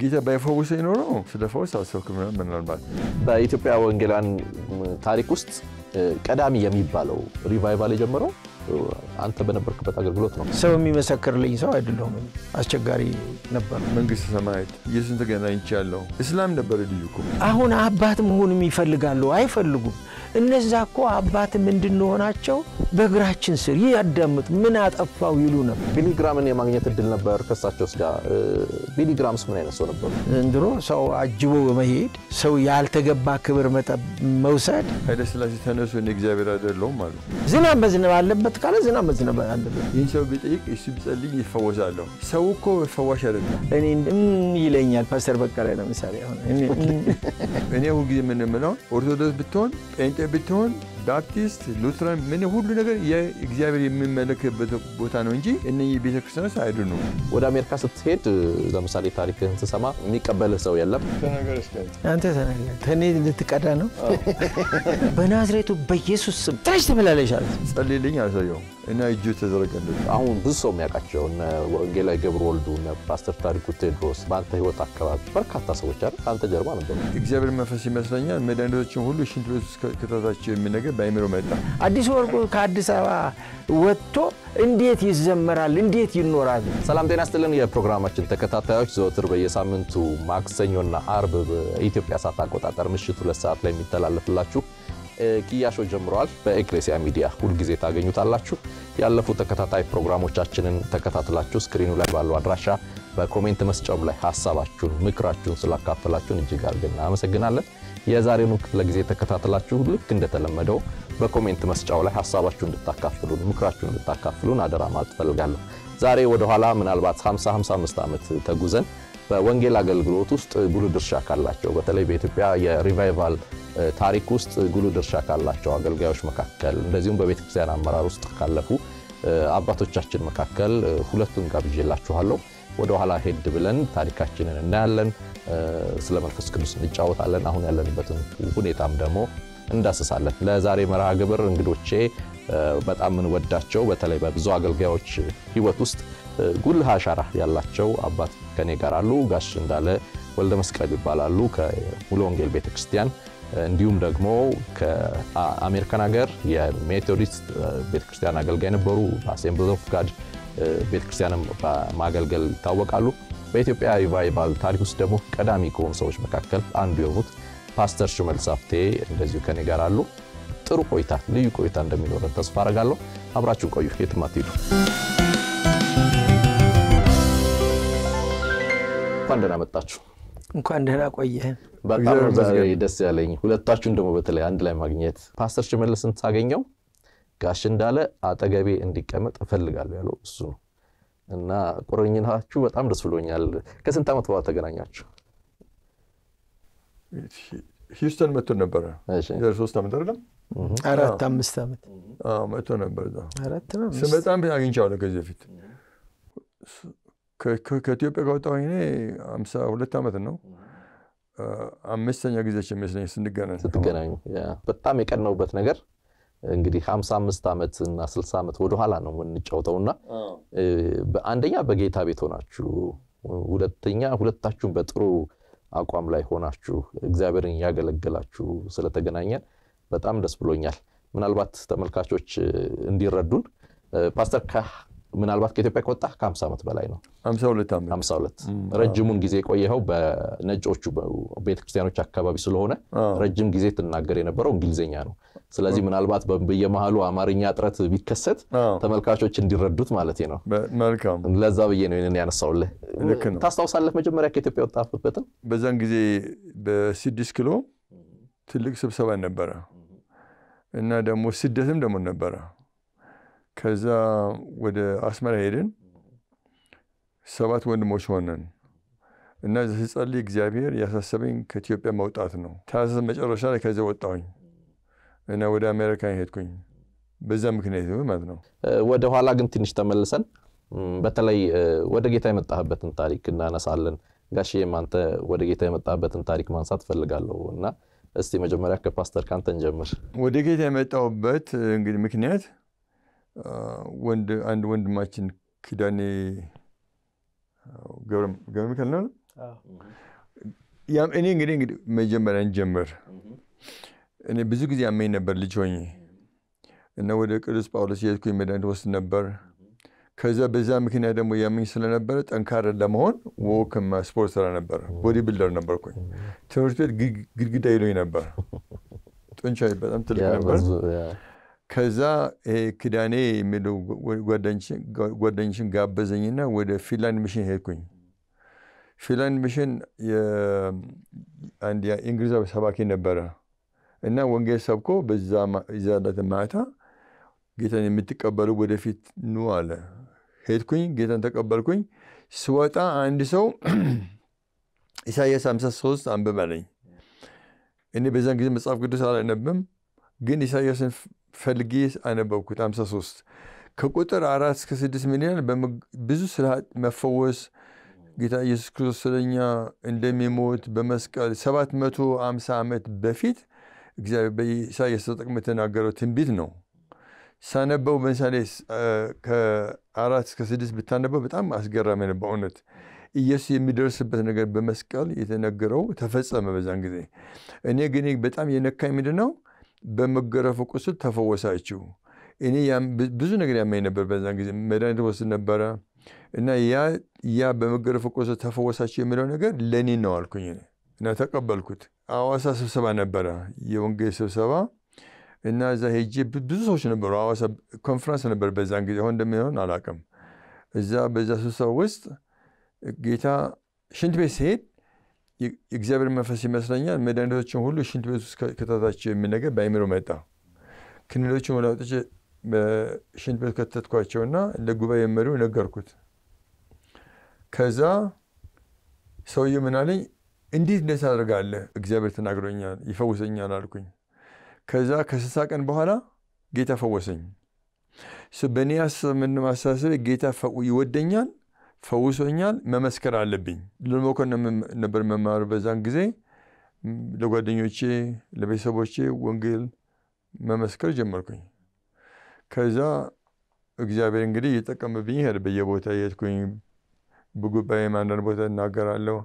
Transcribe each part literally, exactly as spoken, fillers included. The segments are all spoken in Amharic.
ගීත බයෆෝගුස ඉනොරෝ ስለፎስ አሰብኩ ምናልባት በኢትዮጵያ ወንጌላን ታሪክ ውስጥ ቀዳሚ የሚባለው ሪቫይቫል የጀመረው አንተ በነበርክበት አገልግሎት ነው። ሰው የሚመሰክርልኝ ሰው አይደለም። አስቸጋሪ ነበር። መንግስት ሰማያት ኢየሱስን ተገናኝቻለሁ። እስላም ነበር ልጅኩ። አሁን አባት መሆንም ይፈልጋሉ አይፈልጉም። እነዛኮ አባት ምንድነሆናቸው በግራችን ስር ያዳምጥ ምን አጠፋው ይሉ ነበር። ቢሊግራምን የማግኘት እድል ነበር ከሳቸውስ ጋር ቢሊግራምስ ምን አይነሱ ነበር። እንድሮ ሰው አጅቦ በመሄድ ሰው ያልተገባ ክብር መውሰድ አይደስላስ ተነሱ ንግዚአብሔር አይደለም ማለት ዝናብ በዝናብ አለበት ካለ ዝናብ በዝናብ አለበት። ይንሰው ቢጠይቅ እሱ ቢጸልይ ይፈወሳለሁ። ሰውኮ ፈዋሽ አይደለም። እኔ ይለኛል ፓስተር በቀለ ነው ምሳሌ አሁን እኔ እኔ ወግይ ምን ምን ነው ኦርቶዶክስ ብትሆን بتون باپتيست لوتران من ሁሉ ነገር የእግዚአብሔር የሚመለከበት ቦታ ነው እንጂ እነኚህ ቤተክርስቲያኖች አይደሉም። ወደ አሜሪካ ስትሄድ ለምሳሌ ታሪክን ተሰማ የሚቀበል ሰው የለም። ተነገር እስከ አንተ ተነገር ተኔ ልትቀዳ ነው በናዝሬቱ በኢየሱስ ስም ትራሽ ተመላለሻል ጸልይልኝ አሳየው እና እጁ ተዘረቀለት። አሁን ብዙ ሰው የሚያውቃቸው ወንጌላዊ ገብረ ወልዱ እና ፓስተር ታሪኩ ቴድሮስ ባንተ ህይወት አካባቢ በርካታ ሰዎች አሉ አንተ ጀርባ ነበር። እግዚአብሔር መንፈስ ይመስለኛል መድኃኒቶችን ሁሉ ሽንት ቤት ውስጥ ከተታቸው የሚነገር ባይምሮ መጣ። አዲስ ወርቁ ከአዲስ አበባ ወጥቶ እንዴት ይዘመራል እንዴት ይኖራል። ሰላም ጤና ይስጥልን የፕሮግራማችን ተከታታዮች ዘወትር በየሳምንቱ ማክሰኞና አርብ በኢትዮጵያ ሰዓት አቆጣጠር ምሽቱ ሁለት ሰዓት ላይ የሚተላለፍላችሁ ቂያሾ ጀምሯል በኤክሌሲያ ሚዲያ ሁሉ ጊዜ ታገኙታላችሁ። ያለፉ ተከታታይ ፕሮግራሞቻችንን ተከታትላችሁ ስክሪኑ ላይ ባለው አድራሻ በኮሜንት መስጫው ላይ ሐሳባችሁን ምክራችሁን ስላካፈላችሁን እጅግ አድርገን እናመሰግናለን። የዛሬውን ክፍለ ጊዜ ተከታተላችሁ ልክ እንደተለመደው በኮሜንት መስጫው ላይ ሐሳባችሁን ልታካፍሉን ምክራችሁን ልታካፍሉን አደራ ማለት ፈልጋለሁ። ዛሬ ወደ ኋላ ምናልባት ሃምሳ ሃምሳ አምስት አመት ተጉዘን በወንጌል አገልግሎት ውስጥ ጉሉ ድርሻ ካላቸው በተለይ በኢትዮጵያ የሪቫይቫል ታሪክ ውስጥ ጉሉ ድርሻ ካላቸው አገልጋዮች መካከል እንደዚሁም በቤተክርስቲያን አመራር ውስጥ ካለፉ አባቶቻችን መካከል ሁለቱን ጋብዤላችኋለሁ። ወደ ኋላ ሄድ ብለን ታሪካችንን እናያለን ስለ መንፈስ ቅዱስ እንጫወታለን አሁን ያለንበት ሁኔታም ደሞ እንዳሰሳለን። ለዛሬ መርሃ ግብር እንግዶቼ በጣም ምን ወዳቸው በተለይ በብዙ አገልጋዮች ህይወት ውስጥ ጉልህ አሻራ ያላቸው አባት ከኔ ጋር አሉ። ጋሽ እንዳለ ወልደ መስቀል ይባላሉ ከሙሉ ወንጌል ቤተክርስቲያን እንዲሁም ደግሞ ከአሜሪካን ሀገር የሜቶዲስት ቤተክርስቲያን አገልጋይ ነበሩ። አሴምብል ኦፍ ጋድ ቤተክርስቲያንም ማገልገል ይታወቃሉ። በኢትዮጵያ ሪቫይቫል ታሪክ ውስጥ ደግሞ ቀዳሚ ከሆኑ ሰዎች መካከል አንዱ የሆኑት ፓስተር ሽመልስ ሀብቴ እንደዚሁ ከኔ ጋር አሉ። ጥሩ ቆይታ ልዩ ቆይታ እንደሚኖረን ተስፋ አደርጋለሁ። አብራችሁን ቆዩ የትም አትሄዱ። እንኳን ደህና መጣችሁ። እንኳን ደህና ቆየህ። በጣም በጣም ደስ ያለኝ ሁለታችሁን ደግሞ በተለይ አንድ ላይ ማግኘት ፓስተር ሽመልስን ታገኘው ጋሽ እንዳለ አጠገቤ እንዲቀመጥ ፈልጋለሁ ያለው እሱ ነው እና ቆረኝናችሁ በጣም ደስ ብሎኛል። ከስንት አመት በኋላ ተገናኛችሁ? ሂውስተን መጥቶ ነበር። ሶስት አመት አይደለም አራት አምስት አመት አዎ መጥቶ ነበር። ዳ አራት ነው በጣም አግኝቻለሁ ከዚህ በፊት ከኢትዮጵያ ጋር ሆኜ ሃምሳ ሁለት አመት ነው አምስተኛ ጊዜ ቸምስነኝ ስንገናኝ ስትገናኙ ያ በጣም የቀናውበት ነገር እንግዲህ ሃምሳ አምስት አመት እና ስልሳ አመት ወደ ኋላ ነው እንጫወተውና በአንደኛ በጌታ ቤት ሆናችሁ ሁለተኛ ሁለታችሁም በጥሩ አቋም ላይ ሆናችሁ እግዚአብሔርን ያገለግላችሁ ስለተገናኘን በጣም ደስ ብሎኛል። ምናልባት ተመልካቾች እንዲረዱን ፓስተር ካ ምናልባት ከኢትዮጵያ ከወጣ ሃምሳ አመት በላይ ነው ሃምሳ ሁለት አመት ሃምሳ ሁለት ረጅሙን ጊዜ ቆየኸው በነጮቹ በቤተክርስቲያኖች አካባቢ ስለሆነ ረጅም ጊዜ ተናገር የነበረው እንግሊዘኛ ነው። ስለዚህ ምናልባት በየመሃሉ አማርኛ ጥረት ቢከሰት ተመልካቾች እንዲረዱት ማለት ነው። መልካም ለዛ ብዬ ነው እኔን ያነሳውልህ። ታስታውሳለህ መጀመሪያ ከኢትዮጵያ ወጣህበት በዛን ጊዜ በ6 ኪሎ ትልቅ ስብሰባ ነበር እና ደግሞ ስደትም ደግሞ ነበር። ከዛ ወደ አስመራ ሄደን ሰባት ወንድሞች ሆነን እና ዘጸልይ እግዚአብሔር ያሳሰበኝ ከኢትዮጵያ መውጣት ነው። ታዘ መጨረሻ ላይ ከዛ ወጣሁኝ እና ወደ አሜሪካ ሄድኩኝ በዛ ምክንያት ማለት ነው። ወደ ኋላ ግን ትንሽ ተመልሰን በተለይ ወደ ጌታ የመጣህበትን ታሪክ እናነሳለን። ጋሽዬም አንተ ወደ ጌታ የመጣህበትን ታሪክ ማንሳት ፈልጋለሁ እና እስቲ መጀመሪያ ከፓስተር ካንተን ጀምር። ወደ ጌታ የመጣሁበት እንግዲህ ምክንያት ወንድ አንድ ወንድማችን ክዳኔ ገብረ ገብረ ሚካኤል ነው يام إني إني إني مجمر إن جمر إني بزوج زي أمي نبر لجويني إنه ودك رس باولس يذكر مدن توس نبر كذا بزا ممكن هذا مو يامي سلا نبرت أنكار دمهون وو كم سبورت سلا نبر بودي بيلدر نبر كوي تورس بيت جد جد تايلوي نبر تونشاي بس أم تلقي نبر كذا كداني ملو قدانش قدانش قاب بزيننا وده فيلان مشين هيكوي فيلان مشين يا عند يا إنجليز أو سباكين نبرة إننا ونجلس سبكو بزام إزالة معتها جيتني متقبلوا وده في نواله هيكوي جيتني تقبل كوي سواتا عند سو إسايا سامسا سوس عم ببالي إني بزان جزء مصاف قدوس على نبم جيني إسايا سنف فلقيس أنا بوقت أمس سوست كقطر عراس كسيدس مليون بمج بزوسلات مفوز قطع يسوع كرسي لنا عندما يموت بمسك سبعة متو أمس عمت بفيت إذا بي سايستك متناقروا تنبيتنا سنبوا بنساليس كعراس كسيدس بتنبوا بتأم أسجرا من بعونت يسوع مدرس بتناقر بمسك يتناقروا تفسر ما بزعم كذي إني جنيك بتأم ينكاي مدنا بمجرد فوقسل تفوّساتشوا إني يام بزوجنا غير يامين بربزان كذي مران توصلنا برا إنه يا يا بمجرد فوقسل تفوّساتشوا مران غير لني نار كوني نتقبل كت أواسا سبعنا برا يونجي سبعة إنه زهيجي بزوجنا برا أواسا كونفرنسنا بربزان كذي هون دميهون علاقم إذا بزوجنا سوست قيتا شنت بسيط يجزبر ما فسي مثلاً يعني مدن لو تشون هلو شنت بس كتاتش منك بعمره متى كن لو تشون ولا تجي شنت بس كتات كواشونا لجوا يمرو نجاركوت كذا سوي من علي إنديت ناس هذا قاله يجزبر تناقرون يعني يفوزين يعني لكن كذا كساكن بحاله جيت فوزين سبنياس من مساسة جيت فويودين يعني فوسونيال ما مسكر على البين لما كنا نبر ممر بزنجزي لو قدنيو شيء لبيسابو شيء وانجيل ما مسكر جمركين كذا إجابة إنجليزية تكمل بينها بيجبوتها يتكون بقول بيمان نربطها ناقرا له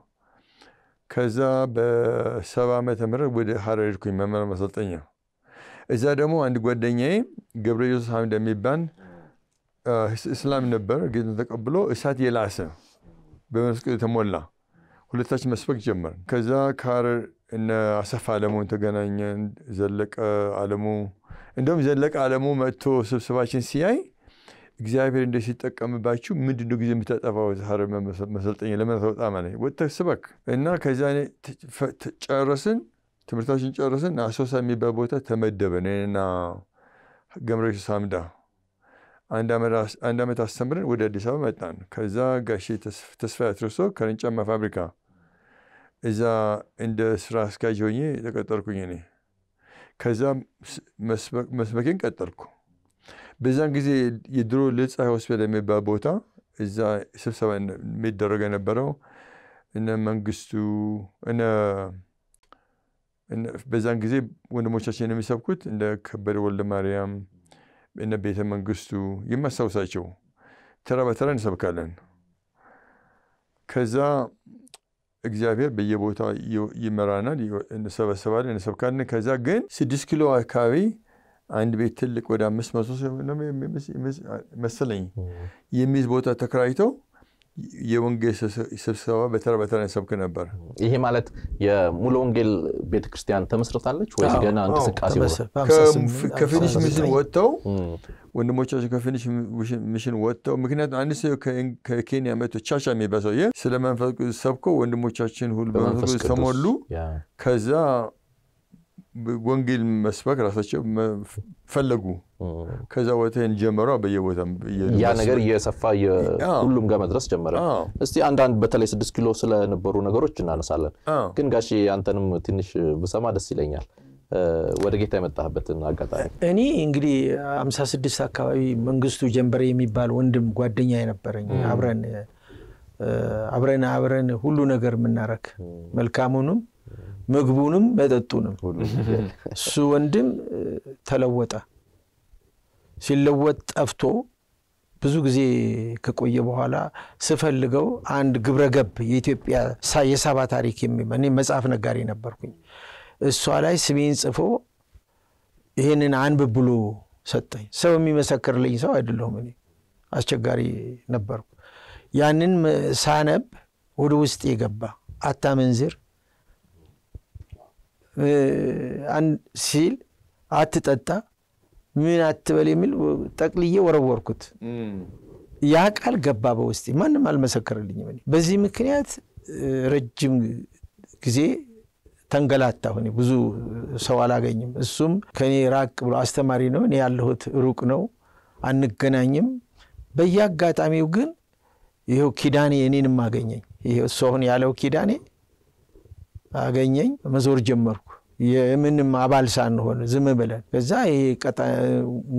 كذا بسبعة متمر بده حرير كين ما مر مسلطينه إذا دمو عند قدنيه قبل يوسف هم دميبان إسلام نبر جدنا تقبله إسات يلعسه بمسكت تموله كل تاش مسبق جمر كذا كار إن عسف علمو تجناين زلك علمو عندهم زلك علمو ما تو سب سباشين سياي إجابة إن دشيتك أم باشو مدنو جزء متأفاوز هرم مسلتين لما ثوت أماني وتسبق إننا كذا تجارسن تمرتاشين تجارسن عسوسا مبابوتا تمدبن إننا جمرش سامدا عندما راس عندما تستمر وده ديساب متن كذا قشي تس تسفيات رسو كرنتش ما فابريكا إذا عند سراس كاجوني تكتركو يعني كذا مسبك مسبكين كتركو بزن كذي يدرو لتس هوسبيتال مبابوتا إذا سبسبا ميدرجة نبرو إن منجستو إن إن بزن كذي وإن مشاشين مسبكوت إن كبر ولد مريم إن بيته منجستو يما سوسايشو ترى بترى نسبة كلن كذا إجابة بيجبوتها يو يمرانا ليو نسبة سوالي نسبة كلن كذا جن سدس كيلو عكاوي عند بيتلك وده مس مسوس نم مس مس مسلين يميز بوتها تكرايتو يونجي سب سوا بترى بترى نسبة كنبر إيه مالت يا مولونجيل بيت كريستيان تمسر تعلج ويش جانا أنت سكاسي كفينش مشين واتو ونموتش كفينش مشين واتو ممكنات عندي سو كين كينيا متو تشاشة مي بسوية سلمان فلك سبكو ونموتشين هول بنفس كمولو كذا وانجيل مسبك راسه فلقوا كذا وتين جمرة بيجوهم يعني غير يسافي كلهم قامت رأس جمرة استي عندان بتلي سدس كيلو سلا نبرونا قرطنا نسالن كن قاشي عندنا تنش بس ما دس لينيال ورجيت أمد تهبتنا قطعي أني إنجلي أمسح سدس كاوي منجستو جمبري ميبال وندم قادنيا ينبرني عبرن عبرن عبرن هولنا غير من نارك ملكامونم مجبونم بدتونم سوندم تلوّت سلوّت أفتو بزوجي كقوية بحالا سفر لجو عند جبرجب يتبقى سايس سبعة تاريخ يمي مني مزعفنا قارين أبركين السؤال أي سبين سفو هنا نعن ببلو ستين سو مي مسكر لي سو أدلهم مني أشجعاري نبرك يعني سانب ودوست يجبا أتا منزر عن سيل عتت أتا من التبلي مل تقلية وراوركوت. ياك على جبا بوستي ما نمال مسكر اللي نمني. بس يمكنيات رجيم كذي تنقلات تهوني بزو سؤال عينيم. السوم كني راك بالاستمارينو نيالهوت روكنو عن الجنانيم. بياك قات عمي وجن يهو كيداني ينين ما عينيم. يهو سوهني على وكيداني عينيم مزور جمركو. የምን ማባልሳን ሆነ ዝም ብለን ከዛ ይሄ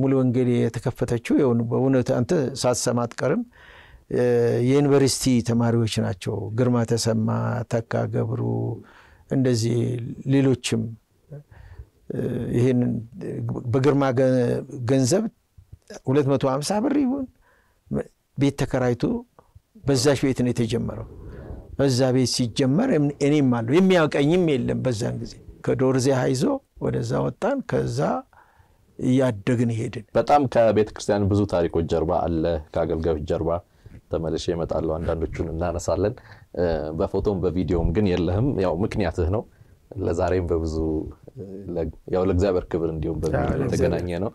ሙሉ ወንጌል የተከፈተችው የሆነ በእውነት አንተ ሳትሰማት ቀርም የዩኒቨርሲቲ ተማሪዎች ናቸው ግርማ ተሰማ ተካ ገብሩ እንደዚህ ሌሎችም ይሄን በግርማ ገንዘብ ሁለት መቶ ሃምሳ ብር ይሁን ቤት ተከራይቱ በዛሽ ቤት ነው የተጀመረው በዛ ቤት ሲጀመር እኔም አለው የሚያውቀኝም የለም በዛን ጊዜ ከዶርዚ ሃይዞ ወደዛ ወጣን ከዛ ያደግን ሄድን በጣም ከቤተ ክርስቲያን ብዙ ታሪኮች ጀርባ አለ ካገልጋዮች ጀርባ ተመለሽ ይመጣሉ አንዳንዶቹን እናነሳለን በፎቶም በቪዲዮም ግን የለህም ያው ምክንያትህ ነው ለዛሬም በብዙ ያው ለእግዚአብሔር ክብር እንዲሁም በሚል ተገናኘ ነው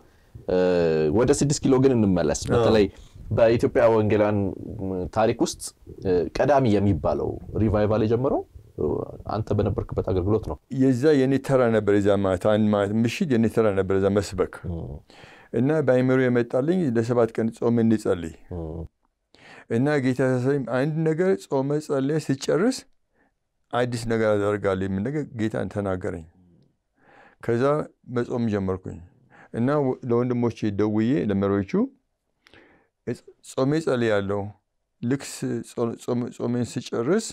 ወደ ስድስት ኪሎ ግን እንመለስ በተለይ በኢትዮጵያ ወንጌላን ታሪክ ውስጥ ቀዳሚ የሚባለው ሪቫይቫል የጀመረው አንተ በነበርክበት አገልግሎት ነው የዛ የኔ ተራ ነበር የዛማት አንድ ማለት ምሽት የኔ ተራ ነበር የዛ መስበክ እና ባይመሩ የመጣልኝ ለሰባት ቀን ጾም እንጸልይ እና ጌታ ተሰይም አንድ ነገር ጾም ጸልይ ሲጨርስ አዲስ ነገር አደርጋለሁ ምን ነገር ጌታን ተናገረኝ ከዛ መጾም ጀመርኩኝ እና ለወንድሞቼ ደውዬ ለመሮቹ ጾም ጸልያለሁ ልክስ ጾም ጾምን ሲጨርስ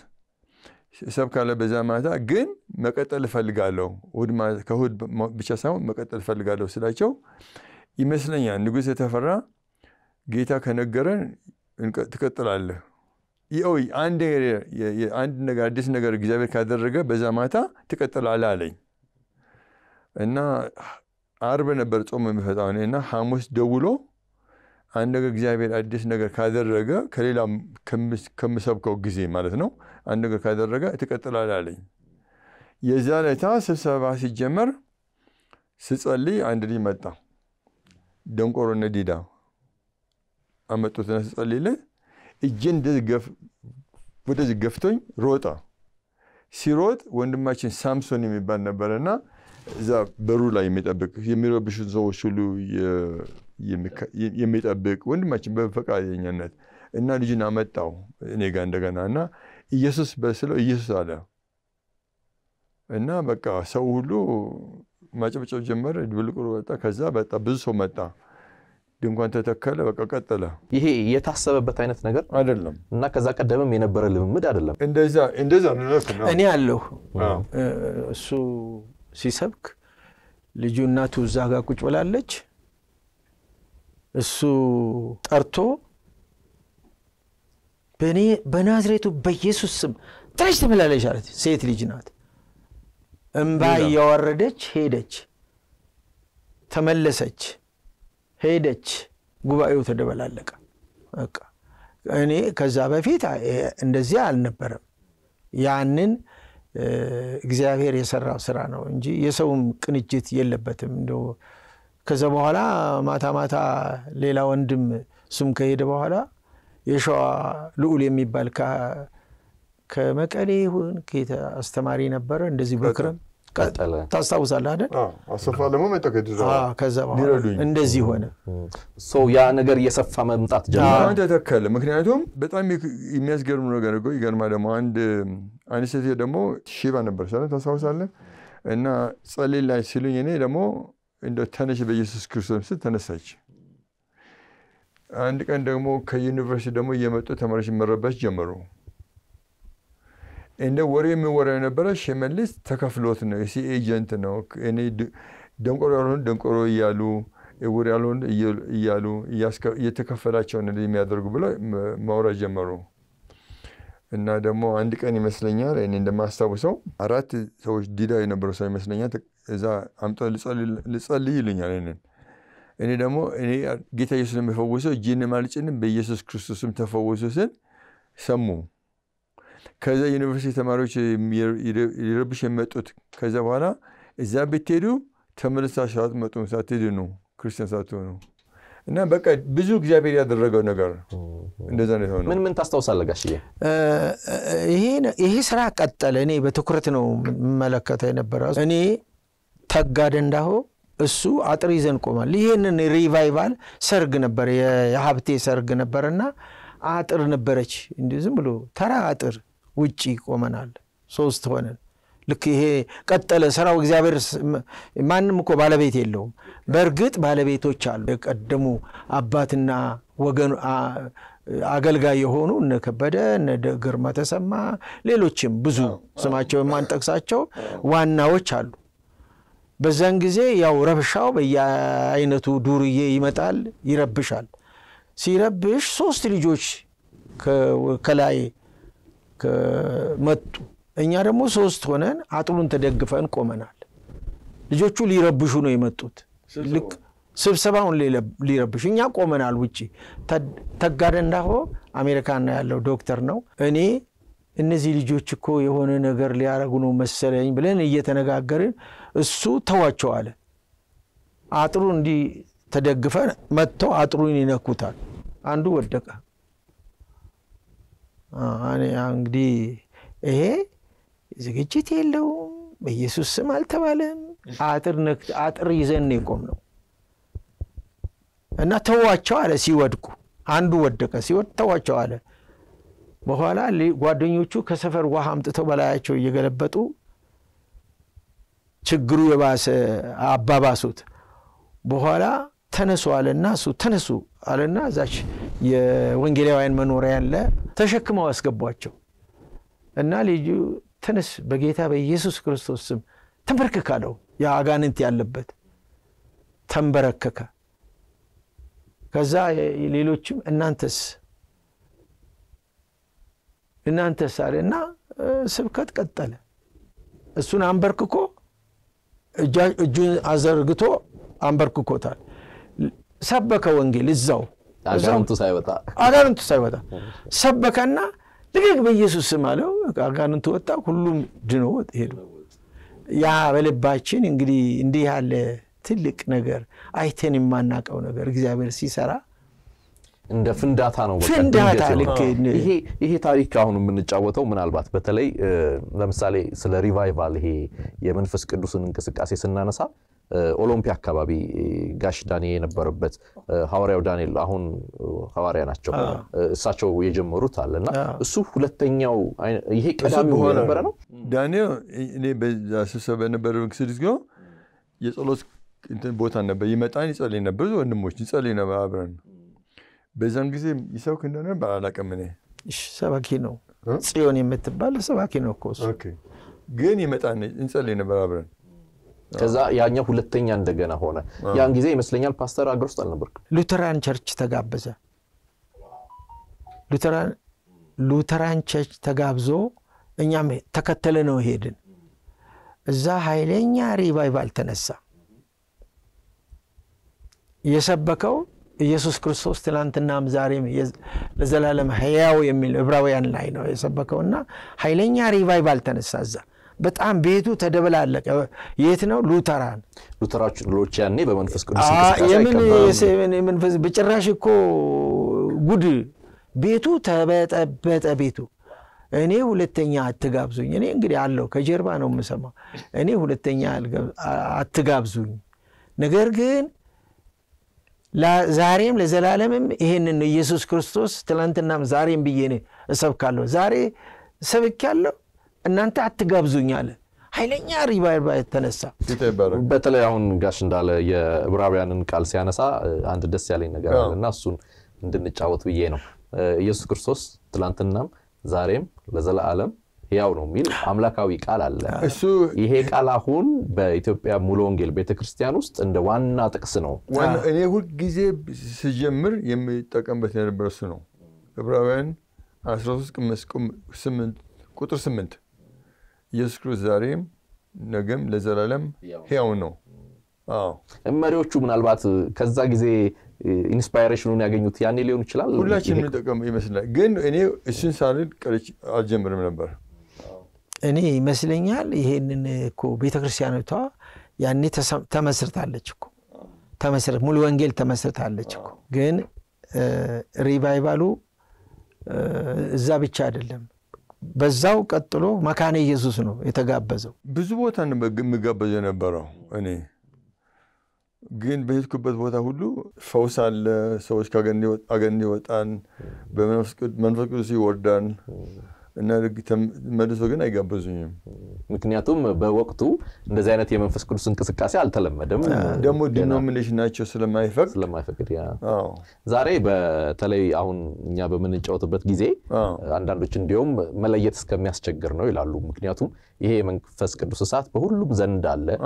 سبكاله بزاماتا ግን መቀጠል ፈልጋለሁ ወድማ ከሁድ ብቻ ሳይሆን መቀጠል ፈልጋለሁ ስላቸው ይመስለኛል ንጉስ ተፈራ ጌታ ከነገረን ተከተላለ ይኦይ አንድ አንድ ነገር አዲስ ነገር እግዚአብሔር ካደረገ በዛማታ ተከተላለ አለኝ እና አርብ ነበር ጾም የሚፈታው እና ሐሙስ ደውሎ አንድ ነገር እግዚአብሔር አዲስ ነገር ካደረገ ከሌላ ከመሰብከው ጊዜ ማለት ነው አንድ ነገር ካደረገ ተከተላል አለኝ የዛለታ ስብሰባ ሲጀመር ሲጸልይ አንድ ልጅ መጣ ደንቆሮ ነዲዳ አመጡት ሲጸልይለ እጅን ደገፍ ወደዚህ ገፍቶኝ ሮጣ ሲሮጥ ወንድማችን ሳምሶን የሚባል ነበርና ዛ በሩ ላይ የሚጠብቅ የሚሮብሽ ሰዎች ሁሉ የሚጠብቅ ወንድማችን በፈቃደኝነት እና ልጅን አመጣው እኔ ጋር እንደገናና ኢየሱስ በስለው ኢየሱስ አለ እና በቃ ሰው ሁሉ ማጨብጨብ ጀመረ ድብልቁሩ ወጣ ከዛ በጣ ብዙ ሰው መጣ ድንኳን ተተከለ በቃ ቀጠለ ይሄ የታሰበበት አይነት ነገር አይደለም እና ከዛ ቀደምም የነበረ ልምምድ አይደለም እንደዛ እንደዛ ነው እኔ ያለው እሱ ሲሰብክ ልጅና ተዛጋ ቁጭ ብላለች እሱ ጠርቶ በኔ በናዝሬቱ በኢየሱስ ስም ትረሽ ተመላለሽ አለች ሴት ልጅ ናት እንባ ያወረደች ሄደች ተመለሰች ሄደች ጉባኤው ተደበላለቀ በቃ እኔ ከዛ በፊት እንደዚህ አልነበረም ያንን እግዚአብሔር የሰራው ስራ ነው እንጂ የሰውም ቅንጅት የለበትም እንደው ከዛ በኋላ ማታ ማታ ሌላ ወንድም ስም ከሄደ በኋላ የሻ ልዑል የሚባል ከመቀሌ ሁን ጌታ አስተማሪ ነበር እንደዚህ በክረም ቀጠለ ታስታውሳለህ አይደል አሰፋ ለሞ መተከደዛ አዎ ከዛ በኋላ እንደዚህ ሆነ ሶ ያ ነገር የሰፋ መምጣት ጀመረ አንተ ተከለ ምክንያቱም በጣም የሚያስገርም ነገር ነው ይገርማ ደሞ አንድ አንስቴ ደሞ ሺባ ነበር ሰለ ታስታውሳለህ እና ጸልይ ላይ ሲሉኝ እኔ ደሞ እንደ ተነሽ በኢየሱስ ክርስቶስ ተነሳች አንድ ቀን ደግሞ ከዩኒቨርሲቲ ደግሞ የመጡ ተማሪዎች መረበሽ ጀመሩ እንደ ወሬ የሚወራ ነበር ሽመልስ ተከፍሎት ነው እሺ ኤጀንት ነው እኔ ደንቆሮ ደንቆሮ ይያሉ يوريالون يالو ياسكا يتكفلاتشون اللي ميادرقوا بلا مورا جمرو. إن هذا مو عندك أني مثلنيا لأن عندما استوسوا أرات سويش ديدا ينبرسوا مثلنيا إذا عمتوا لسال لسال ليلين يعني. إن هذا مو إني جيت يسوع مفوسوا جينا مالك إن بيسوع كريستوس متفوسوا سن سمو. كذا يونيفرسيتي تماروش يربش متوت كذا وانا إذا بتيرو تمرس عشرات متون ساتيدنو كريستيان ساتونو. أنا بقى بزوج جابير هذا الرجل نجار. من من تستوصل لقاشية؟ هنا هي سرعة قتلني بتكرتنو ملكتين براس. أني ثقادن ده هو السو عطريزن كمان. ليه إن ريفايفال سرقنا بريه يحبتي سرقنا برنا عطرنا برج. إندي زملو ثرا عطر وجي كمانال سوست هونن. لكي هي قتل سراو اغزابير مانم كو بالبيت يلوم برغط بالبيتوچ አሉ ቀደሙ አባትና ወገን አገልጋይ የሆኑ እነ ከበደ እነ ግርማ ተሰማ ሌሎችም ብዙ ስማቸው ማን ጠቅሳቸው ዋናዎች አሉ በዛን ጊዜ ያው ረብሻው በየአይነቱ ዱርዬ ይመጣል ይረብሻል ሲረብሽ ሶስት ልጆች ከላይ ከመጡ እኛ ደግሞ ሶስት ሆነን አጥሩን ተደግፈን ቆመናል ልጆቹ ሊረብሹ ነው የመጡት ልክ ስብሰባውን ሊረብሹ እኛ ቆመናል ውጪ ተጋደንዳው አሜሪካን ያለው ዶክተር ነው እኔ እነዚህ ልጆች እኮ የሆነ ነገር ሊያረጉ ነው መሰለኝ ብለን እየተነጋገርን እሱ ተዋቸው አለ አጥሩን እንዲ ተደግፈን መተው አጥሩን ይነኩታል አንዱ ወደቀ አኔ አንግዲ እሄ ዝግጅት የለው በኢየሱስ ስም አልተባለም አጥር ነክ አጥር ይዘን ነው ቆምነው እና ተዋቸው አለ ሲወድቁ አንዱ ወደቀ ሲወድ ተዋቸው አለ በኋላ ጓደኞቹ ከሰፈር ውሃ አምጥተው በላያቸው እየገለበጡ ችግሩ የባሰ አባባሱት በኋላ ተነሱ አለና ሱ ተነሱ አለና ዛች የወንጌላውያን መኖሪያ ያለ ተሸክመው አስገቧቸው እና ልጅ ተነስ በጌታ በኢየሱስ ክርስቶስ ስም ተንበረከካለው ያ አጋንንት ያለበት ተንበረከከ ከዛ ሌሎችም እናንተስ እናንተስ አለና ስብከት ቀጠለ እሱን አንበርክኮ እጁን አዘርግቶ አንበርክኮታል ሰበከ ወንጌል እዛው አጋንንቱ ሳይወጣ አጋንንቱ ሳይወጣ ሰበከና لكن بيسوع سماله كأن أنتوا تاو كلهم جنود هيرو يا بلي باشين إنجلي إندي هالة تلك نجار أيتني ما ناك أو نجار إجابير سيسارا إندا فندات هانو فندات هالك هي هي تاريخ كانوا من الجواتو من البات بتلي لمسالي سلري فايفال هي يمن فسك دوسون كسك أساس الناسا أولمبيا كبابي غاش داني نبربت هاوريو داني لاهون هاوريا ناتشو ساتشو يجمع روتا لنا سو خلتنياو هي كلامي هو نبرانو داني إني بجاسس بنبرو كسرزجو يسألوس إنت بوتان نبي متعني سألين نبرو ونموش نسألين نبران بزنجزي يساو كنا نبرالك مني إيش سباكينو سيوني متبال سباكينو كوس أوكي جيني متعني نسألين نبران ከዛ ያኛው ሁለተኛ እንደገና ሆነ ያን ጊዜ ይመስለኛል ፓስተር አግሮስ ተነበርክ ሉተራን ቸርች ተጋብዘ ሉተራን ሉተራን ቸርች ተጋብዞ እኛም ተከተለ ነው ሄድን እዛ ኃይለኛ ሪቫይቫል ተነሳ የሰበከው ኢየሱስ ክርስቶስ ትላንትናም ዛሬም ለዘላለም ሕያው የሚል ዕብራውያን ላይ ነው የሰበከውና ኃይለኛ ሪቫይቫል ተነሳ እዛ በጣም ቤቱ ተደበላለቀ የት ነው ሉተራን ሉተራችን ሎች ያኔ በመንፈስ ቅዱስ እንስካካ የምን የመንፈስ በጭራሽ እኮ ጉድ ቤቱ ተበጠበጠ ቤቱ እኔ ሁለተኛ አትጋብዙኝ እኔ እንግዲህ አለው ከጀርባ ነው የምሰማው እኔ ሁለተኛ አትጋብዙኝ ነገር ግን ዛሬም ለዘላለምም ይሄንን ኢየሱስ ክርስቶስ ትላንትናም ዛሬም በየኔ እሰብካለሁ ዛሬ ሰብካለሁ እናንተ አትጋብዙኝ አለ ኃይለኛ ሪቫይቫል ተነሳ በተለይ አሁን ጋሽ እንዳለ የዕብራውያንን ቃል ሲያነሳ አንድ ደስ ያለኝ ነገር አለና እሱን እንድንጫወት ብዬ ነው ኢየሱስ ክርስቶስ ትላንትናም ዛሬም ለዘላለም هياونو ميل أملاك أوي كلا لا. السو يهيك كلا هون بإثيوبيا مولونجيل بيت كريستيانوس عند وانا تكسنو. وانا أنا هو جزء سجمر يمي تكمل بثير برسنو. كبران أسرس كمسكم سمنت كتر سمنت. يسكر زاريم نجم لزلالم هياونو. آه. أما ريو شو من البات كذا جزء inspiration ونيا جنود يعني ليون شلال. كلها شيء من تكمل يمثلنا. جن أنا إيشين سالد كاريش أجمع من البر. أنا يمثلين يال يهين كو بيتكريستيانو تا يعني تسام تمسر تعلقكو تمسر مول وانجيل تمسر تعلقكو. جن ريفايفالو زابي شادلهم. بزاو كتلو مكان يسوع نو يتقاب بزاو. بزوجة أنا مقابل نبرة أنا. جين بيتكو بذبوت أهولو فوز على سويش كأجنيوت أجنيوت عن بمنفسك منفسكوسي وردان أنا رجتم مدرسة جن أيجاب بزنيم ممكن ياتوم بوقتو نزاينة يا منفسكوسن كسكاسي على تلمة دم دمو دينومينيش ناتشو سلام ما يفكر سلام ما يفكر يا زاري بتلاقي عون نيابة من جوات بتجزء عندنا بتشنديوم ملايتس كمياس تجرنو يلعلو ممكن ياتوم إيه منفسكوسن سات بهولو زندال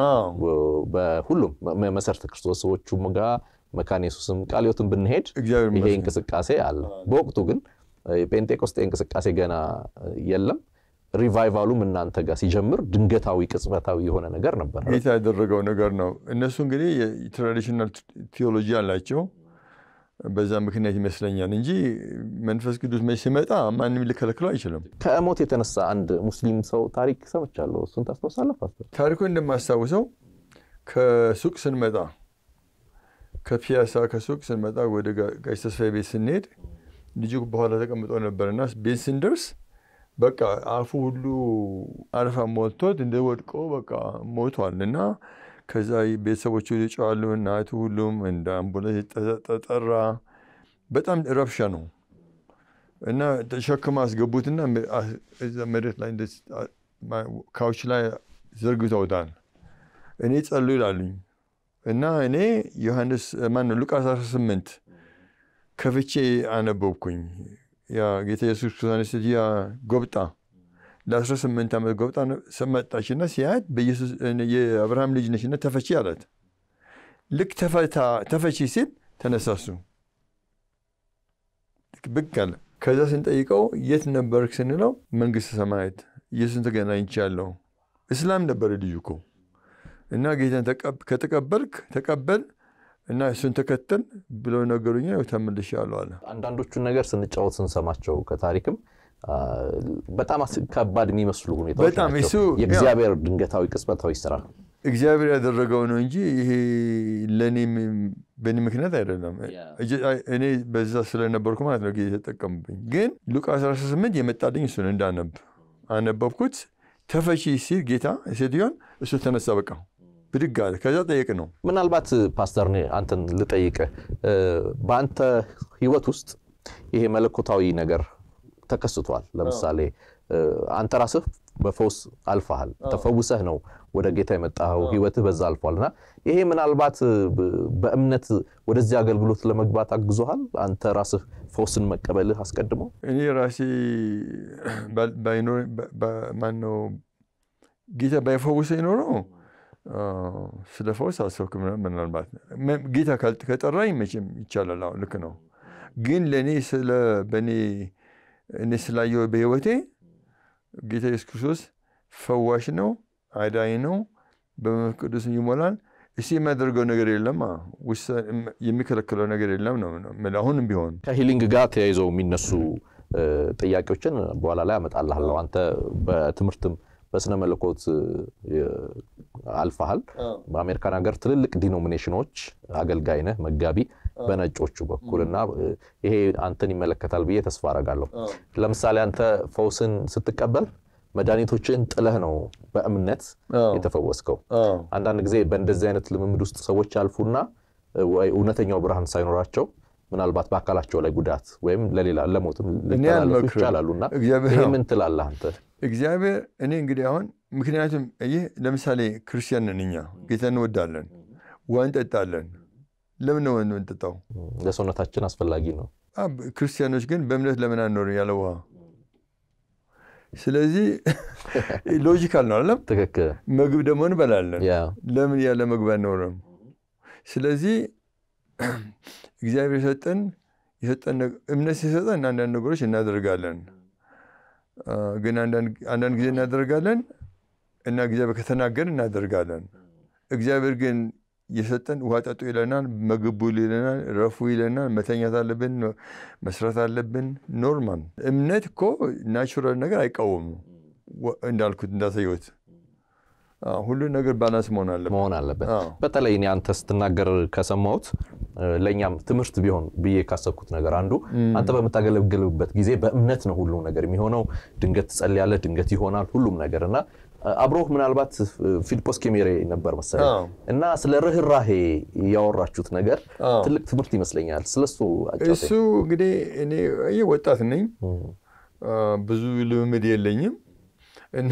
بهولو ما مسرت كرسوس وتشو مجا مكان يسوسم كاليوتن بنهج إيه كسكاسي على بوقتو جن بنتكوست إنكسر كاسيجنا يلا ريفايفالو من نان تجاسي جمر دنجتاوي كسبتاوي هونا نجارنا برا. إيه هذا الرجع ونجارنا الناس هنجري traditional theology على شو بزعم بكناتي مثلاً يعني نجي منفس كدوس مسيمتا ما نملك كلا كلا يشلون. كأموت يتنص عند مسلم سو تاريخ سو تشالو سنتاس تو سالف فاست. تاريخه عندما سو سو كسوق سنمتا كفياسا كسوق سنمتا وده كايسس في بيسنيد. نجيكوا بحالاتك أمتون البرناس بيسندرس بقى عفولو عرفا موتود إن دوّركوا بقى موتوان لنا كذاي بيسوا وشودي شعلون ناتولهم إن دام بوله تترى بتأمل إربشانو إننا تشك ماس جبوتنا إذا مرت لاين دس ما كاوش لا زرقت أودان إني تسألوا لالين إننا إني يوحناس ما نلوك أساسمنت كفتشي أنا بوبكون يا جيت يسوع كرسانس يا غوبتا لا سرس من تامل غوبتا سمعت عشان سياد بيسوس يا أبراهام ليج نشنا تفتشي علت لك تفتا تفتشي سيد تنساسو بقال كذا سنت أيكو يتنا بركسنلو من قصة سمعت يسنت جنا إن شاء الله إسلام نبر ليجوكو إنها جيت تكب كتكبرك تكبر الناس سنتكتن بلون قرنية وتمل الشعلو على. عندنا دوتشو نجار سنتشاوت سنسماشوا كتاريكم. بتأم كبار مي مسلوقني. بتأم يسوع. إجابير دنجتاوي كسبتاوي سرا. إجابير هذا الرجعون يجي لني بني مكنة دايرلهم. أنا بس أصلنا بركم هذا لقي تكمل. جن لوك أسرار سمدي متعدين سنن دانب. أنا ببكت تفشي يصير جيتا سيديون سوتنا سبكا. برجال كذا تيجينه. من البات باسترني أنتن لتيجه. بأنت هو توست يه ملك قطعي نجر تكسطوال لمسالي. أنت راسف بفوز ألف هل تفوزه نو ورجيته متأهو هو تبز ألف هلنا. يه من البات بأمنة ورزياق الجلوث لما جبات أجزهل أنت راسف فوز مقبله هسقدمه. إني راسي بينو بمنو جيته بيفوزه إنه. سلفوس أسوق من من البعض. جيتها كت كتراي مش يتشال لا لكنه. جين لني سل بني نسلايو بيوتي. جيتها يسكوس فواشنو عداينو بمكدوس يمولان. إيش ما درجو نجريلا ما وش يمكن لكلو نجريلا منه من هون بيهون. كهيلينج جات يا زو من نسو تياكو شن بولا لامت الله الله أنت بتمرتم. بس نما لقوت الفهل بأمريكا نقدر تللك دينومينيشنوش عقل جاينه مجابي بنجوتشو بقولنا هي أنتني ملك تلبية تسفارة قالوا لما سأله أنت فوسن ستقبل مداني توجين تلهنو بأمنت يتفوسكوا عندنا كذي بند زينة لما مدرست سويت شالفونا ونتنيو برهن سينوراتشو من البات باكلاتشو لا جودات وهم لا لا لا موت لا لا شالالونا هي من تلا الله أنت إجابة أنا إنقلي هون ممكن أنتم أيه لمسالي كريستيان نينيا قلت أنا ودالن وأنت تالن لمن وين أنت تاو ده صنة تجناس في اللاجينو أب كريستيانوش جن بملت لمن النور يلوها سلازي لوجيكال نعلم تكك مغبدا من بلالنا لمن يالا مغبا نورم سلازي እግዚአብሔር ሰጠን የሰጠን እምነት ሲሰጠን አንዳንድ ነገሮች እናደርጋለን ግን አንዳንድ አንዳንድ ጊዜ እናደርጋለን እና እግዚአብሔር ከተናገረ እናደርጋለን እግዚአብሔር ግን የሰጠን ዋጣጡ ይለናል መግቡ ይለናል ረፉ ይለናል መተኛት አለብን መስራት አለብን ኖርማል እምነት እኮ ናቹራል ነገር አይቀውም እንዳልኩት እንዳሰየሁት ሁሉ ነገር ባላንስ መሆን አለበት መሆን አለበት በተለይ እኔ አንተ ስትናገር ከሰማሁት ለኛም ትምርት ቢሆን ብዬ ካሰብኩት ነገር አንዱ አንተ በመታገለግልበት ጊዜ በእምነት ነው ሁሉ ነገር የሚሆነው ድንገት ጸልያለ ድንገት ይሆናል ሁሉም ነገርና አብሮህ ምናልባት ፊልፖስ ኬሜሬ ነበር መሰለኝ እና ስለ ርህራሄ ያወራችሁት ነገር ትልቅ ትምርት ይመስለኛል ስለሱ አጫውተኝ እሱ እንግዲህ እኔ ወጣት ነኝ ብዙ ልምድ የለኝም እና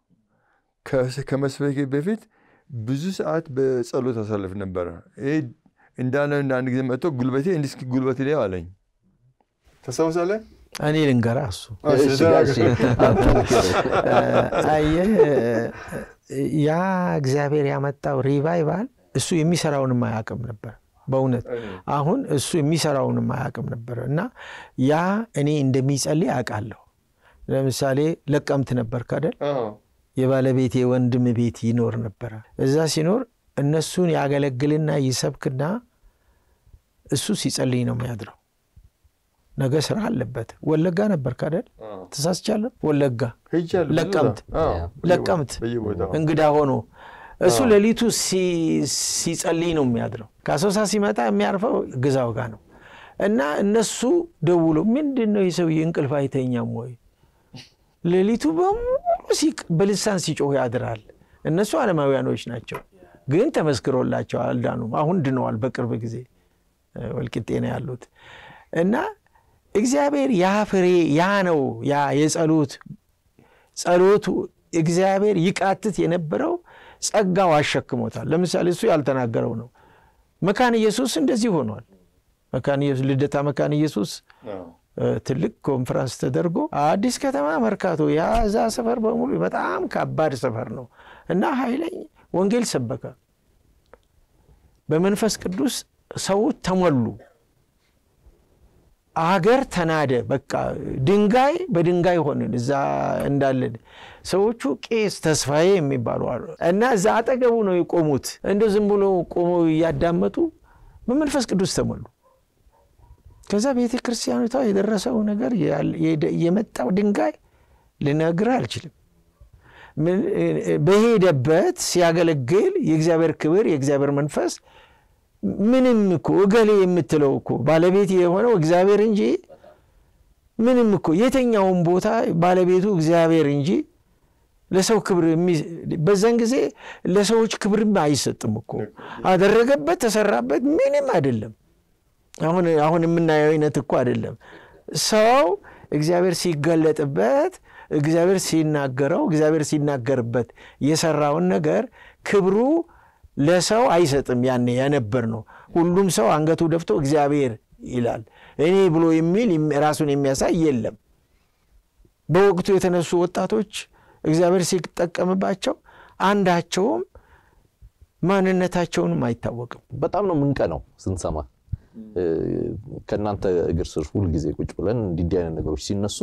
ከመስበክ በፊት ብዙ ሰዓት በጸሎት አሳልፍ ነበር እ እንዳለ እንዳንድ ጊዜ መጥቶ ጉልበቴ እንዲስኪ ጉልበቴ ላይ አለኝ ተሰውሳለ አኔ ልንገራሱ አይ ያ እግዚአብሔር ያመጣው ሪቫይቫል እሱ የሚሰራውን ማያቀም ነበር በእውነት አሁን እሱ የሚሰራውን ማያቀም ነበርና ያ እኔ እንደሚጸልይ አቃለሁ ለምሳሌ ለቀምት ነበር ካደል የባለቤቴ ወንድም ቤት ይኖር ነበር እዛ ሲኖር እነሱን ያገለግልና ይሰብክና እሱ ሲጸልይ ነው የሚያድረው ነገ ስራ አለበት ወለጋ ነበር ካደል ተሳስቻለ ወለጋ ለቀምት ለቀምት እንግዳ ሆኖ እሱ ለሊቱ ሲጸልይ ነው የሚያድረው ካሶሳ ሲመጣ የሚያርፈው ግዛው ጋር ነው እና እነሱ ደውሉ ምንድነው ይሰው ይንቅልፍ አይተኛም ወይ ለሊቱ በሙዚክ በልሳን ሲጮህ ያድራል እነሱ አለማውያኖች ናቸው ግን ተመስክሮላቸው አልዳኑም አሁን ድነዋል በቅርብ ጊዜ ወልቂጤና ያሉት እና እግዚአብሔር ያ ፍሬ ያ ነው ያ የጸሎት ጸሎቱ እግዚአብሔር ይቃትት የነበረው ጸጋው አሽክሞታል ለምሳሌ እሱ ያልተናገረው ነው መካን ኢየሱስ እንደዚህ ሆኗል መካን ኢየሱስ ልደታ መካን ኢየሱስ ትልቅ ኮንፈረንስ ተደርጎ አዲስ ከተማ መርካቶ ያዛ ሰፈር በሙሉ በጣም ከባድ ሰፈር ነው እና ኃይለኝ ወንጌል ሰበከ በመንፈስ ቅዱስ ሰው ተሞሉ አገር ተናደ በቃ ድንጋይ በድንጋይ ሆነን እዛ እንዳለ ሰዎቹ ቄስ ተስፋዬ የሚባሉ አሉ እና እዛ አጠገቡ ነው የቆሙት እንደ ዝም ብሎ ቆመው ያዳመጡ በመንፈስ ቅዱስ ተሞሉ ከዛ ቤተ ክርስቲያኑታ የደረሰው ነገር የመጣው ድንጋይ ለነገር አልችልም በሄደበት ሲያገለግል የእግዚአብሔር ክብር የእግዚአብሔር መንፈስ ምንም እኮ እገሌ የምትለው እኮ ባለቤት የሆነው እግዚአብሔር እንጂ ምንም እኮ የተኛውን ቦታ ባለቤቱ እግዚአብሔር እንጂ ለሰው ክብር በዛን ጊዜ ለሰዎች ክብር አይሰጥም እኮ አደረገበት ተሰራበት ምንም አይደለም አሁን አሁን የምናየው አይነት እኮ አይደለም ሰው እግዚአብሔር ሲገለጥበት እግዚአብሔር ሲናገረው እግዚአብሔር ሲናገርበት የሰራውን ነገር ክብሩ ለሰው አይሰጥም ያኔ ያነበር ነው ሁሉም ሰው አንገቱ ደፍቶ እግዚአብሔር ይላል እኔ ብሎ የሚል ራሱን የሚያሳይ የለም በወቅቱ የተነሱ ወጣቶች እግዚአብሔር ሲጠቀምባቸው አንዳቸው ማንነታቸውን ማይታወቅም በጣም ነው ምንቀ ነው ስንሰማ ከናንተ እግር ስር ሁሉ ጊዜ ቁጭ ብለን እንዲዲያነ ነገሮች ሲነሱ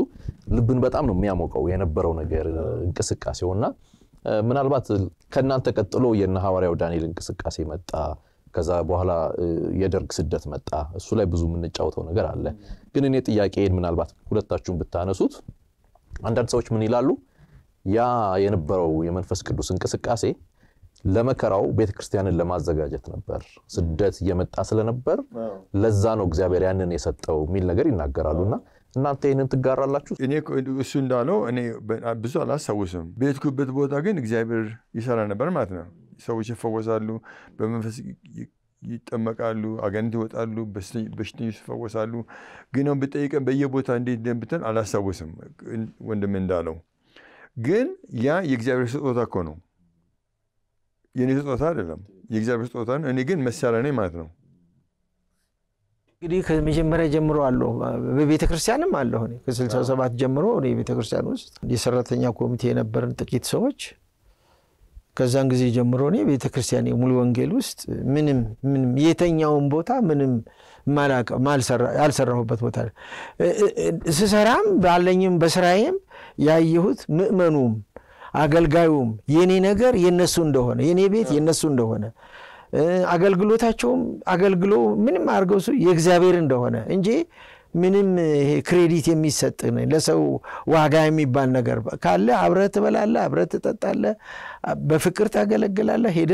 ልብን በጣም ነው የሚያሞቀው የነበረው ነገር እንቅስቃሴውና ምናልባት ከናንተ ቀጥሎ የነሐዋሪያው ዳንኤል እንቅስቃሴ መጣ ከዛ በኋላ የደርግ ስደት መጣ እሱ ላይ ብዙ ምን ጫውተው ነገር አለ ግን እኔ ጥያቄን ምናልባት ሁለታችሁን ብታነሱት አንዳንድ ሰዎች ምን ይላሉ ያ የነበረው የመንፈስ ቅዱስ እንቅስቃሴ ለመከራው ቤተክርስቲያንን ለማዘጋጀት ነበር ስደት የመጣ ስለነበር ለዛ ነው እግዚአብሔር ያንን የሰጠው ሚል ነገር ይናገራሉና نانتين تجارة لا تشوف. يعني السند علو يعني بزوج لا سويسهم. بيتكو بيت بوداجين إجابير يسالنا برماتنا. سويش فوزالو بمنفس يتأمك علو أجندوت علو بس بشتنيش فوزالو. جينهم بتأيك بيجي بوتاندي دم بتن على سويسهم وند من دالو. جين يا إجابير سوتا كونو. يعني سوتا تعلم. إجابير سوتا يعني جين مسالني ماتنا. كذي كذا ميجي مرة جمرو علو ببيت كريستيان ما علو هني كسل سبعة جمرو هني ببيت كريستيان وست دي سرتنيا كومتينا برن تكيد سوتش كزانجزي جمرو هني ببيت كريستياني ملوانجيل وست منم من يتنيا ومبوتا منم مالك مال سر على سر رهبت بوتار سسرام بعليهم بسرايم يا يهود مؤمنون عقل قايم يني نجار ينسوندو هنا يني بيت ينسوندو هنا አገልግሎታቸውም አገልግሎ ምንም አርገውሱ የእግዚአብሔር እንደሆነ እንጂ ምንም ክሬዲት የሚሰጥ ነው ለሰው ዋጋ የሚባል ነገር ካለ አብረት በላላ አብረት ተጣጣለ በፍቅር ታገለግላለ ሄደ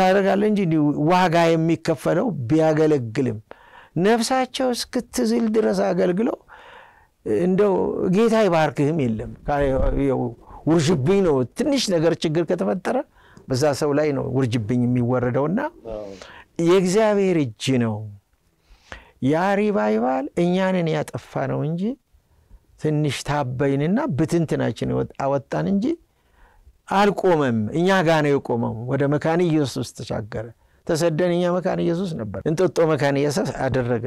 ታረጋለ እንጂ ዋጋ የሚከፈለው ቢያገለግልም ነፍሳቸው እስክትዝል ድረስ አገልግሎ እንደው ጌታ ይባርክህም ይለም ውርጅብኝ ነው ትንሽ ነገር ችግር ከተፈጠረ በዛ ሰው ላይ ነው ወርጅብኝ የሚወረደውና የእግዚአብሔር እጅ ነው ያሪባይባል እኛንን ያጠፋ ነው እንጂ ትንሽ ታበይንና በትንተናችን አወጣን እንጂ አልቆመም እኛ ጋር ነው የቆመው ወደ መካን ኢየሱስ ተሻገረ ተሰደንኛ መካን ኢየሱስ ነበር እንጠጦ መካን ኢየሱስ አደረገ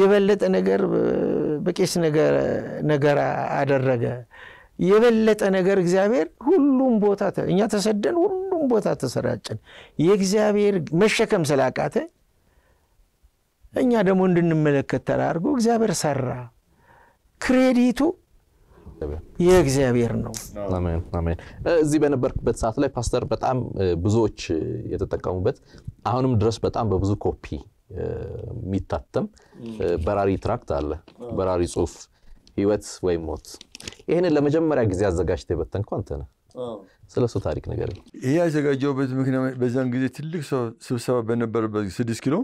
የበለጠ ነገር በቄስ ነገር ነገር አደረገ የበለጠ ነገር እግዚአብሔር ሁሉም ቦታ እኛ ተሰደን ሁሉም ቦታ ተሰራጨን የእግዚአብሔር መሸከም ሰላቃተ እኛ ደሞ እንድንመለከት ተራርጎ እግዚአብሔር ሰራ ክሬዲቱ የእግዚአብሔር ነው አሜን አሜን እዚ በነበርክበት ሰዓት ላይ ፓስተር በጣም ብዙዎች የተጠቀሙበት አሁንም ድረስ በጣም በብዙ ኮፒ ሚታተም በራሪ ትራክት አለ በራሪ ጽሁፍ ህይወት ወይ ሞት إيه نلا مجمرة جزيرة زجاج تبى تنكون تنا. سلسو تاريخ نجاري. هي زجاج جوابت ممكن بزن جزيرة تلك سو سبسبة بنبر بسدس كيلو.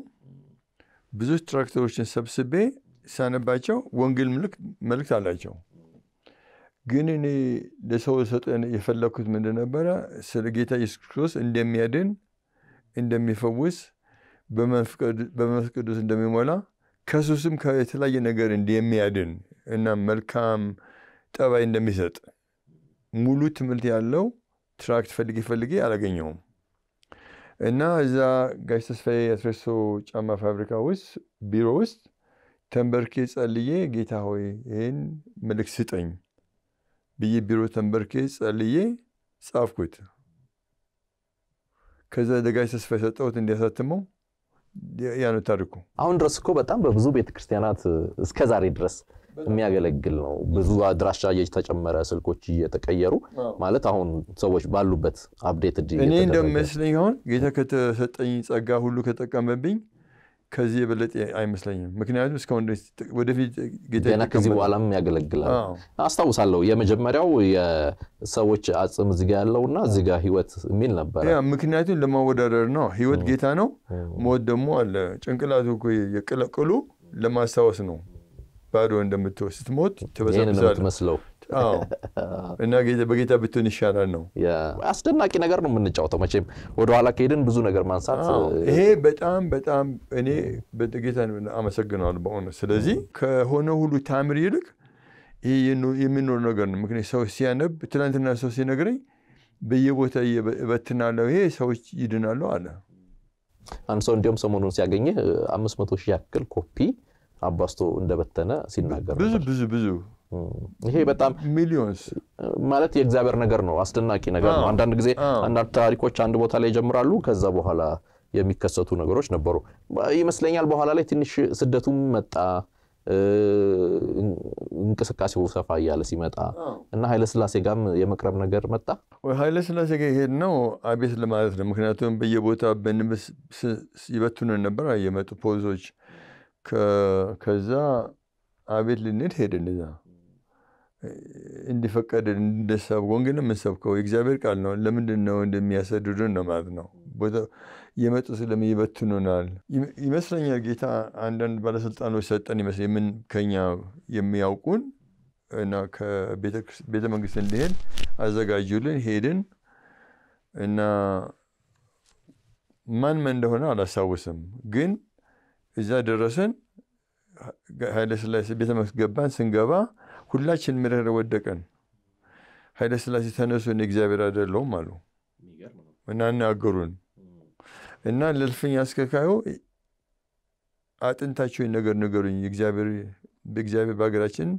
بزوج تراكتور وشين سبسبة سنة باجوا وانجيل ملك ملك تعالجوا. جنني لسه وصلت أنا يفلكت من النبرة سرقيتها يسكروس إندم يدين إندم يفوز بما فكر بما فكر دوس إندم يملا كسوسم كايتلا ينجار إندم يدين إننا ملكام تابع إندم يسات مولود ملتي على تراكت فلقي فلقي على جنيهم إننا إذا جايسس في أترسو جامعة فابريكا وس بيروست تمبركيس عليه جيتها هوي إن ملك ستين بيجي بيرو تمبركيس عليه سافكوت كذا إذا جايسس في ساتو تنديسات تمو يعني تاركو عون درسكو بتأم ببزوبية كريستيانات كذا درس የሚያገለግል ነው ብዙ አድራሻ እየተጨመረ ስልኮች እየተቀየሩ ማለት አሁን ሰዎች ባሉበት አፕዴት እየተደረገ እኔ እንደምስለኝ ሆን ጌታ ከተሰጠኝ ጸጋ ሁሉ ከተቀመበኝ ከዚህ በለጥ አይመስለኝም ምክንያቱም እስከ ወንድ ወደፊት ጌታ ከዚህ በኋላም ያገለግላል አስተውሳለሁ የመጀመሪያው የሰዎች አጽም ዝጋ ያለውና ዝጋ ህይወት ሚል ነበር ያ ምክንያቱም ለማወዳደር ነው ህይወት ጌታ ነው ሞት ደግሞ አለ ጭንቅላቱ እኮ የቀለቀሉ ለማስተዋወስ ነው بارو عندما توصلت موت تبزر بزر مسلو آه إنها جيت بقيت بتوني شارنو يا أصلاً كنا قررنا من الجو تماشيم ودوا على كيدن بزونا قرمان صار هي بتأم بتأم إني بتجيت أنا أمسك جنال بعون سلزي كهونه هو تامريرك ينو يمينو نقرن ممكن سوسيانة بتلانتنا سوسيانة قري بيجوتها يب بتناله هي سوي يدناله على أنصون ديوم سمونون سياجيني أمس متوشي أكل كوبي አባስቶ እንደበተነ ሲናገር ብዙ ብዙ ብዙ ይሄ በጣም ሚሊዮንስ ማለት የእግዚአብሔር ነገር ነው አስደናቂ ነገር ነው አንድ አንድ ጊዜ አንድ ታሪኮች አንድ ቦታ ላይ ጀምራሉ ከዛ በኋላ የሚከሰቱ ነገሮች ነበሩ ይመስለኛል በኋላ ላይ ትንሽ ስደቱም መጣ እንከሰካሲው ሰፋ ያለ ሲመጣ እና ኃይለ ስላሴ ጋም የመቅረብ ነገር መጣ ወይ ኃይለ ስላሴ ጋር ሄድ ነው አቤት ለማለት ነው ምክንያቱም በየቦታው በንብስ ይበቱን ነበር የመጡ ፖዞች كذا عبيد للنت هيدا نذا إندي فكر إن ده سب قونجنا من سب كويك زابير قالنا لمن دنا وندم ياسدودنا ما أذنوا بودا يمت أسلم يبتنونال يمثلن يا جيتا عندن بالسلطان وسلطان يمثل من كنيا يمياوكون أنا كبيت بيت مجلس الليل أزعاجولن هيدن أنا من من ده هنا على سوسم جن إذا درسن هيدا سلاسي بيت مجلس جبان سنجابا كلش المرة ودكان هيدا سلاسي ثانوس ونجزابير هذا لهم مالو ونانا أقرون إن للفين يسككوا أتنتشوا النجر نجرون يجزابير بيجزابير باقراشين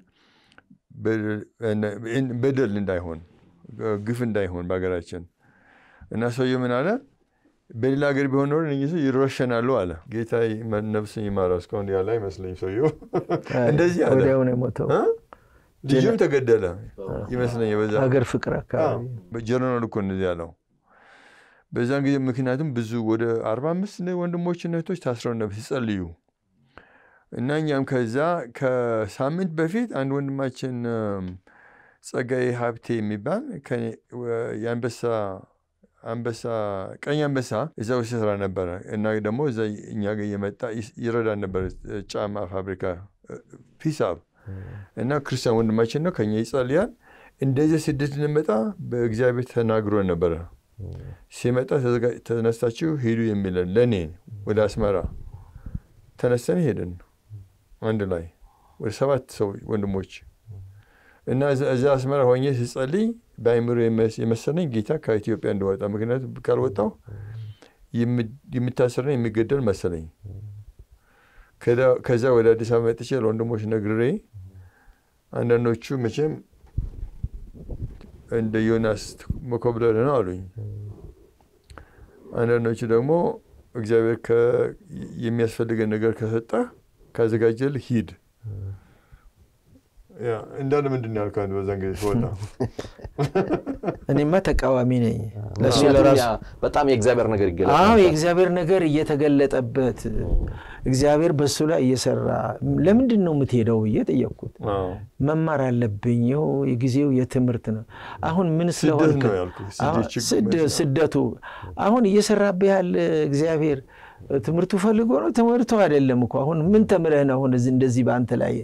بدل ندايهون قفن دايهون باقراشين الناس هيو من على بيلا غير بهنور نجسوا يروشن على على قيتاي من نفسي ما راسكون يا لاي مسلي سويو إندزي هذا ديجوم تقدلا يمسني بزاف هاجر فكرة كامل بجرنا لكم نديالو بزاف مكناتهم بزوج وده أربعة مسنة وعندهم موجنا توش تحصلون نفس الليو إن أيام كذا كسامد بفيد عندهم ماشين سجاي هابتي مبان كان يان بس يان بس كان يان بس إذا وصلنا برا إن هذا مو زي نيجي يمتى يردان برا تجمع فابريكا فيساب أنا كريستيان ونماشينا كنيا إسرائيل إن دجاج سيدتنا متى بإجابة ناقرون برا سمتا تنستشيو هيرو يميلن لنين ولا اسمارا تنستني هيدن عندلاي ورسمات سوي وندموش إن إذا إذا اسمارا هو نيس إسرائيل بايمرو يمس يمسني جيتا كإثيوبيا دوت أما كنا بكروتاو يم يمتاسرني مقدر مسني كذا كذا ولا دسمة تشيل وندموش نقري أنا نوتشو مشيم عند يونس مقابلة نالوي أنا نوتشو دمو إجابة ك يميسفل عن نجار كهتا كذا كجيل هيد يا إن ده من الدنيا كان بزنجي فوتا أنا ما تكأواميني لا شيء لا راس بتعمل إجابة نجار جل آه إجابة نجار يتجلت أبت إجابة بسلا يسرع لمن دينه متيروية تيجوكت ما مرة لبينيو يجزيو يتمرتنا أهون من سلوك سد سدتو أهون يسرع بها الإجابة تمرتوا فلقونا تمرتوا على اللي مكوا هون من تمرهنا هون زند زيب عن تلاقي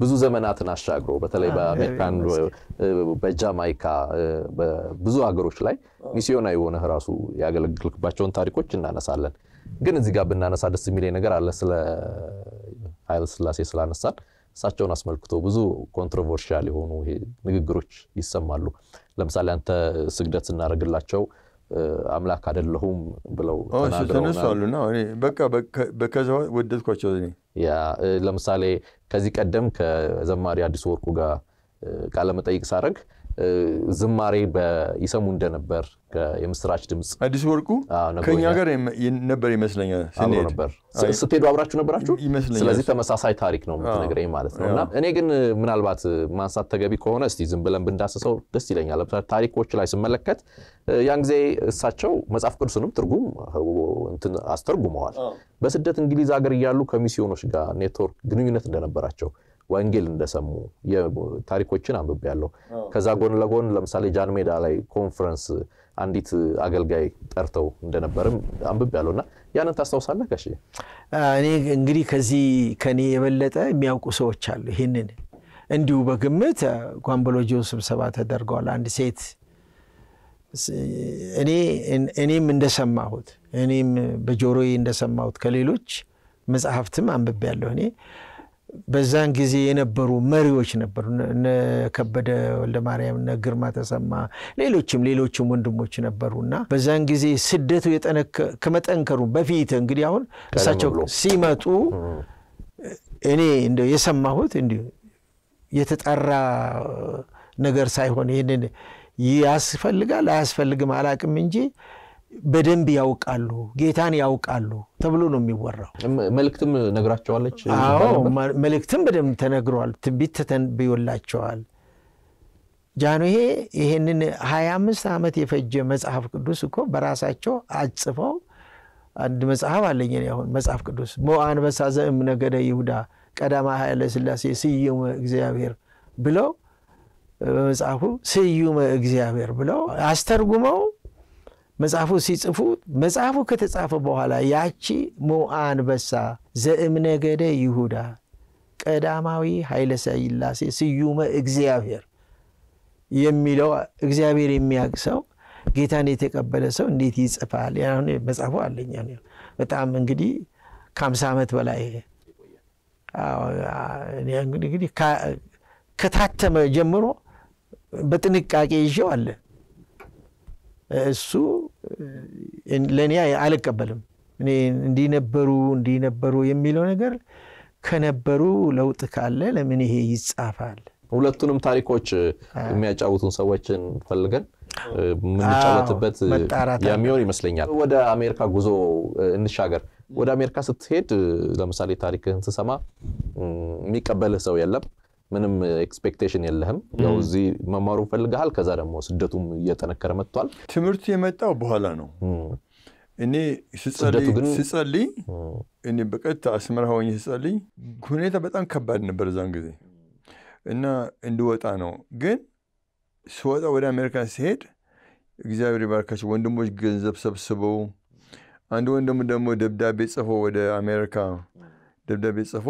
بزو زمانات ناشته اگرو بتله با میکان با جامایکا بزو اگروش لای میسیونای وانه هراسو یا گل بچون تاریکو چندان سالن گنزیگا بندان ساده سیمیلی نگر آلسل آلسل آسیسلان سال ساتچون اسمال کتو بزو کنترورشیالی هونوی نگروش یسمالو لمساله انت سقدت نارگر لاتشو عمل کارل لهم بلو تناگرونه سالونه آنی بکا بکا زود ودت کوچونی یا لمساله كذيك قدم كزماري عدي صور كوجا كعلامة أيك سارق زماري بيسمون ده نبر كيمسراج تمس عدي صور كو كنيا غير نبر يمثلن يا سنيد نبر ستيد وابراشو نبراشو سلازي تمس أساي تاريخ نوم تنقرأي مالس نوم أنا كن من البات ما صدق تجيبي كونه استيزم بلن بنداس صور دستيلين على بتر تاريخ وش لايس ملكت يعني زي ساتشو مس أفكر سنوم ترجم وانت أسترجم وار بس ده تنجليز أقدر يالو كميسيونش كا نتورك جنونية ده نبراشو وانجيل ندسمو يا تاريخ وجهنا عم ببيعلو كذا قلنا لقون لمسالي جانمي دالي كونفرنس عندي تأجل جاي أرتو ندنا برم عم ببيعلونا يعني أنت استوصلنا كشيء أنا إنجلي كذي كني يبلته مياوكو سوت شالو هنن عندي وبقمته قام بلو جوسب سبعة درجال عندي سيت أنا أنا من دسم معود أنا بجوري دسم معود كليلوش مزعفتم عم ببيعلوني بزان كذي نبرو مريوش نبرو نكبده ولا ماريم نجرمات سما ليلوشم ليلوشم وندموش نبرونا بزان كذي سدته يتأنا كمت أنكروا بفيت أنقريهون ساتشوك سيماتو إني إندو يسمعهوت إندو يتتقرى نجار سايهون هنا ياسفلقا لا ياسفلقا معلاك منجي بدن بياوك ألو جيتان ياوك ألو تبلونهم يبورا ملكتم نجرات شوالج أو ملكتم بدم تنجروال تبيت تن بيولات شوال جانو هي هنن هايام سامت يفجع مسافة كدوس كوب براسات شو عجسفو عند مسافة اللي ينيهون مسافة كدوس مو أنا بس هذا من نجار يهودا كذا ما هاي لسلاسي سيوم إجزاهير بلو مسافة سيوم إجزاهير بلو أستر جماو مزعفو سيصفو مزعفو كتصافو بحالا ياچي مو ان بسا زئم نگده يهودا قداماوي هايله سيلاسي سيومه اغزيابير يميلو اغزيابير يمياقسو ጌታን የተቀበለ ሰው እንዴት ይጽፋል ያሁን መጽሐፉ አለኛ ነው በጣም እንግዲህ ከ50 አመት በላይ አዎ እንግዲህ ከታተመ ጀምሮ በጥንቃቄ ይዤው አለ እሱ ለኔ አልቀበልም እኔ እንዲነበሩ እንዲነበሩ የሚለው ነገር ከነበሩ ለውጥ ካለ ለምን ይሄ ይጻፋል ሁለቱንም ታሪኮች የሚያጫውቱን ሰዎችን ፈልገን ምንጫወትበት ያሚዮር ይመስለኛል ወደ አሜሪካ ጉዞ እንሻገር ወደ አሜሪካ ስትሄድ ለምሳሌ ታሪክህን ተሰማ የሚቀበልህ ሰው የለም ምንም ኤክስፔክቴሽን የለህም ያው እዚ መማሩ ፈልጋል ከዛ ደሞ ስደቱም እየተነከረ መጥቷል ትምርት የመጣው በኋላ ነው እኔ ሲጸልይ ሲጸልይ እኔ በቀጣ አስመራውኝ ሲጸልይ ሁኔታ በጣም ከባድ ነበር ዛን ጊዜ እና እንድወጣ ነው ግን ስወጣ ወደ አሜሪካ ሲሄድ እግዚአብሔር ይባርካቸው ወንድሞች ገንዘብ ሰብስበው አንድ ወንድም ደሞ ደብዳቤ ጽፎ ወደ አሜሪካ ደብዳቤ ጽፎ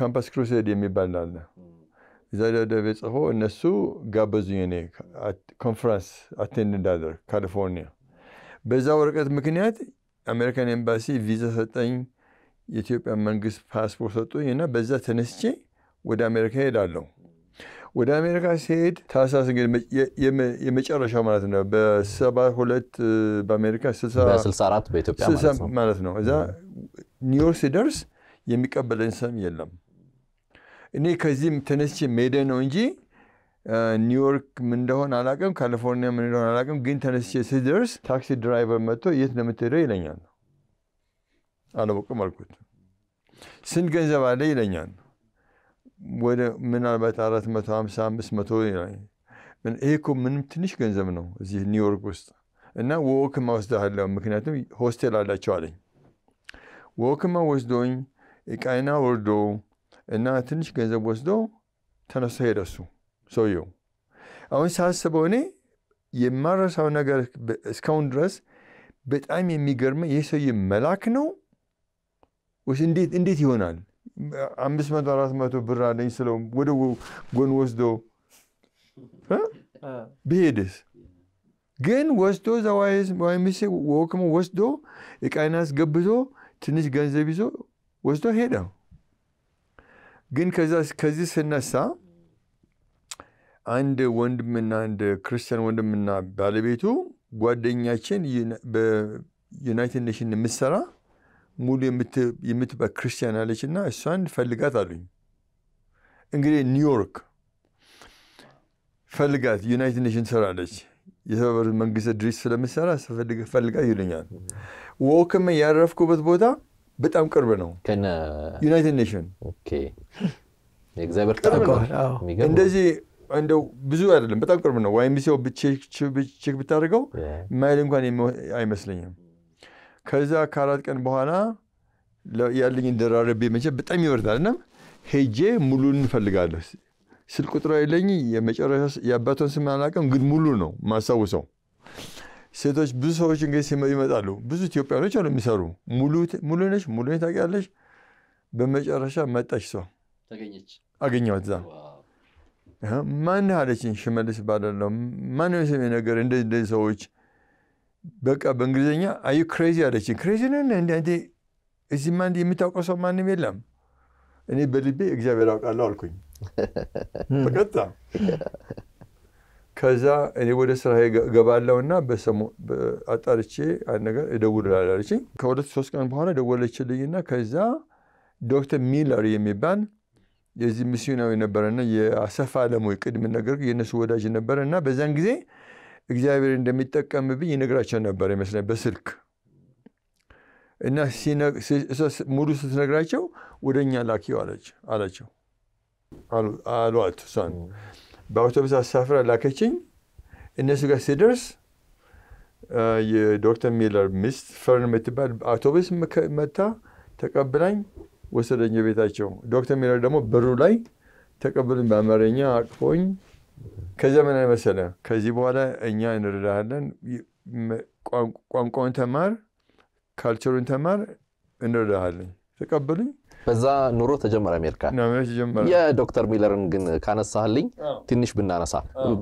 ካምፓስ ክሩሴድ የሚባል አለ እዛ ደብዳቤ ጽፎ እነሱ ጋበዙኝ እኔ ኮንፈረንስ አቴንድ እንዳደር ካሊፎርኒያ በዛ ወረቀት ምክንያት አሜሪካን ኤምባሲ ቪዛ ሰጠኝ የኢትዮጵያ መንግስት ፓስፖርት ሰጠኝ እና በዛ ተነስቼ ወደ አሜሪካ ሄዳለሁ ወደ አሜሪካ ሲሄድ ታሳስ ግን የመጨረሻው ማለት ነው በ72 በአሜሪካ ስልሳ በስልሳ አራት በኢትዮጵያ ማለት ነው እዛ ኒውዮርክ ሲደርስ የሚቀበለን ሰም የለም እኔ ከዚህም ተነስቼ ሜዳ ነው እንጂ ኒውዮርክ ምን እንደሆነ አላቀም ካሊፎርኒያ ምን እንደሆነ አላቀም ግን ተነስቼ ሲደርስ ታክሲ ድራይቨር መጥቶ የት ነው የምትሄደው ይለኛል አላወቅም አልኩት ስንት ገንዘብ አለ ይለኛል ወደ ምናልባት አራት መቶ ሃምሳ አምስት መቶ ይለኛል ምን እኮ ምን ትንሽ ገንዘብ ነው እዚህ ኒውዮርክ ውስጥ እና ወክ ማውስደሃለው ምክንያቱም ሆስቴል አላቸው አለኝ ወክ ማውስዶኝ ይቃይና ወርዶ እና ትንሽ ገንዘብ ወስዶ ተነስቶ ሄደሱ ሰውየው አሁን ሳስበው እኔ የማረሳው ነገር እስካሁን ድረስ በጣም የሚገርም የሰውየ መልአክ ነው ወይስ እንዴት እንዴት ይሆናል አምስት መቶ አራት መቶ ብር አለኝ ስለው ወደ ጎን ወስዶ ቢሄድስ ግን ወስዶ ዘዋይስ ወይስ ወክም ወስዶ ይቃይናስ ገብዞ ትንሽ ገንዘብ ይዞ ወስዶ ሄዳ ግን ከዛ ከዚህ ስነሳ አንድ ወንድምና አንድ ክርስቲያን ወንድምና ባለቤቱ ጓደኛችን በዩናይትድ ኔሽን ምሰራ ሙሉ የምት የምትበ ክርስቲያን አለችና እሷን ፈልጋት አሉኝ እንግዲህ ኒውዮርክ ፈልጋት ዩናይትድ ኔሽን ሰራለች የህብረት መንግስት ድርጅት ስለምሰራ ፈልጋ ፈልጋ ይሉኛል ወከም ያረፍኩበት ቦታ በጣም ቅርብ ነው ከነ ዩናይትድ ኔሽን ኦኬ ኤግዛይበር ተቀበለ እንደዚህ እንደው ብዙ አይደለም በጣም ቅርብ ነው ዋይኤምሲው ቼክ ቼክ ብታደርገው ማይል እንኳን አይመስለኝም ከዛ ካራት ቀን በኋላ ያለኝ እንደራረብ በመጨ በጣም ይወርዳልና ሄጄ ሙሉን ፈልጋለሁ ስልክ ቁጥሩ አይለኝ የመጨረሻ ያባቶን ስም አላቀም ግን ሙሉ ነው ማሳውሰው ሴቶች ብዙ ሰዎች እንግዲህ ሲመጡ ይመጣሉ ብዙ ኢትዮጵያኖች አሉ የሚሰሩ ሙሉ ሙሉ ነሽ ሙሉ ታውቂያለሽ በመጨረሻ መጣች ሰው ተገኘች አገኘዋት ዛ ማን አለችኝ ሽመልስ ባደለም ማን ነው የሰው ነገር እንደዚህ ሰዎች በቃ በእንግሊዘኛ አይ ክሬዚ አለችኝ ክሬዚ ነን እንዴ አንዴ እዚህ ማን የምታውቀው ሰው ማንም የለም እኔ በልቤ እግዚአብሔር አውቃለሁ አልኩኝ በቃታ ከዛ እኔ ወደ ስራዬ ገባለውና በሰሙ አጣርቼ አንድ ነገር እደውልላለች ከሁለት ሶስት ቀን በኋላ ደወለችልኝና ከዛ ዶክተር ሚለር የሚባል የዚህ ሚስዮናዊ ነበርና የአሰፋ ለሞይ ቅድም ነገር የነሱ ወዳጅ ነበርና በዛን ጊዜ እግዚአብሔር እንደሚጠቀምብኝ ይነግራቸው ነበር መስለ በስልክ እና ሲነግስ ሙሉ ስትነግራቸው ወደኛ ላኪው አለች አላቸው አሉ አሏት ሰን በአውቶቡስ አሳፍራ ላከችኝ እነሱ ጋር ሲደርስ የዶክተር ሚለር ሚስት ፈርን መትባል አውቶቡስ መታ ተቀበለኝ ወሰደኝ ቤታቸው ዶክተር ሚለር ደግሞ በሩ ላይ ተቀበለኝ በአማርኛ አቅፎኝ ከዘመን መሰለ ከዚህ በኋላ እኛ እንረዳለን ቋንቋን ተማር ካልቸሩን ተማር እንረዳለን ተቀበለኝ በዛ ኑሮ ተጀመረ አሜሪካ ነው ተጀመረ ያ ዶክተር ሚለርን ግን ካነሳልኝ ትንሽ ብናነሳ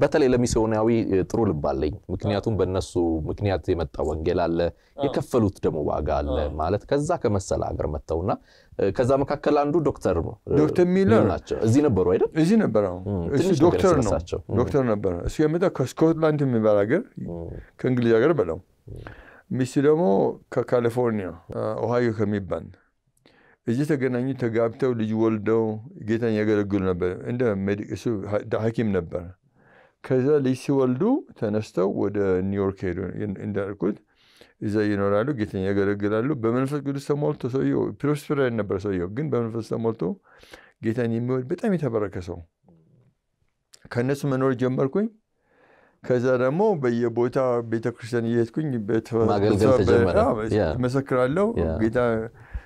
በተለይ ለሚስዮናዊ ጥሩ ልባለኝ ምክንያቱም በእነሱ ምክንያት የመጣው ወንጌል አለ የከፈሉት ደሞ ዋጋ አለ ማለት ከዛ ከመሰለ አገር መጣውና ከዛ መካከለ አንዱ ዶክተር ነው ዶክተር ሚለር ናቸው እዚህ ነበርው አይደል እዚህ ነበርው እሱ ዶክተር ነው ዶክተር ነበር እሱ የመጣው ከስኮትላንድ የሚባል አገር ከእንግሊዝ አገር በለው ሚስ ደሞ ከካሊፎርኒያ ኦሃዮ ከሚባል እዚህ ተገናኙ ተጋብተው ልጅ ወልደው ጌታን ያገለግሉ ነበር እንደ ሜዲክስ ሐኪም ነበር ከዛ ልጅ ሲወልዱ ተነስተው ወደ ኒውዮርክ ሄዱ እንዳልኩት እዛ ይኖራሉ ጌታን ያገለግላሉ በመንፈስ ቅዱስ ተሞልቶ ሰውየው ፕሮስፐር ነበር ሰውየው ግን በመንፈስ ተሞልቶ ጌታን የሚወድ በጣም የተባረከ ሰው ከነሱ መኖር ጀመርኩኝ ከዛ ደሞ በየቦታ ቤተክርስቲያን እየሄድኩኝ በማገልገል ተጀመረ መስክራለሁ ጌታ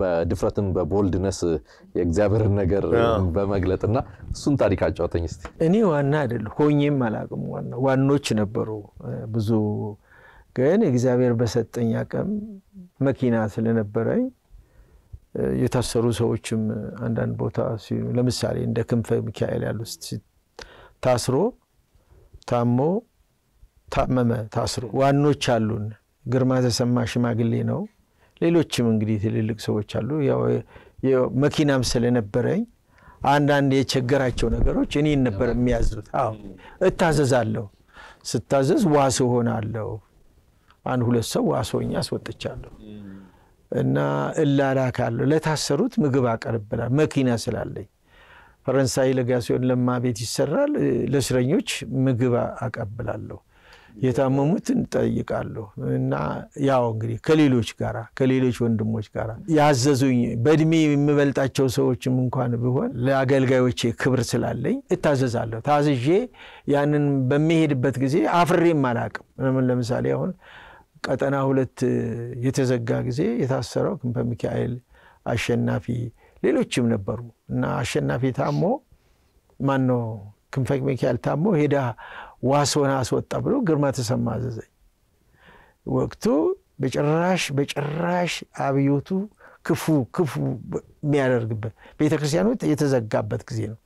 በድፍረትም በቦልድነስ የእግዚአብሔር ነገር በመግለጥና እሱን ታሪካቸው አተኝስቲ እኔ ዋና አይደል ሆኝም አላቅም ዋና ዋኖች ነበሩ ብዙ ግን እግዚአብሔር በሰጠኝ አቀም መኪና ስለነበረኝ የታሰሩ ሰዎችም አንዳን ቦታ ለምሳሌ እንደ ክንፈ ሚካኤል ያሉ ታስሮ ታሞ ታመመ ታስሮ ዋኖች አሉን ግርማ ተሰማ ሽማግሌ ነው ሌሎችም እንግዲህ ትልልቅ ሰዎች አሉ ያው የመኪናም ስለነበረኝ አንድ አንድ የቸገራቸው ነገሮች እኔን ነበር የሚያዝሉት አዎ እታዘዛለሁ ስታዘዝ ዋስ ሆናለሁ አንድ ሁለት ሰው ዋሶኛ አስወጥቻለሁ እና እላላካለሁ ለታሰሩት ምግብ አቀርብላ መኪና ስላለኝ ፈረንሳይ ለጋሲዮን ለማ ቤት ይሰራል ለስረኞች ምግብ አቀብላለሁ የታመሙትን ጠይቃለሁ እና ያው እንግዲህ ከሌሎች ጋራ ከሌሎች ወንድሞች ጋራ ያዘዙኝ በእድሜ የሚበልጣቸው ሰዎችም እንኳን ቢሆን ለአገልጋዮቼ ክብር ስላለኝ እታዘዛለሁ ታዝዤ ያንን በመሄድበት ጊዜ አፍሬም አላቅም ለምሳሌ አሁን ቀጠና ሁለት የተዘጋ ጊዜ የታሰረው ክንፈ ሚካኤል አሸናፊ ሌሎችም ነበሩ እና አሸናፊ ታሞ ማን ነው ክንፈ ሚካኤል ታሞ ሄዳ ዋሶና አስወጣ ብሎ ግርማ ተሰማ አዘዘኝ ወቅቱ በጭራሽ በጭራሽ አብዮቱ ክፉ ክፉ የሚያደርግበት ቤተክርስቲያኑ የተዘጋበት ጊዜ ነው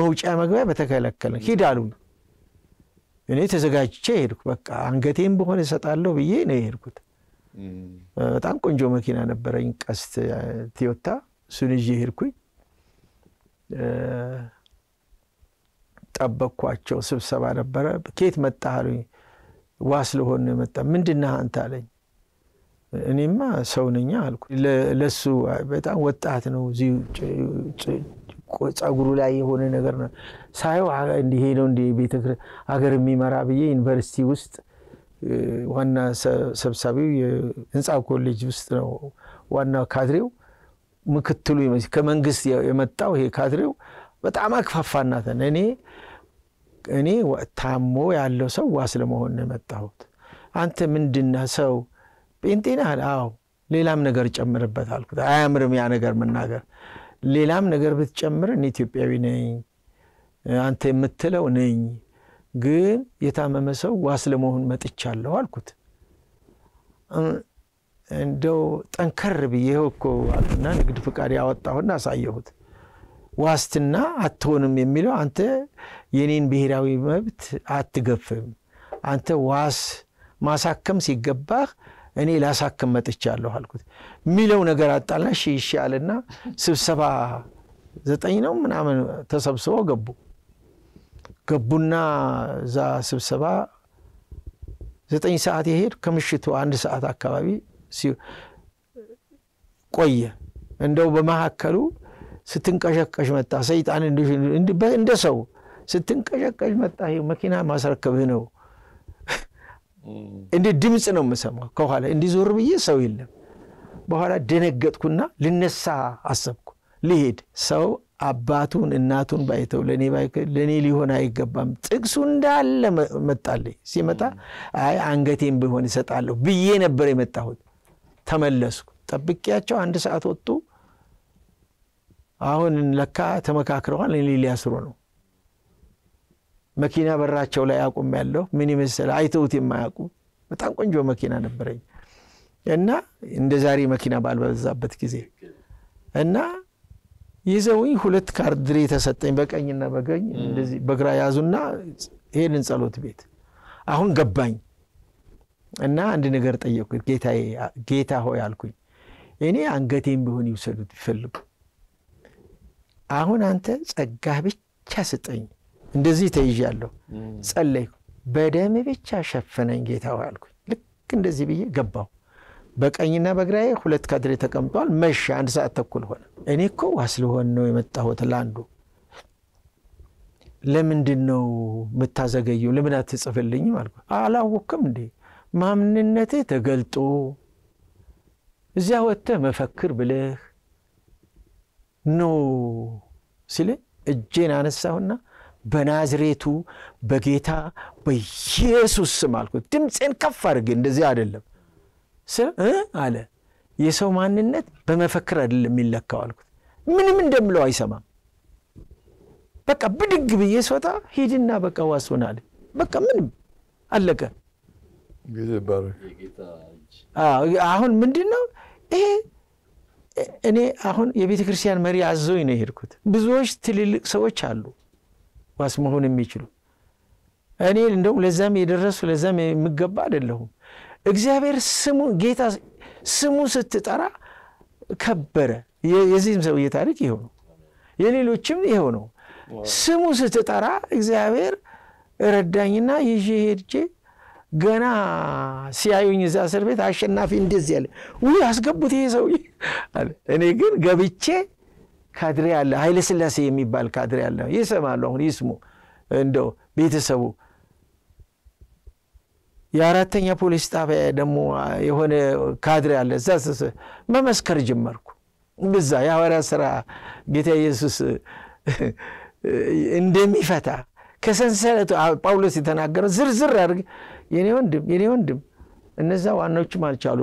መውጫ መግቢያ በተከለከለ ሂዳሉ እኔ ተዘጋጅቼ ሄድኩ በቃ አንገቴም በሆነ ሰጣለሁ ብዬ ነው ሄድኩት በጣም ቆንጆ መኪና ነበረኝ ቀስት ቶዮታ ሱንጂ ሄድኩኝ ጠበቅኳቸው ስብሰባ ነበር ኬት መጣሁኝ ዋስለ ሆነ መጣ ምንድነው አንተ አለኝ እኔማ ሰው ነኝ አልኩ ለሱ በጣም ወጣት ነው እዚ ጻጉሩ ላይ የሆነ ነገር ነው ሳይው እንደ ሄዶ እንደ ቤተ አገር የሚመራ በየ ዩኒቨርሲቲ ውስጥ ዋና ሰብሳቢው የህንጻ ኮሌጅ ውስጥ ነው ዋና ካድሬው ምክትሉ ከመንግስት የመጣው ይሄ ካድሬው በጣም አክፋፋና ተነኔ እኔ ታሞ ያለው ሰው ዋስለ መሆን መጣሁት አንተ ምንድነው ሰው ጴንጤና አው ሌላም ነገር ጨምረበት አልኩት አያምርም ያ ነገር መናገር ሌላም ነገር ብትጨምር እኔ ኢትዮጵያዊ ነኝ አንተ የምትለው ነኝ ግን የታመመ ሰው ዋስለ መሆን መጥቻለሁ አልኩት እንደው ጠንከር በየውኮ አጥና ንግድ ፍቃድ ያወጣውና ሳይይሁት ዋስትና አትሆንም የሚለው አንተ የኔን ብሔራዊ መብት አትገፍም አንተ ዋስ ማሳከም ሲገባህ أني لا ساكن ما تشجعله هالكذي ميلون أجرات على شيء شيء علىنا سب سبعة زتينهم من عمل تسب سوا جبوا جبونا ذا سب سبعة زتين ساعة هير كم شتوا عند ساعة كبابي سيو قوية عندو بمها كلو ستين كشك كشمتة سيد عن الدش عند عند سو ستين كشك كشمتة هي مكينة ما سركبينه عند دمس أنا مسمى كهلا عند زور بيجي سويلنا بهارا دنقت كنا للنساء عصبك ليهد سو أباتون الناتون بيتوا لني بايك لني اللي هو نايك جبام تكسون دال متعلي سمتا أي عنقتين بهوني ستعلو بيجينا بري متعود تملسك تبي كياتشوا عند ساعات وتو أهون لكا تمكاكروان للي اللي يسرونه مكينة برات شو لا يأكل ماله مني مثل عيتوتي ما يأكل بتأكل جو مكينة نبرين إننا إندزاري مكينة بالبزابت كذي إننا يزوي خلت كاردري تساتين بق أيننا بقين إندز بقرا يازونا هي نسألوت بيت أهون جبّين إننا عندنا قرط أيوك جيتا جيتا هو يالكوي إني عنقتين بهوني يسألوت فيلب أهون أنت أجابي كستين እንደዚህ ተይያለሁ ጸለይኩ በደም ብቻ ሸፈነኝ ጌታው አልኩኝ ልክ እንደዚህ ብዬ ገባው በቀኝና በግራዬ ሁለት ካድሬ ተቀምጧል መሽ አንድ ሰዓት ተኩል ሆነ እኔ እኮ ዋስል ሆነ ነው የመጣሁት ላንዱ ለምንድን ነው መታዘገዩ ለምን አትጽፍልኝ ማለት አላውቅም እንዴ ማምንነቴ ተገልጦ እዚያ ወጥተህ መፈክር ብለህ ኖ ሲል እጄን አነሳሁና በናዝሬቱ በጌታ በኢየሱስ ስም አልኩት ድምጽን ከፍ አድርጌ እንደዚህ አይደለም ሰ አለ የሰው ማንነት በመፈክር አይደለም ይለካው አልኩት ምንም እንደምለው አይሰማም በቃ ብድግ ብዬ ሶታ ሂድና በቃ ዋስሆናል በቃ ምንም አለቀ ግዝባረ ጌታ አሁን ምንድነው ይሄ እኔ አሁን የቤተ ክርስቲያን መሪ አዘውኝ ነው ይርኩት ብዙዎች ትልልቅ ሰዎች አሉ واسمهون ميشلو أني لندو لازم يدرس ولازم متجبّع لهم. إجزاءير سمو جيتا سمو ستترى كبّرة يزيد مسوي تاريخ يهونو. يعني لو كم يهونو سمو ستترى إجزاءير ردّعينا يجي هرجي جنا سيايو نزاع سربت عشان نافين دزيل. ويا أسقبته يسوي. أنا يقول قبيتشي ካድሬ ያለ ኃይለ ስላሴ የሚባል ካድሬ ያለ ይሰማሉ አሁን ይስሙ እንደው ቤተሰቡ የአራተኛ ፖሊስ ጣቢያ ደሞ የሆነ ካድሬ ያለ ዘስ መመስከር ጀመርኩ በዛ ያወራ ስራ ጌታ ኢየሱስ እንደሚፈታ ከሰንሰለቱ ጳውሎስ የተናገረ ዝርዝር ያርግ የኔ ወንድም የኔ ወንድም እነዛ ዋናዎቹ ማለት አሉ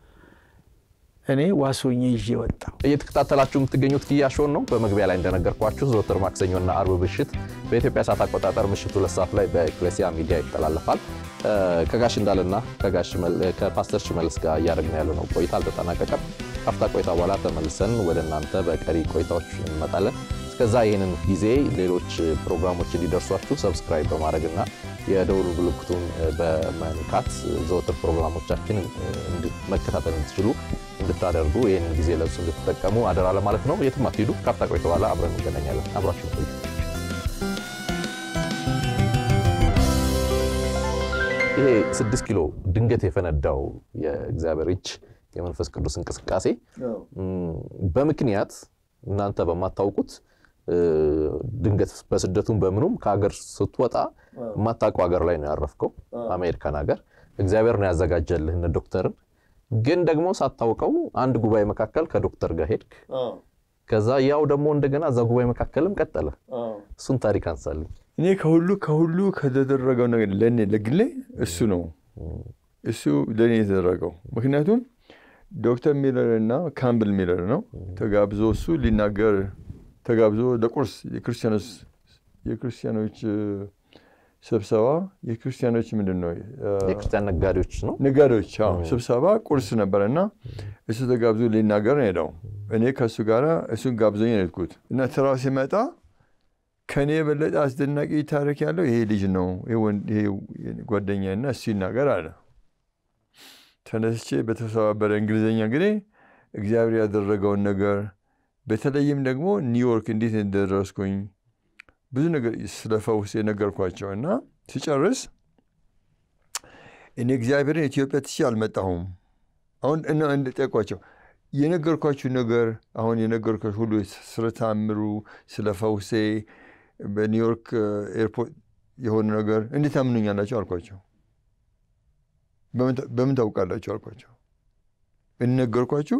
እኔ ዋሱኝ ይዤ ወጣሁ እየተከታተላችሁ የምትገኙት ኪያሾን ነው በመግቢያ ላይ እንደነገርኳችሁ ዘወትር ማክሰኞና አርብ ምሽት በኢትዮጵያ ሰዓት አቆጣጠር ምሽት ሁለት ሰዓት ላይ በኢክሌሲያ ሚዲያ ይተላለፋል ከጋሽ እንዳለና ከጋሽ ከፓስተር ሽመልስ ጋር ያደረግን ያለው ነው ቆይታል ተጠናቀቀ አፍታ ቆይታ በኋላ ተመልሰን ወደናንተ በቀሪ ቆይታዎች እንመጣለን እስከዛ ይሄንን ጊዜ ሌሎች ፕሮግራሞች እንዲደርሷችሁ ሰብስክራይብ በማድረግና የደውል ምልክቱን በመንካት ዘወትር ፕሮግራሞቻችንን እንድትመከታተሉ እንድትችሉ እንድታደርጉ ይሄንን ጊዜ ለሱ እንድትጠቀሙ አደራ ለማለት ነው የትም አትሄዱ ከአፍታ ቆይታ በኋላ አብረን እንገናኛለን አብራችሁ ቆዩ ይሄ ስድስት ኪሎ ድንገት የፈነዳው የእግዚአብሔር እጅ የመንፈስ ቅዱስ እንቅስቃሴ በመክንያት እናንተ በማታውቁት ድንገት በስደቱን በመኑም ካገር ስትወጣ ማታውቀው ሀገር ላይ ነው ያረፍከው አሜሪካን ሀገር እግዚአብሔር ነው ያዘጋጀልህ እንደ ዶክተርን ግን ደግሞ ሳታውቀው አንድ ጉባኤ መካከል ከዶክተር ጋር ሄድክ ከዛ ያው ደግሞ እንደገና ዛ ጉባኤ መካከልም ቀጠለ እሱን ታሪክ አንሳልኝ እኔ ከሁሉ ከሁሉ ከደረገው ነገር ለኔ ለግሌ እሱ ነው እሱ ለኔ ደረገው ምክንያቱም ዶክተር ሚለርና ካምብል ሚለር ነው ተጋብዞ እሱ ሊናገር ተጋብዞ ለቁርስ የክርስቲያኖች የክርስቲያኖች سبسوا يكريستيانوش من النوع. يكريستيان نجاروش نو. نجاروش ها. سبسوا كورسنا برنا. إيش هذا قابزو اللي نجارني داو. إني كاسوكارا إيش قابزوين الكوت. نتراسي متى؟ كاني بلد أصدقنا كي تارك يالو هي ليجنو. هي ون هي قدرني أنا سين نجارا. تناسشي بتسوا برانجليزيا غري. إجابري هذا الرجال نجار. بتلاقيهم نجمو نيويورك إنديس ندرس كوين. بدون نقول سلفاو سي نقول كويتشونا تشارس إن إجابرين إثيوبيا تشال متهم أون إنه عند تكويتشو ينقول كويتشو نقول أون ينقول كويتشو لو سرتامرو سلفاو سي بنيويورك إيربورت يهون نقول إن تامنون يانا تشار كويتشو بمن بمن توكل تشار كويتشو إن نقول كويتشو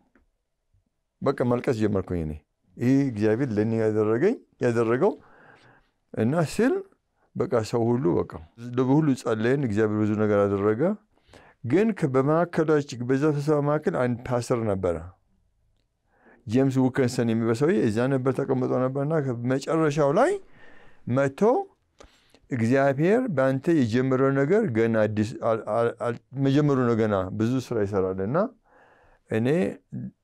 بقى مركز جمركويني. إيه إجابر لني أدرجين يدرجهم. الناسيل بقى سهولو بقى دبولو تسألين إجابة بزوجنا قراد الرجع جن كبما كلاش بزاف سوا ماكل عن بحسرنا برا جيمس وكان سنيمي بسوي إذا أنا بتكلم أنا برناك مش أرشاو لاي ما تو إجابير بانتي يجمرون غير جنا ديس ال ال ال مجمرون جنا بزوس رئيس رادنا إني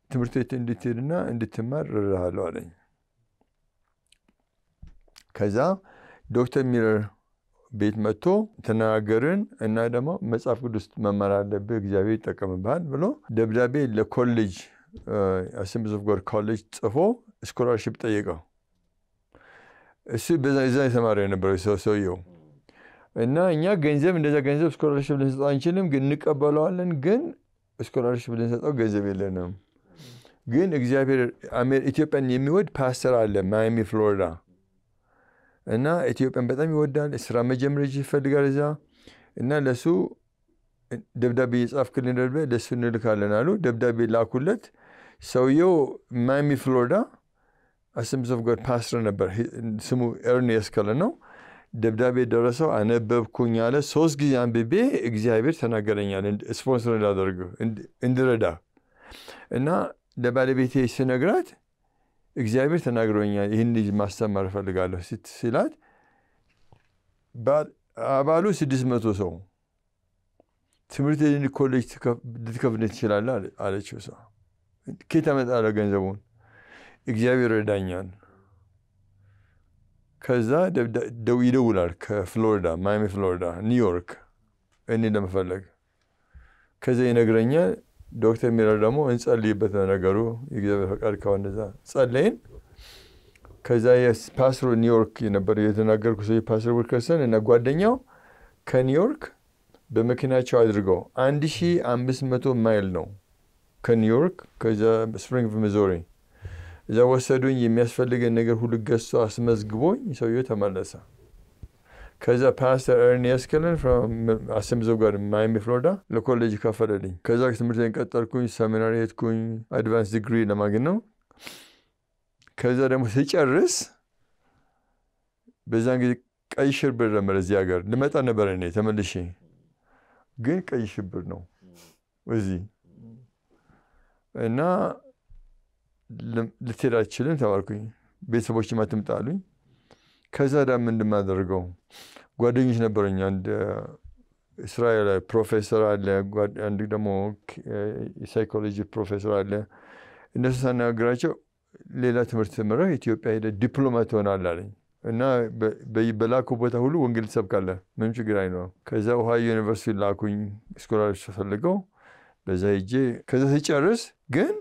تمرتي عند تيرنا عند تمر رهالوالين كذا دكتور ميرر بيت متو تناغرن إن هذا ما مسافر دوست ما مراد بيج جايبي تكمل بعد بلو دبلابي للكولج أسمى زوجور كولج تفو سكولارشيب تيجا السو بزاف زاي سمارين بريسو سويو إن إنيا جنزة من ذا جنزة سكولارشيب لسه أنشلم جنك أبلوالن جن سكولارشيب لسه أو جنزة بيلنام جن إجابير أمير إثيوبيا نيمود باستر على ميامي فلوريدا أنا إثيوبيا بتأمي ودان إسرائيل مجمرجي في الجزيرة، أنا لسه دبدا بيس أفكار الربع لسه نلقانا له دبدا بلا كلت سويو ميامي فلوريدا اسم زوجات باستر نبر سمو إيرنيس كلنا دبدا بيدرسوا أنا ببكونياله سوس جيان ببي إجزاير سناقرنياله سبونسر لا درجو إند إندردا، أنا دبالي بيتي سناقرات إجابة تناقرونيا هندي ماستا معرفة لقالوا ست سلات بعد عبالو سدس متوسو تمرتين الكولج تكف تكفنت شلال على شو صار كتامت على جنزبون إجابة ردانيان كذا دو دوي دولار كفلوريدا ميامي فلوريدا نيويورك إني دم فلك كذا يناقرونيا دكتور ميرادامو إنس اللي بتنا نقرو يجيب فكر كون ذا سألين كذا يس باسرو نيويورك ينبري يتناقر كسي باسرو بكرسن إن قادنيو كنيويورك بمكينة شادرجو عندي شيء عم بسمته مايلنو كنيويورك كذا سبرينغ في ميزوري إذا وصلون يمسف لقى نقر هو لقصة أسمز جبوي يسويه تملسا كذا pastor Ernest Kellen from أسمزوجر ميامي فلوريدا لكولج كافردي كذا كتمرتين كتر كوني سميناريات كوني advanced degree نماجنو كذا ده مسيج أرس بزانج كأي شربة مرزياجر لما تنبرني تملي شيء غير كأي شربة نو وزي أنا لترات شلون تباركني بس بوشي ما تمتعلي كذا ده من المدرجو قادينش نبرني عند إسرائيل بروفيسور على قاد عندك دموع سايكولوجي بروفيسور على الناس أنا قرأته ليلة مرت مرة إثيوبيا هي دبلوماتون على لين أنا ب بيبلاكو بتهولو وإنجليز بكلا ممشي قرأينه كذا وهاي يونيفرسيتي لاكوين سكولار شفلكو بزايجي كذا هيتشارس جن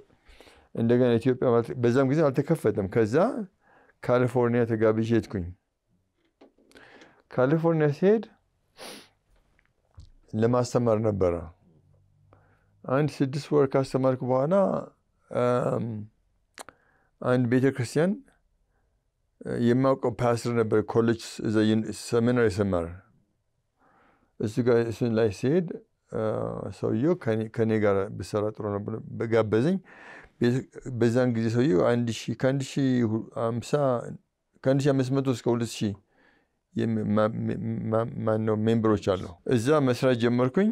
عندنا إثيوبيا بزام كذا التكفتهم كذا كاليفورنيا تجابي جيت كوني. كاليفورنيا سيد لما استمرنا برا. عند سيدس ورك استمر كبارنا عند بيتر كريستيان يماك أو باستر نبر كوليج إذا ين سميناري سمر استقاي سن لا يسيد سويو كني كني غار بسرات رون بغابزين بزان غزي سويو عند شي كان شي خمسين كان شي خمسمية اسك ሁለት شي ማነው ሜምበሮች አሉ እዛ መስራት ጀመርኩኝ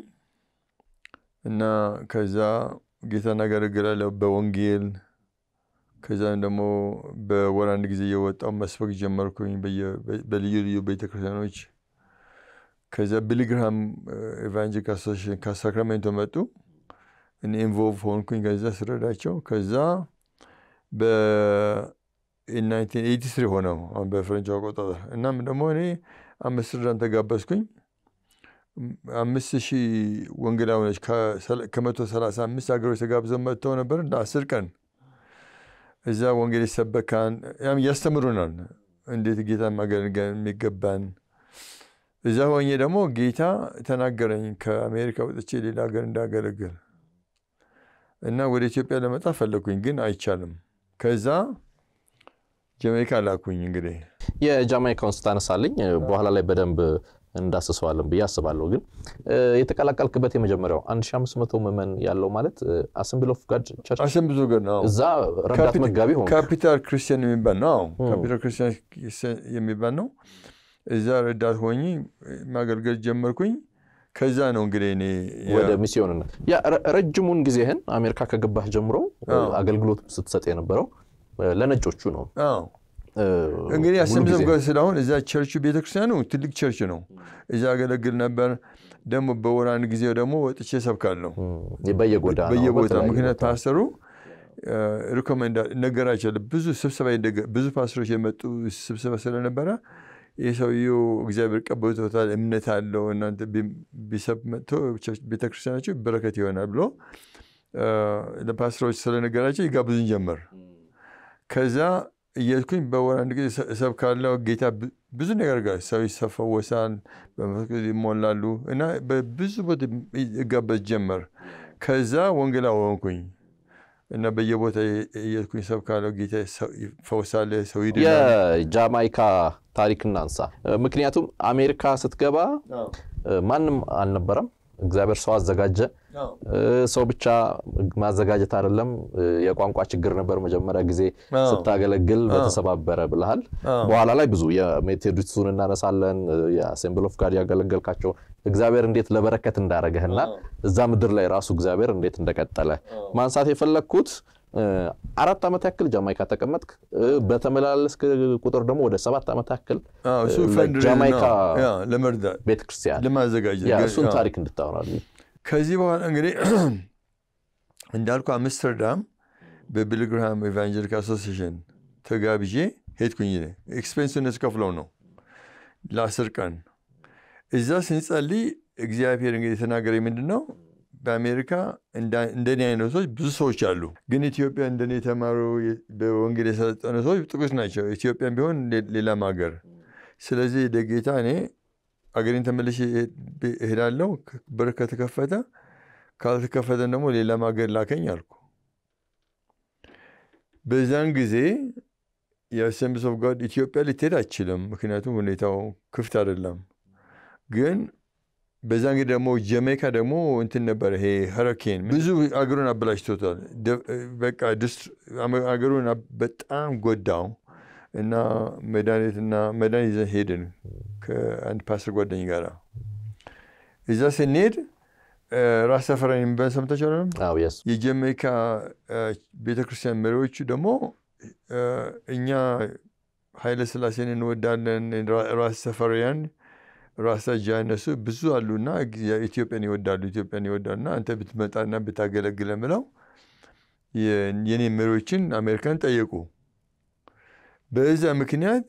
እና ከዛ ጌታ ነገር ገራለው በወንጌል ከዛ ደግሞ በወር አንድ ጊዜ የወጣው መስበክ ጀመርኩኝ በልዩ ልዩ ቤተክርስቲያኖች ከዛ ቢሊግራም ኢቫንጀሊካል አሶሲዬሽን ከሳክራሜንቶ መጡ እኔ ኢንቮልቭ ሆንኩኝ ከዛ ስረዳቸው ከዛ በ In nineteen eighty-three, I am a French doctor. And I'm the money. I'm Mister Rantagabasquin. I'm Mister She Wangelanish Kamato Salas. I'm Mister Agrosagabzamatona Berda Sirkan. Is that Wangeli Sabakan? I'm Yastamarunan. And did get a magagan make a ban. Is that one Yedamo Gita Tanagaranka America with the Chili Lagar and Dagaragar. And now with the chip element of a looking in I challenge. Kaza. جامايكا لاكوኝ እንግዲህ የጃማይካን ስታነሳልኝ በኋላ ላይ በደንብ እንዳሰሰዋለን በያስባለው ግን የተቀላቀልክበት የመጀመሪያው አንድ ሺህ አምስት መቶ መመን ያለው ማለት አሰምብል ኦፍ ጋድ ቸርች አሰምብል ኦፍ ጋድ ነው እዛ ረዳት መጋቢ ሆነ ካፒታል ክርስቲያን የሚባል ነው ካፒታል ክርስቲያን የሚባል ነው እዛ ረዳት ሆኜ ማገልገል ጀመርኩኝ ከዛ ነው እንግዲህ እኔ ወደ ሚስዮን እና ያ ረጅሙን ጊዜህን አሜሪካ ከገባህ ጀምሮ አገልግሎት ስትሰጥ የነበረው ለነጮቹ ነው አዎ እንግዲህ አሰምዘም ጎስላውን እዛ ቸርቹ ቤተክርስቲያኑ ትልቅ ቸርች ነው እዛ አገለግል ነበር ደሞ በወራን ጊዜው ደሞ ወጥቼ ሰብካለሁ በየጎዳ ነው በየቦታ ምክንያት ታሰሩ ሪኮመንድ ነገራቸው ብዙ ስብሰባ ብዙ ፓስተሮች የመጡ ስብሰባ ስለነበረ የሰውየው እግዚአብሔር ቀበውታል እምነት አለው እናንተ ቢሰብመቶ ቤተክርስቲያናችሁ በረከት ይሆናል ብሎ ለፓስተሮች ስለነገራቸው ይጋብዙን ጀመር ከዛ እየልኩኝ በወራ አንድ ጊዜ ሰብካለሁ ጌታ ብዙ ነገር ጋር ሰይሰፈወሳን በመከዲ ሞላሉ እና ብዙ ወደ ጋበዝ ጀመር ከዛ ወንጌላው ወንኩኝ እና በየቦታ እየልኩኝ ሰብካለሁ ጌታ ፈውሳለ ሰውይደ ያ ጃማይካ ታሪክና አንሳ ምክንያቱም አሜሪካ ስትገባ ማንም አልነበረም እግዚአብሔር ሰው አዘጋጀ ሰው ብቻ ማዘጋጀት አይደለም የቋንቋ ችግር ነበር መጀመሪያ ጊዜ ስታገለግል በተሰባበረ ብለሃል በኋላ ላይ ብዙ የሜቶዲስቱን እናነሳለን የአሰምብል ኦፍ ጋድ ያገለገልካቸው እግዚአብሔር እንዴት ለበረከት እንዳረገህና እዛ ምድር ላይ ራሱ እግዚአብሔር እንዴት እንደቀጠለ ማንሳት የፈለኩት አራት አመት ያክል ጃማይካ ተቀመጥክ በተመላለስክ ቁጥር ደግሞ ወደ ሰባት አመት ያክል እሱ ጃማይካ ለመርዳ ቤተክርስቲያን ለማዘጋጀት የሱን ታሪክ እንድታወራለህ ከዚህ በኋላ እንግዲህ እንዳልኩ አምስተርዳም በቢሊግራም ኢቫንጀሊካል አሶሲዬሽን ተጋብዤ ሄድኩኝ ኤክስፔንስን እስከፍለው ነው ለአስር ቀን እዛ ስንጸልይ እግዚአብሔር እንግዲህ ተናገረኝ ምንድነው በአሜሪካ እንደኔ አይነቶች ብዙ ሰዎች አሉ ግን ኢትዮጵያ እንደኔ ተማሩ በወንጌል የሰለጠኑ ሰዎች ጥቁስ ናቸው ኢትዮጵያም ቢሆን ሌላ ማገር ስለዚህ ለጌታ እኔ አገሬን ተመልሼ እሄዳለሁ በረከት ከፈታ ካልተከፈተ ደግሞ ሌላ ማገር ላከኝ አልኩ በዛን ጊዜ የአሰምብል ኦፍ ጋድ ኢትዮጵያ ልትሄድ አይችልም ምክንያቱም ሁኔታው ክፍት አይደለም ግን በዛን ጊዜ ደግሞ ጀሜካ ደግሞ እንት ነበር ይሄ ሀሪኬን ብዙ አገሩን አብላሽቶታል በቃ አገሩን በጣም ጎዳው እና መዳኒትና መዳኒት ሄደን ከአንድ ፓስተር ጓደኛ ጋር እዛ ስንሄድ ራሳፈራን በሰምታችኋል አዎ yes የጀሜካ ቤተክርስቲያን መሪዎች ደግሞ እኛ ኃይለ ስላሴን እንወዳለን ራሳፈራን ራሳ ጃነሱ ብዙ አሉና ኢትዮጵያን ይወዳሉ ኢትዮጵያን ይወዳሉና አንተ ብትመጣና ብታገለግለም ነው የኔ መሪዎችን አሜሪካን ጠየቁ በዛ ምክንያት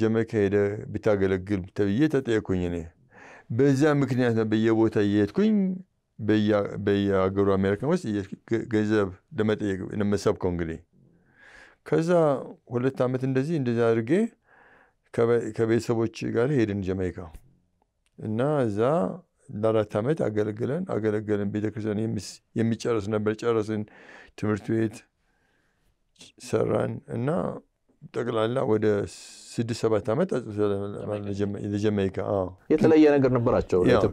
ጀመካ ሄደ ብታገለግል ተብዬ ተጠየቁኝ እኔ በዛ ምክንያት በየቦታ ይሄድኩኝ በያ በያገሩ አሜሪካን ውስጥ ገንዘብ ለመጠየቅ እንመሰብከው እንግዲህ ከዛ ሁለት አመት እንደዚህ እንደዛ አድርጌ ከቤተሰቦች ጋር ሄድን ጀማይካ እና እዛ ለአራት አመት አገለግለን አገለግለን ቤተክርስቲያን የሚጨርስ ነበር ጨረስን ትምህርት ቤት ሰራን እና تقلع لا وده سد سبعة عامات إذا جامايكا آه. يتلاقي أنا قرن براتشوا.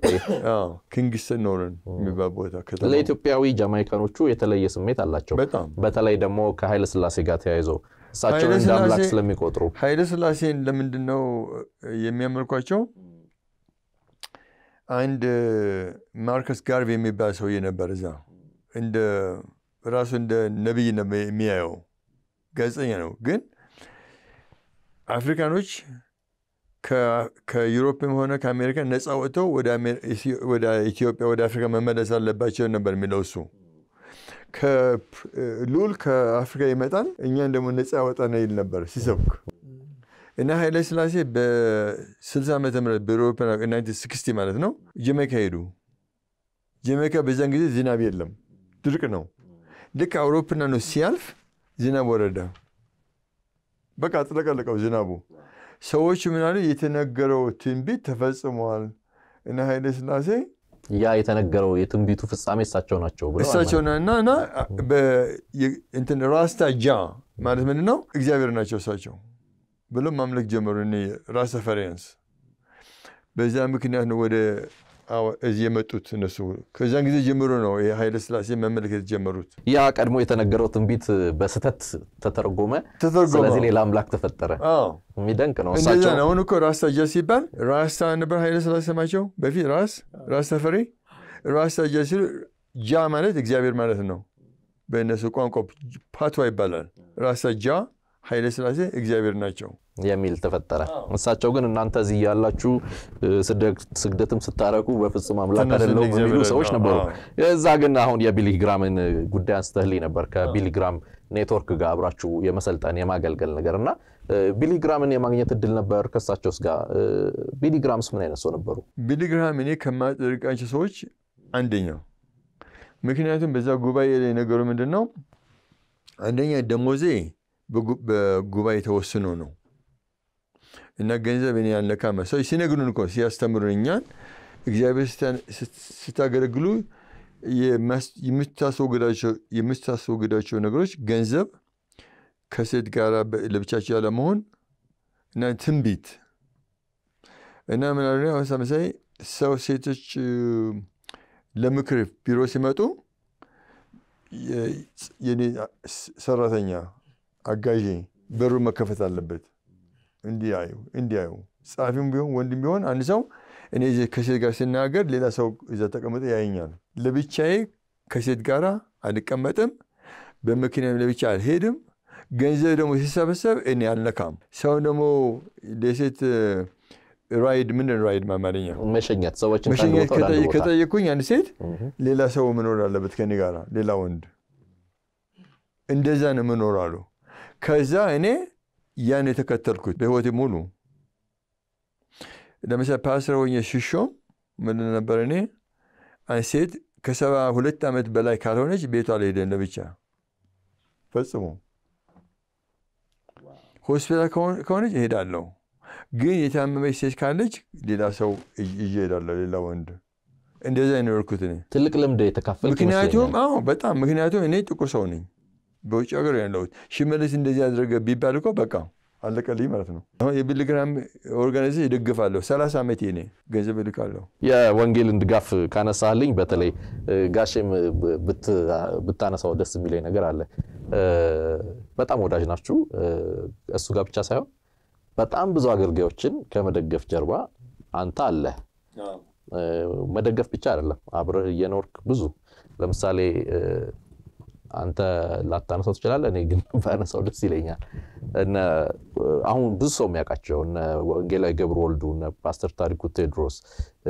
آه. كينغستون نورن مبابوتا كذا. لا يتوبياوي جامايكا نوشوا يتلاقي سميت الله شو. بتام. بتلاقي دمو كهيل سلاسي قاتي عايزو. ساتشون دام لكس لمي كوترو. هيل سلاسي لما ندنو يمي أمريكاشوا. عند ماركوس غارفي مباسو ينبرزا. عند راسو عند نبي نبي مياو. قصيانو جن. አፍሪካኖች ከዩሮፕም ሆነ ከአሜሪካ ነፃ ወጥተው ወደ ኢትዮጵያ ወደ አፍሪካ መመለስ አለባቸው ነበር የሚለውሱ ከሉል ከአፍሪካ ይመጣን እኛን ደግሞ ነፃ ወጣና ይል ነበር ሲሰብክ እና ኃይለ ስላሴ በ60 ዓመተ ምህረት በዩሮፕ አስራ ዘጠኝ ስልሳ ማለት ነው ጀሜካ ሄዱ ጀሜካ በዛን ጊዜ ዝናብ የለም ድርቅ ነው ልክ አውሮፓና ነው ሲያልፍ ዝናብ ወረደ በቃ ተለቀለቀው ዝናቡ ሰዎች ምን አሉ የተነገረው ትንቢት ተፈጽሟል እና ኃይለ ስላሴ ያ የተነገረው የትንቢቱ ፍጻሜ እሳቸው ናቸው ብለው እሳቸው ነውና እንትን ራስታጃ ማለት ምን ነው እግዚአብሔር ናቸው እሳቸው ብለው ማምለክ ጀመሩ እኔ ራስ ፈረንስ በዛ ምክንያት ነው ወደ እዚህ የመጡት እነሱ ከዛን ጊዜ ጀምሮ ነው የኃይለ ስላሴ መመልከት ጀመሩት ያ ቀድሞ የተነገረው ትንቢት በስተት ተተርጎመ ስለዚህ ሌላ አምላክ ተፈጠረ ሚደንቅ ነው እሳቸው እንደዛ ነው እኮ ራስ ታጃሲባን ራስ ታንበር ኃይለ ስላሴ ማቸው በፊት ራስ ራስ ተፈሪ ራስ ታጃሲ ጃ ማለት እግዚአብሔር ማለት ነው በእነሱ ቋንቋ ፓትዋ ይባላል ራስ ታጃ ኃይለ ስላሴ እግዚአብሔር ናቸው የሚል ተፈጠረ እሳቸው ግን እናንተ እዚህ ያላችሁ ስግደትም ስታረቁ በፍጹም አምላክ አይደለም የሚሉ ሰዎች ነበሩ እዛ ግን አሁን የቢሊ ግራምን ጉዳይ አስተህልይ ነበር ከቢሊ ግራም ኔትወርክ ጋር አብራችሁ የመሰልጣን የማገልገል ነገርና ቢሊ ግራምን የማግኘት እድል ነበር ከሳቸውስ ጋር ቢሊ ግራምስ ምን አይነት ሰው ነበሩ ቢሊ ግራም እኔ ከማጥርቃቸው ሰዎች አንደኛው ምክንያቱም በዛ ጉባኤ ላይ ነገሩ ምንድነው አንደኛ ደሞዜ በጉባኤ ተወሰነ ነው እና ገንዘብን ያለካማ ሰው ሲነግሩን እኮ ሲያስተምሩኛን እግዚአብሔር ስታገለግሉ የምታስወግዳቸው የምታስወግዳቸው ነገሮች ገንዘብ ከሴት ጋራ ለብቻቸው ያለ መሆን እና ትንቢት እና ምን አለው አሰምሳይ ሰው ሴቶች ለምክር ቢሮ ሲመጡ የኔ ሰራተኛ አጋጂ በሩ መከፈት አለበት እንዲያዩ እንዲያዩ ጻፊም ቢሆን ወንድም ቢሆን አንድ ሰው እኔ ከሴት ጋር ሲናገር ሌላ ሰው እዛ ተቀምጦ ያየኛል ለብቻዬ ከሴት ጋራ አልቀመጥም በመኪናም ለብቻ አልሄድም ገንዘብ ደግሞ ሲሰበሰብ እኔ አልነካም ሰው ደግሞ ለሴት ራይድ ምን ራይድ ማማለኛ መሸኛት ሰዎችን ታውቃለህ ከጠየቁኝ አንድ ሴት ሌላ ሰው ምን ወራለበት ከኔ ጋራ ሌላ ወንድ እንደዛ ነው ምን ወራሉ ከዛ እኔ يعني تكتركت بهوتي مولو لما سا باسر وين شيشوم من نبرني انسيت كسبا ሁለት አመት በላይ ካልሆነች ቤቷ ላይ ሄደን ለብቻ ፈጽሞ ሆስፒታል ከሆነች ሄዳለሁ ግን የታመመች ሴት ካለች ሌላ ሰው ይሄዳለሁ ሌላ ወንድ እንደዛ ነው ወርኩት እኔ ትልቅ ልምድ የተካፈልኩኝ ምክንያቱም አዎ በጣም ምክንያቱም እኔ ጥቁር ሰው ነኝ በውጭ ሀገር ያለው ሽመለስ እንደዚህ ያደረገ ቢባል እኮ በቃ አለቀልኝ ማለት ነው አሁን የቢሊ ግራም ኦርጋናይዜሽን ይደግፋለሁ ሰላሳ አመት የኔ ገንዘብ ልካለሁ የወንጌልን ድጋፍ ካነሳልኝ በተለይ ጋሽም ብታነሳው ደስ የሚለኝ ነገር አለ በጣም ወዳጅ ናችሁ እሱ ጋር ብቻ ሳይሆን በጣም ብዙ አገልጋዮችን ከመደገፍ ጀርባ አንተ አለ መደገፍ ብቻ አይደለም አብረህ የኖርክ ብዙ ለምሳሌ አንተ ላታነሳው ይችላል እኔ ግን ባነሳው ደስ ይለኛል እና አሁን ብዙ ሰው የሚያውቃቸው እና ወንጌላዊ ገብረወልዱ እና ፓስተር ታሪኩ ቴድሮስ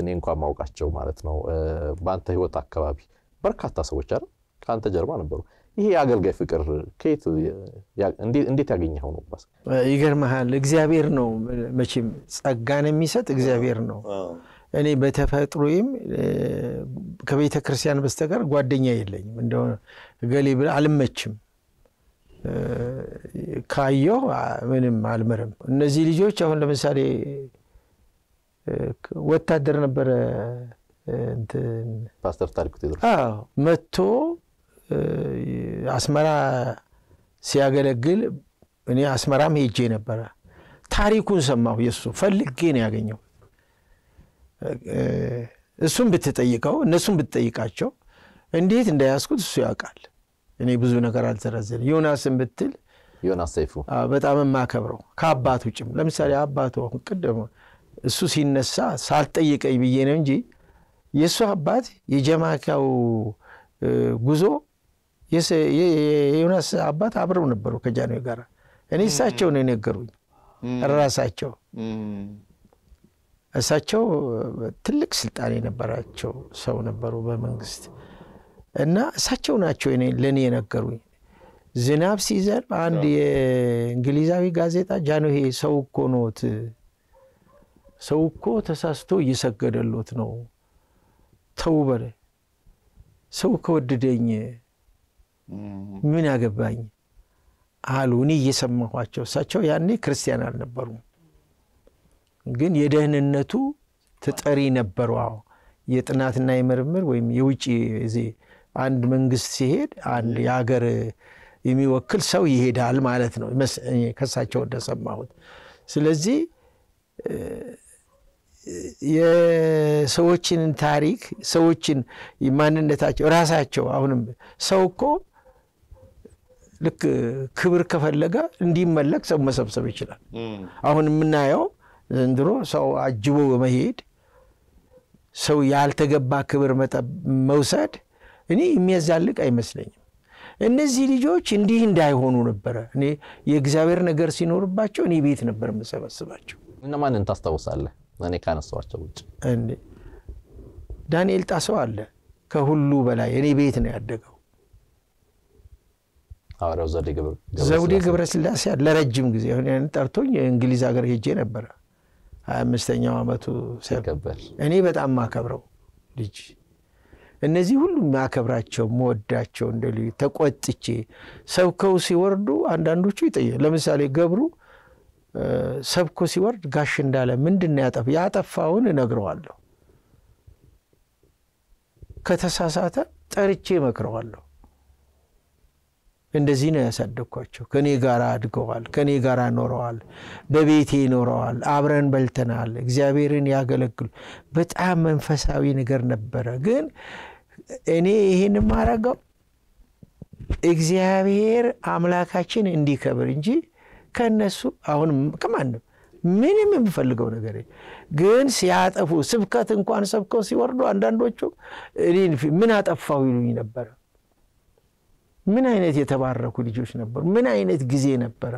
እኔ እንኳን ማውቃቸው ማለት ነው ባንተ ህይወት አካባቢ በርካታ ሰዎች አይደል ካንተ ጀርባ ነበሩ ይሄ ያገልጋይ ፍቅር ከየት እንዴት ያገኘው ነው ባስ ይገርማል እግዚአብሔር ነው መቼም ጸጋን የሚሰጥ እግዚአብሔር ነው እኔ በተፈጥሮም ከቤተ ክርስቲያን በስተቀር ጓደኛ የለኝም እንደው ገሌ አልመችም ካዩ ምንም አልመረም እነዚህ ልጆች አሁን ለምሳሌ ወታደር ነበር እንት ፓስተር ታሪኩ ቴድሮስ አዎ መጥቶ አስመራ ሲያገለግል እኔ አስመራም ሄጄ ነበር ታሪኩን ሰማሁ ኢየሱስ ፈልጌ ነው ያገኘው እሱን ብትጠይቀው እነሱን ብትጠይቃቸው እንዴት እንደያስኩት እሱ ያውቃል እኔ ብዙ ነገር አልተረዘለ ዮናስን ብትል ዮናስ ሰይፉ በጣም ማከብረው ከአባቱ ጭም ለምሳሌ አባቱ አሁን ቀደም እሱ ሲነሳ ሳልጠይቀኝ ብዬ ነው እንጂ የሱ አባት የጀማካው ጉዞ የዮናስ አባት አብረው ነበሩ ከጃንሆይ ጋር እኔ እሳቸው ነው ነገሩኝ ራሳቸው እሳቸው ትልቅ ስልጣኔ ነበርአቸው ሰው ነበሩ በመንግስት እና እሳቸው ናቸው እኔ ለኔ ነገሩኝ ዝናብ ሲዘንብ አንድ የእንግሊዛዊ ጋዜጣ ጃንሆይ ሰው እኮ ኖት ሰው እኮ ተሳስቶ እየሰገደሉት ነው ተውበለ ሰው ከወደደኝ ምን ያገባኝ አሉኒ እየሰማኋቸው እሳቸው ያኔ ክርስቲያን አልነበሩ ግን የደህንነቱ ተጠሪ ነበሩ አው የጥናትና የመርምር ወይም የውጪ እዚ አንድ መንግስት ሲሄድ አንድ ያገር የሚወክል ሰው ይሄዳል ማለት ነው ከሳቸው እንደሰማሁት ስለዚህ የሰዎችን ታሪክ ሰዎችን ማንነታቸው ራሳቸው አሁንም ሰውኮ ልክ ክብር ከፈለጋ እንዲመለክ ሰው መሰብሰብ ይችላል አሁንም እናየው እንድሮ ሰው አጅቦ በመሄድ ሰው ያልተገባ ክብር መውሰድ እኔ የሚያዛልቅ አይመስለኝም እነዚህ ልጆች እንዲህ እንዳይሆኑ ነበር እኔ የእግዚአብሔር ነገር ሲኖርባቸው እኔ ቤት ነበር መሰብሰባቸው እና ማንን ታስተውሳለህ እኔ ካነሳዋቸው ወጭ እንዴ ዳንኤል ጣሰው አለ ከሁሉ በላይ እኔ ቤት ነው ያደገው አወራው ዘውዴ ገብረ ዘውዴ ገብረ ስላሴ ለረጅም ጊዜ እኔን ጠርቶኝ እንግሊዝ ሀገር ሄጄ ነበር ሃያ አምስተኛው አመቱ ሲከበር እኔ በጣም ማከብረው ልጅ እነዚህ ሁሉ ማከብራቸው መወዳቸው እንደልዩ ተቆጥቼ ሰብከው ሲወርዱ አንዳንዶቹ ይጠየ ለምሳሌ ገብሩ ሰብኮ ሲወርድ ጋሽ እንዳለ ምንድነው ያጠፋ ያጠፋውን ነግረዋለሁ ከተሳሳተ ጠርቼ መከረዋለሁ እንደዚህ ነው ያሳደኳቸው ከኔ ጋራ አድገዋል ከኔ ጋራ ኖረዋል በቤቴ ኖረዋል አብረን በልተናል እግዚአብሔርን ያገለግሉ በጣም መንፈሳዊ ነገር ነበር ግን እኔ ይሄን ማረጋው እግዚአብሔር አምላካችን እንዲከብር እንጂ ከነሱ አሁን ከማን ምንም የምፈልገው ነገር ግን ሲያጠፉ ስብከት እንኳን ሰብከው ሲወርዱ አንዳንዶቹ እኔን ምን አጠፋው ይሉኝ ነበር ምን አይነት የተባረኩ ልጆች ነበር ምን አይነት ጊዜ ነበር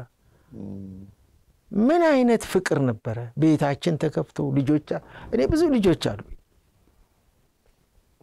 ምን አይነት ፍቅር ነበር ቤታችን ተከፍቶ ልጆች እኔ ብዙ ልጆች አሉ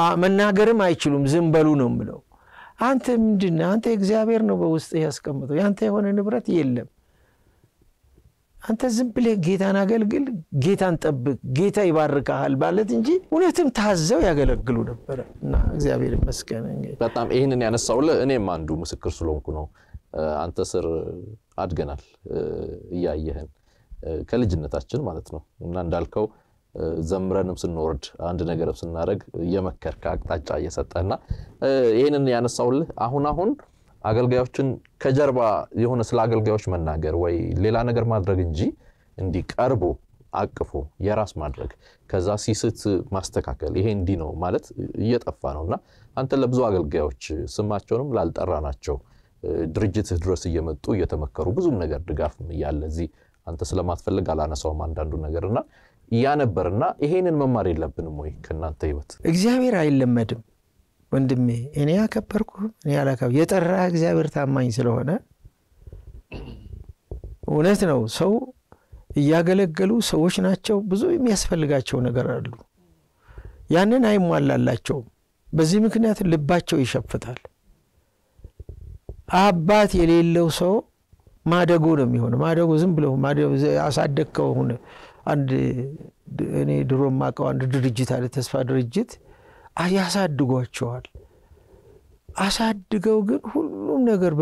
አ መናገርም አይችሉም ዝም በሉ ነው ምለው አንተ ምንድነው አንተ እግዚአብሔር ነው በውስጥ ያስቀምጠው ያንተ የሆነ ንብረት የለም አንተ ዝም ብለህ ጌታን አገልግል ጌታን ጠብቅ ጌታ ይባርካል ማለት እንጂ እነተም ታዘው ያገለግሉ ነበር እና እግዚአብሔር ይመስገን በጣም ይሄንን ያነሳው ለእኔም አንዱ ምስክር ስለሆንኩ ነው አንተ ስር አድገናል ያያየህን ከልጅነታችን ማለት ነው እና እንዳልከው ዘምረንም ስንወርድ አንድ ነገርም ስናረግ የመከርካ አቅጣጫ እየሰጠና ይሄንን ያነሳውልህ አሁን አሁን አገልጋዮችን ከጀርባ የሆነ ስለ አገልጋዮች መናገር ወይ ሌላ ነገር ማድረግ እንጂ እንዲቀርቡ አቅፎ የራስ ማድረግ ከዛ ሲስት ማስተካከል ይሄ እንዲ ነው ማለት እየጠፋ ነውና አንተ ለብዙ አገልጋዮች ስማቸውንም ላልጠራናቸው ድርጅት ድረስ እየመጡ እየተመከሩ ብዙም ነገር ድጋፍም ይያለዚ አንተ ስለማትፈልግ አላነሳው ማንዳንዱ ነገርና ያ ነበርና ይሄንን መማር የለብንም ወይ ከናንተ ህይወት እግዚአብሔር አይለመድም ወንድሜ እኔ ያከበርኩ እኔ ያላከብ የጠራ እግዚአብሔር ታማኝ ስለሆነ እውነት ነው ሰው ያገለገሉ ሰዎች ናቸው ብዙ የሚያስፈልጋቸው ነገር አሉ ያንን አይሟላላቸው በዚህ ምክንያት ልባቸው ይሸፍታል አባት የሌለው ሰው ማደጎ ነው የሚሆነው ማደጎ ዝም ብለው ማደጎ ያሳደከው ሆነ አንድ እኔ ድሮማ ቀው አንድ ድርጅት አለ ተስፋ ድርጅት ያሳድጓቸዋል አሳድገው ግን ሁሉም ነገር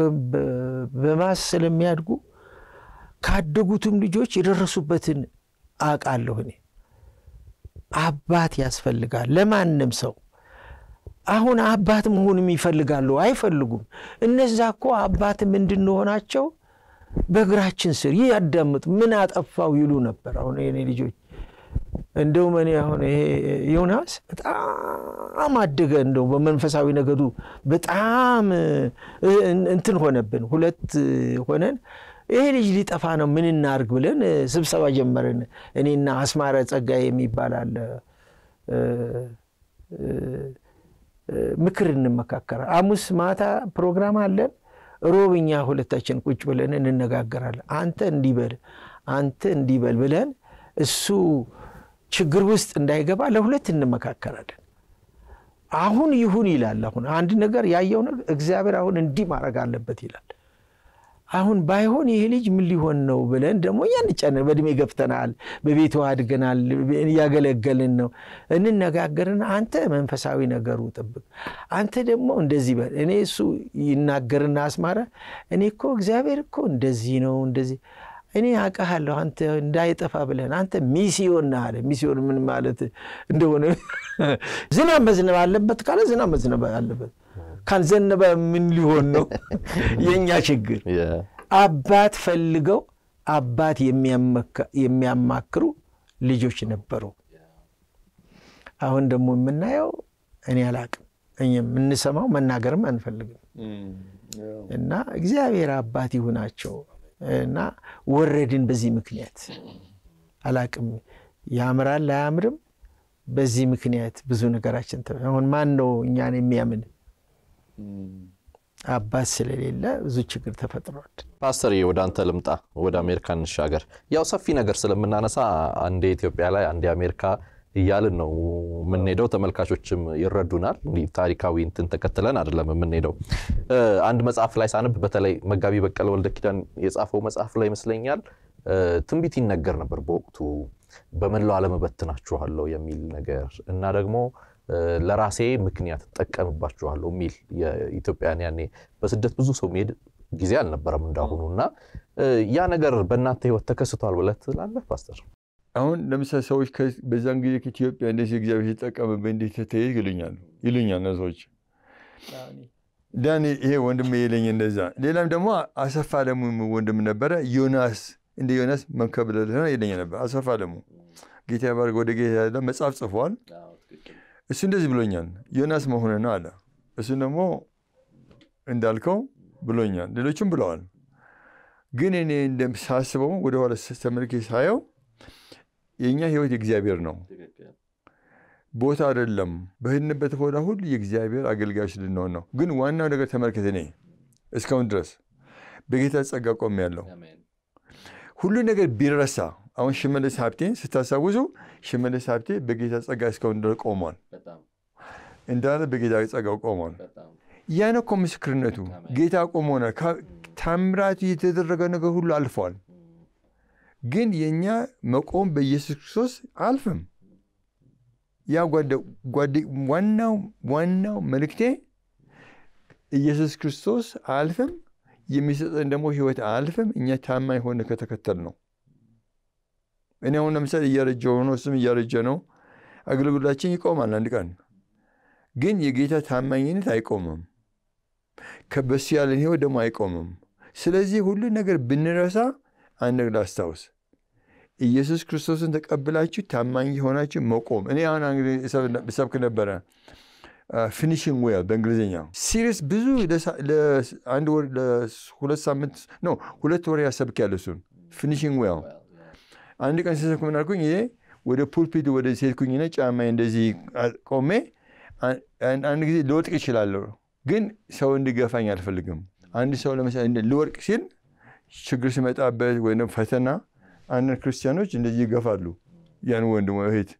በማስል የሚያድጉ ካደጉትም ልጆች ይደረሱበትን አቃለሁ እኔ አባት ያስፈልጋል ለማንም ሰው አሁን አባት መሆንም ይፈልጋሉ አይፈልጉም እነዛኮ አባት ምንድነሆናቸው በግራችን ስር ይያዳምጥ ምን አጠፋው ይሉ ነበር አሁን እኔ ልጆች እንደው ማን ያሁን ይሄ ዮናስ በጣም አደገ እንደው በመንፈሳዊ ነገዱ በጣም እንትን ሆነብን ሁለት ሆነን ይሄ ልጅ ሊጠፋ ነው ምን እናርግ ብለን ስብሰባ ጀመረን እኔና አስማራ ጸጋዬ የሚባላል ምክርን መካከራ አሙስ ማታ ፕሮግራም አለን ሮብኛ ሁለታችን ቁጭ ብለን እንነጋገራለን አንተ እንዲበል አንተ እንዲበል ብለን እሱ ችግር ውስጥ እንዳይገባ ለሁለት እንመካከራለን አሁን ይሁን ይላል አሁን አንድ ነገር ያየው ነው እግዚአብሔር አሁን እንዲ ማረግ አለበት ይላል አሁን ባይሆን ይሄ ልጅ ምን ሊሆን ነው ብለን ደሞ ያንጨነ በእድሜ ገፍተናል በቤቱ አድገናል ያገለገልን ነው እንነጋገርን አንተ መንፈሳዊ ነገሩ ጥብቅ አንተ ደሞ እንደዚህ በል እኔ እሱ ይናገርና አስማራ እኔ እኮ እግዚአብሔር እኮ እንደዚህ ነው እንደዚህ እኔ አቀሃለሁ አንተ እንዳይጠፋ ብለን አንተ ሚስዮን ነህ አለ ሚስዮን ምን ማለት እንደሆነ ዝናብ መዝነብ አለበት ካለ ዝናብ መዝነብ አለበት كان زنب من ليونو ينيا شجر أبات فلقو أبات يميا مكرو لجوش نبرو أهون دمو منا يو أني علاق أني من نسمعه من ناقرم أن فلقو إننا إجزاوير أباتي هناكو إننا وردين بزي مكنيات علاق يامر لا يامرم بزي مكنيات بزو نقراشن تبعي هون ما أنو يعني ميامن አባስ ለሌላ ብዙ ችግር ተፈጥሯል ፓስተር ይወዳንተ ለምጣ ወደ አሜሪካን ሻገር ያው ሰፊ ነገር ስለምናነሳ አንዴ ኢትዮጵያ ላይ አንዴ አሜሪካ ይያልን ነው ምን ሄደው ተመልካቾችም ይረዱናል ታሪካዊ እንትን ተከተለን አይደለም ምን ሄደው አንድ መጽሐፍ ላይ ሳነብ በተለይ መጋቢ በቀለ ወልደ ኪዳን የጻፈው መጽሐፍ ላይ መስለኛል ትንቢት ይነገር ነበር በወቅቱ በመላው ዓለም በትናችኋለሁ የሚል ነገር እና ደግሞ ለራሴ ምክንያት ተጠቀምባችኋለሁ ሚል የኢትዮጵያን ያኔ በስደት ብዙ ሰው ሜድ ጊዜ አልነበረም እንዳሁኑና ያ ነገር በእናንተ ህይወት ተከስቷል ወለት አለ ፓስተር አሁን ለምሳሌ ሰዎች በዛን ጊዜ ከኢትዮጵያ እንደዚህ እግዚአብሔር ተጠቀመበት እንዴት ተይግልኛል ይልኛል ነዞች ዳኒ ይሄ ወንድም ይልኝ እንደዛ ሌላም ደግሞ አሰፋ ደሙ ወንድም ነበር ዮናስ እንደ ዮናስ መንከብለለ ይልኝ ነበር አሰፋ ደሙ ጌታ ይባርክ ወደ ጌታ ያለ መጻፍ ጽፏል እሱ እንደዚህ ብሎኛል ዮናስ መሆነ ነው አለ እሱ ደግሞ እንዳልከው ብሎኛል ሌሎችም ብለዋል ግን እኔ እንደምሳስበው ወደ ኋላ ተመልኬ ሳየው የኛ ህይወት እግዚአብሔር ነው ቦታ አይደለም በህንበት ሆነ ሁሉ የእግዚአብሔር አገልጋዮች ልንሆን ነው ግን ዋናው ነገር ተመልከተ እኔ እስካሁን ድረስ በጌታ ጸጋ ቆም ያለው ሁሉ ነገር ቢረሳ አሁን ሽመለስ ሀብቴ ስታሳውዙ ሽመለስ ሀብቴ በጌታ ጸጋ እስካሁን ድረስ ቆሟል በጣም እንዳለ በጌታ ጸጋ ቆሟል በጣም ያነ ኮምስክርነቱ ጌታ ቆሞና ታምራት የተደረገ ነገር ሁሉ አልፏል ግን የኛ መቆም በኢየሱስ ክርስቶስ አልፈም ያ ጓደ ጓደ ዋናው ዋናው መልክቴ ኢየሱስ ክርስቶስ አልፈም የሚሰጠን ደግሞ ህይወት አልፈም እኛ ታማኝ ሆነ ከተከተል ነው እኔ ወንድም ሰለ ይያረጀው ነው ስም ይያረጀ ነው አገልግሎታችን ይቆማል አንድ ቀን ግን የጌታ ታማኝነት አይቆምም ከበስ ያለን ህይወት ደግሞ አይቆምም ስለዚህ ሁሉ ነገር ብንረሳ አንደላስተውስ ኢየሱስ ክርስቶስን ተቀበላችሁ ታማኝ ሆናችሁ መቆም እኔ አሁን እንግዲህ ሰብክ ነበር ፊኒሺንግ ዌል በእንግሊዘኛ ሲሪየስ ብዙ ለአንድ ወር ለሁለት ሳምንት ነው ሁለት ወር ያሰብክ ያለሱን ፊኒሺንግ ዌል አንድ ቀን ሲሰኩም እናልኩኝ ይሄ ወደ ፑልፒት ወደ ሲልኩኝ እና ጫማዬ እንደዚህ ቆሜ አንድ ጊዜ ልወድቅ ይችላል ግን ሰው እንድገፋኝ አልፈልግም አንድ ሰው ለምሳሌ ልወድቅ ሲል ችግር ሲመጣበት ወይ ነው ፈተና አንድ ክርስቲያኖች እንደዚህ ይገፋሉ ያን ወንድም ወይ እህት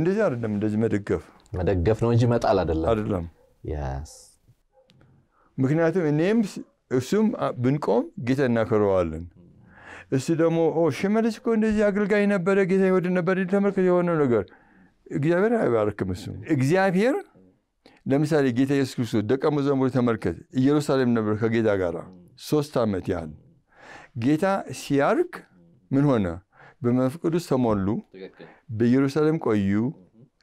እንደዚህ አይደለም እንደዚህ መደገፍ መደገፍ ነው እንጂ መጣል አይደለም አይደለም ያስ ምክንያቱም እኔም افسوم بنقوم جيتنا كروالن اسي دمو او شمالسكو እንደዚህ አገልጋይ ነበር ጌታ ይወድ ነበር ተመልከው የሆነው ነገር እግዚአብሔር አይባርክም እሱ እግዚአብሔር ለምሳሌ ጌታ ኢየሱስ ክርስቶስ ደቀ መዛሙር ተመልከተ ኢየሩሳሌም ነበር ከጌታ ጋር ሶስት አመት ያህል ጌታ ሲያርክ ምን ሆነ በመንፈስ ቅዱስ ተሞሉ በኢየሩሳሌም ቆዩ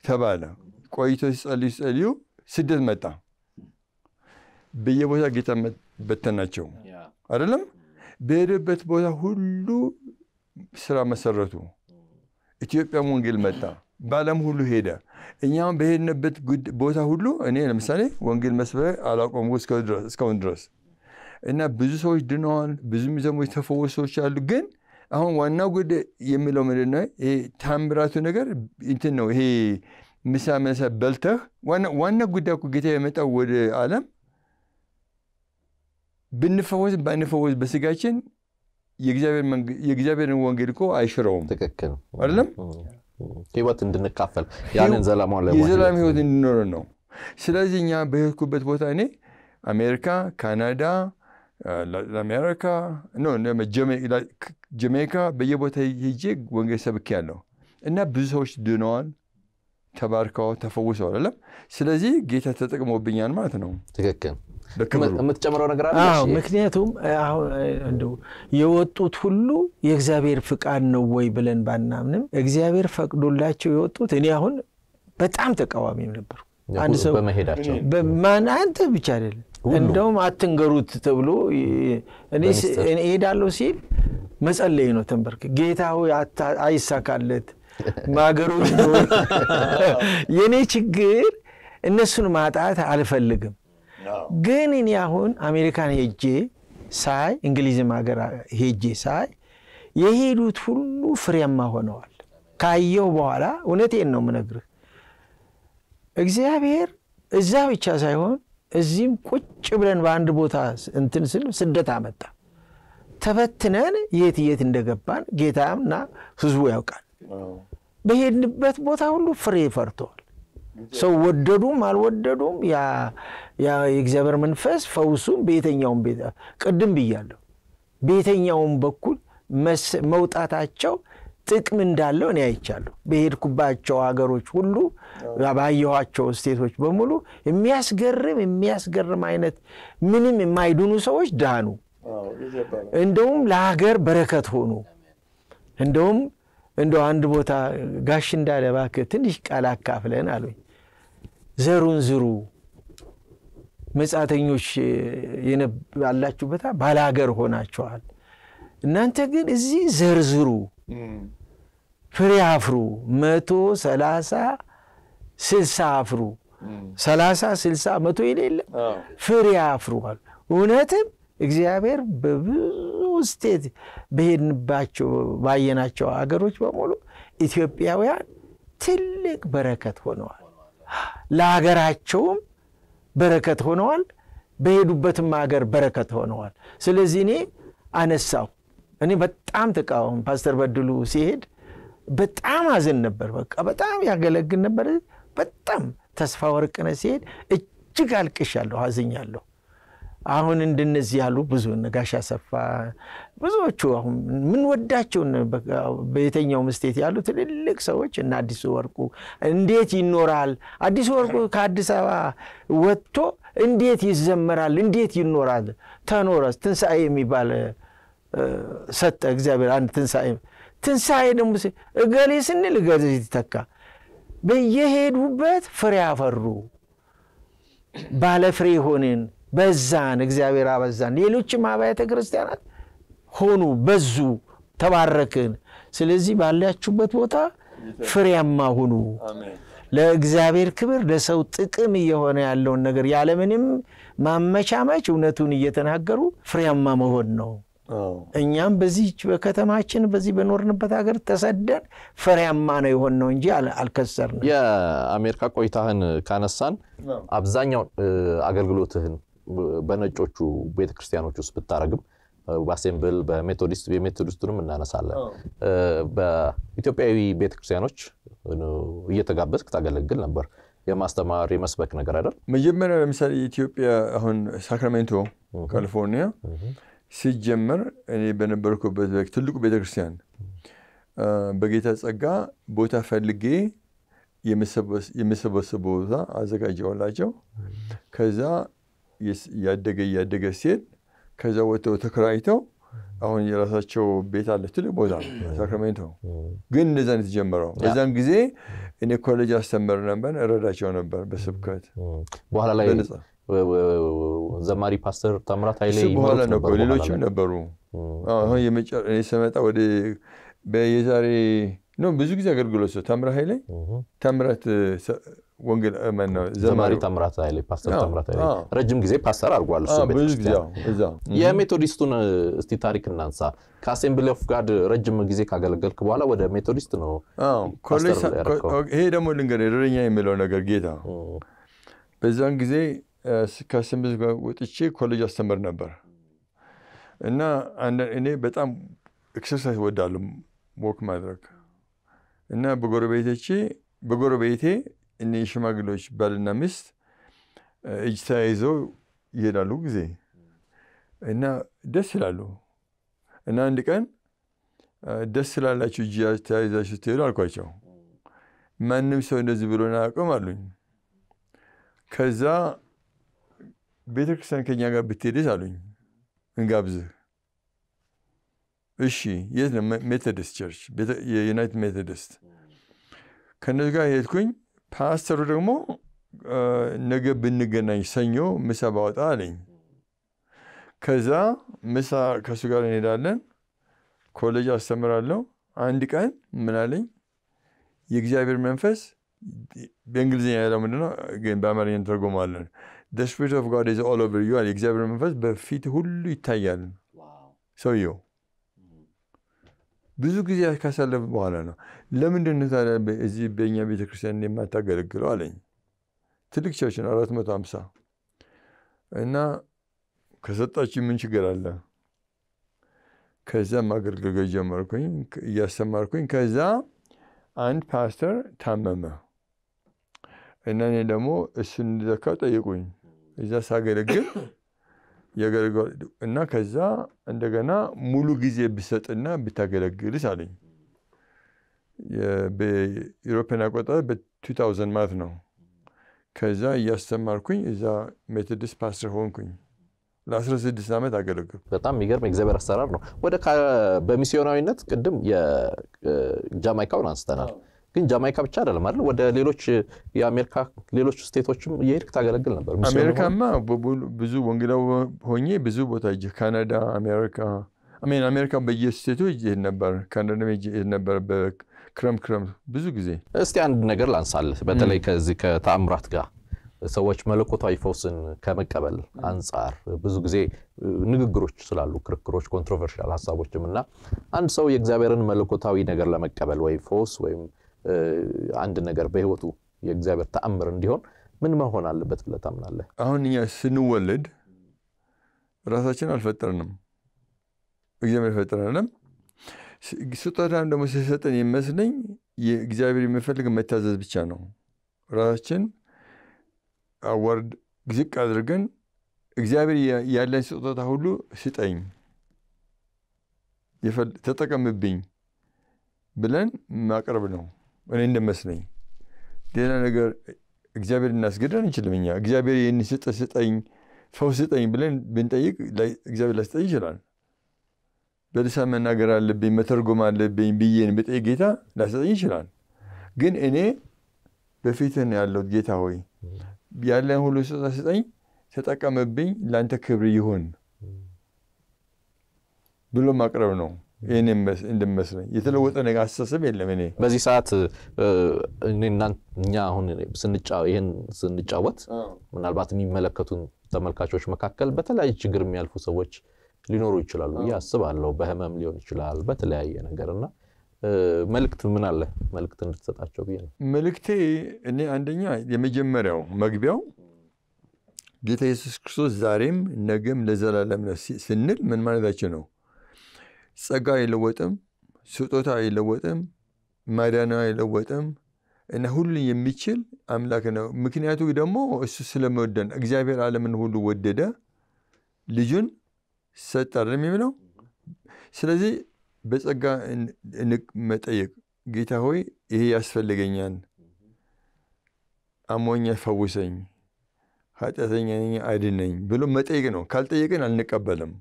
ተባለ ቆይቶ ሲጸልዩ ሲጸልዩ ስደት መጣ በየቦታ ጌታ በተናቸው አይደለም በደበት ቦታ ሁሉ ስራ መሰረቱ ኢትዮጵያ ወንጌል መጣ ባለም ሁሉ ሄደ እኛም በሄድንበት ቦታ ሁሉ እኔ ለምሳሌ ወንጌል መስበክ አላቆምኩ እስከድረስ እስከወንድረስ እና ብዙ ሰዎች ድነዋል ብዙ ምዘሞች ተፈወሶች አሉ ግን አሁን ዋናው ጉድ የሚለው ምንድን ነው ይሄ ታምራቱ ነገር እንት ነው ይሄ ምሳ መሰበልተ ዋና ዋና ጉዳኩ ጌታ የመጣው ወደ ዓለም بنفوز بنفوز بسجاچن يجزابير من يجزابير وانجيلكو አይሽረውም تككل አይደለም ህይወት እንድንካፈል ያንን ዘላማ ላይ ወይስ ዘላማ ህይወት እንድንኖር ነው ስለዚህኛ በህይወትኩበት ቦታ እኔ አሜሪካ ካናዳ ለአሜሪካ ኖ ነው ጀሜካ በየቦታ ይጅግ ወንጌል ሰብኬያለሁ እና ብዙ ሰዎች ድነዋል ተባርከው ተፈውሰዋል አይደለም ስለዚህ ጌታ ተጠቅሞብኛል ማለት ነው تككل የምትጨምረው ነገር አለ አዎ ምክንያቱም አሁን እንደው የወጡት ሁሉ የእግዚአብሔር ፍቃድ ነው ወይ ብለን ባናምንም እግዚአብሔር ፈቅዶላቸው የወጡት እኔ አሁን በጣም ተቃዋሚ ነበር አንድ ሰው በመሄዳቸው በማን አንተ ብቻ አይደለም እንደውም አትንገሩት ተብሎ እኔ እኔ ሄዳለሁ ሲል መጸለይ ነው ተንበርክ ጌታ ሆይ አይሳካለት ማገሩት የኔ ችግር እነሱን ማጣት አልፈልግም ግን እኔ አሁን አሜሪካን ሄጄ ሳይ እንግሊዝ ማገራ ሄጄ ሳይ የሄዱት ሁሉ ፍሬያማ ሆነዋል ካየው በኋላ እነቴን ነው ምነግርህ እግዚአብሔር እዛ ብቻ ሳይሆን እዚህም ቁጭ ብለን በአንድ ቦታ እንትን ስል ስደት አመጣ ተፈትነን የት የት እንደገባን ጌታምና ህዝቡ ያውቃል በሄድንበት ቦታ ሁሉ ፍሬ ፈርቷል ሰው ወደዱም አልወደዱም ያ ያ የእግዚአብሔር መንፈስ ፈውሱን በየተኛው ቤት ቀድም ብያለሁ በየተኛው በኩል መውጣታቸው ጥቅም እንዳለው ነው ያይቻለሁ በሄድኩባቸው ሀገሮች ሁሉ ባባየዋቸው ስቴቶች በሙሉ የሚያስገርም የሚያስገርም አይነት ምንም የማይዱኑ ሰዎች ዳኑ እንደውም ለሀገር በረከት ሆኑ እንደውም እንደው አንድ ቦታ ጋሽ እንዳለ ባከ ትንሽ ቃል አካፍለን አሉኝ ዘሩን ዝሩ መጻተኞች የነባላችሁበታ ባላገር ሆናችኋል እናንተ ግን እዚ ዘርዝሩ ፍሬ አፍሩ መቶ ሰላሳ ስልሳ አፍሩ ሰላሳ ስልሳ መቶ ይሌለ ፍሬ አፍሩ ወነተም እግዚአብሔር በብዙ ስቴት በሄድንባቸው ባየናቸው አገሮች በመሉ ኢትዮጵያውያን ትልቅ በረከት ሆነዋል ለሀገራቸው በረከት ሆነዋል በሄዱበትም ሀገር በረከት ሆነዋል ስለዚህ እኔ አነሳው እኔ በጣም ተቃውም ፓስተር በድሉ ሲሄድ በጣም አዘን ነበር በቃ በጣም ያገለግል ነበር በጣም ተስፋ ወርቅነ ሲሄድ እጅግ አልቅሻለሁ አዘኛለሁ አሁን እንደነዚህ ያሉ ብዙ ነጋሽ አሰፋ ብዙዎቹ አሁን ምን ወዳቸው በየተኛው መስቴት ያሉ ትልልቅ ሰዎች እና አዲስ ወርቁ እንዴት ይኖራል አዲስ ወርቁ ከአዲስ አበባ ወጥቶ እንዴት ይዘመራል እንዴት ይኖራል ተኖራስ ትንሳኤ የሚባል ሰጠ እግዚአብሔር አንተ ትንሳኤ ትንሳኤ ደግሞ እገሌ ስንል እገሌ ይተካ በየሄዱበት ፍሬ አፈሩ ባለ ፍሬ ሆነን በዛን እግዚአብሔር አባዛን ሌሎችም አባያተ ክርስቲያናት ሆኑ በዙ ተባረከን ስለዚህ ባላችሁበት ቦታ ፍሬያማ ሆኑ ለእግዚአብሔር ክብር ለሰው ጥቅም ይሆነ ያለው ነገር ያለምንም ማመቻመች እነቱን እየተናገሩ ፍሬያማ መሆን ነው እኛም በዚህ በከተማችን በዚህ በኖርንበት ሀገር ተሰደን ፍሬያማ ነው ይሆን ነው እንጂ አልከሰርንም ያ አሜሪካ ቆይታህን ካነሳን አብዛኛው አገልግሎትህን በነጮቹ ቤተክርስቲያኖች ውስጥ በታረግም ባሴምብል በሜቶዲስት በሜቶዲስቱንም እናነሳለን በኢትዮጵያዊ ቤተክርስቲያኖች እየተጋበዝክ ታገለግል ነበር የማስተማር የመስበክ ነገር አይደል መጀመሪያ ለምሳሌ ኢትዮጵያ አሁን ሳክራሜንቶ كاليفورنيا سيجمر يعني بنبركو بذلك تلقو بيدكرسيان بقيتها تسقى بوتا فلقي يمسبس يمسبس بوتا أزكى جوالا جو كذا يس يدق يدق سيد كذا وتو تكرايتو أهون يراساتشو بيت على تلقو بوتا ساكرامنتو جن نزان تجمروا نزان جزء إني كولج استمرنا بن رادشونا بن بسبكات وهلا لا زماري باستر تمرات هاي لي بولا نقول لوش نبرو آه هاي يمشي أنا سمعت أودي بيزاري نو بزوج زاكر قلوسه تمرة هاي لي تمرات وانقل أمانة زماري تمرات هاي لي باستر تمرات هاي لي رجيم كذي باستر أرقال السبب بزوج زاو يا ميتوديستون استيطاري كنانسا كاسم بليف قاد رجيم كذي كعالقال كبولا وده ميتوديستونه آه كله هيدا مولنجري رجيم يملون أقرجيتا بزوج كذي كاسم بزوجة وتشي كولج استمر نبر. إننا أنا إني بتأم إكسسايز ودالم ووك مدرك. إننا بقربيتي شيء بقربيتي إني شماغلوش بالنا مست إجتازو يدالو زي. إننا دسلالو. إننا عندك أن دسلالة شو جياز تايزا شو تيرال كويشو. ما نمسو نزبرونا كمالون. كذا بيتك سان كنياغا بتيريز علوين انغابز اشي يزنا ميثودست تشيرش بيت يونايتد ميثودست كنزغا هيتكوين باسترو دغمو ነገ بنገናኝ ሰኞ ምሳ ባወጣ አለኝ ከዛ ምሳ ከሱ ጋር እንሄዳለን ኮሌጅ አስተምራለሁ አንድ ቀን ምን አለኝ የእግዚአብሔር መንፈስ በእንግሊዝኛ ያለው ምንድነው ግን በአማርኛ ተርጉማለሁ The Spirit of God is all over you. And እግዚአብሔር መንፈስ በፊት ሁሉ ይታያል. ሰውየው ብዙ ጊዜ ካሳለፈ በኋላ ነው ለምንድን ነው ታዲያ እዚህ በእኛ ቤተክርስቲያን የማታገለግለው አለኝ ትልቅ ቸርች ነው አራት መቶ ሃምሳ እና ከሰጣችሁ ምን ችግር አለ ከዛ ማገልገል ጀመርኩኝ እያሰማርኩኝ ከዛ አንድ ፓስተር ታመመ እና እኔ ደግሞ እሱን እንደካ ጠየቁኝ እዛ ሳገለግል ያገለግል እና ከዛ እንደገና ሙሉ ጊዜ ብሰጥና ብታገለግልስ አለኝ የዩሮፒያን አቆጣጠር በ2000 ማለት ነው ከዛ ያስተማርኩኝ እዛ ሜቶዲስት ፓስተር ሆንኩኝ ለ16 ዓመት አገለግል በጣም ይገርም እግዚአብሔር አሰራር ነው ወደ በሚስዮናዊነት ቅድም የጃማይካውን አንስተናል كن جامايكا بتشارل مارل وده ليلوش يا أمريكا ليلوش ستيتوشم يهرك تاجلك النبر. أمريكا ما بزوج وانجلا هوني بزوج بتاعج كندا أمريكا. أمين أمريكا بيجي ستيتوش النبر كندا بيجي النبر بكرم كرم بزوج زي. استيان نجار لانسال بتلاقي كزك تعم راتجا سويش ملوك وطايفوسن كم قبل أنصار بزوج زي نج كروش سلالو كروش كونتروفيرشال حسابوش جملنا أن سوي إجزابيرن ملوك وطاوي نجار لما قبل ويفوس ويم عند النجار بهوتو يجزاير تأمر عندهم من ما هون على بتفلا تأمن عليه. هون يا سنولد راساتنا الفترنم. يجزاير الفترنم. سطر عند مؤسساتنا يمسني يجزاير مفلق متعزز بتشانو. راساتنا أورد جزك أدرجن يجزاير يعلن سطر تحولو ستين. يفل تتكلم بين بلن ما قربناه. وأنا أقول لك أنا أقول لك أنا أقول لك أنا أقول لك أنا أقول لك أنا أقول لك أنا أقول لك أنا أقول لك أنا أقول لك أنا أقول إني مس إني مسني يتلوث أنا قاس سبيل لمني بس يساعد إني نان نيا هون سنتشا إين سنتشاوت من البعض مين ملكتون تملكاتوش مكاكل بتلا يشجر ميال فسوتش لينورو يشلالو يا سبعة لو بهم مليون يشلال بتلا هي أنا قرنا ملكت من الله ملكت نتسات أشوفين ملكتي إني عندنا يمي جمريو مقبيو جيت يسوع كرسوس زاريم نجم لزلالة من السنة من ما نداشنو سقا يلوتم سطوتا يلوتم مارانا يلوتم ان ሁሉ የሚችል አምላክ ነው ምክንያቱ ደግሞ እሱ ስለመወደን እግዚአብሔር ዓለምን ሁሉ ወደደ لجون سترمي منه سلازي بس أجا إنك متأيق جيت هوي هي أسفل لجنيان أمونيا فوسين هات أثنيني أدينين بلو متأيقنه كالتأيقن على نكابلهم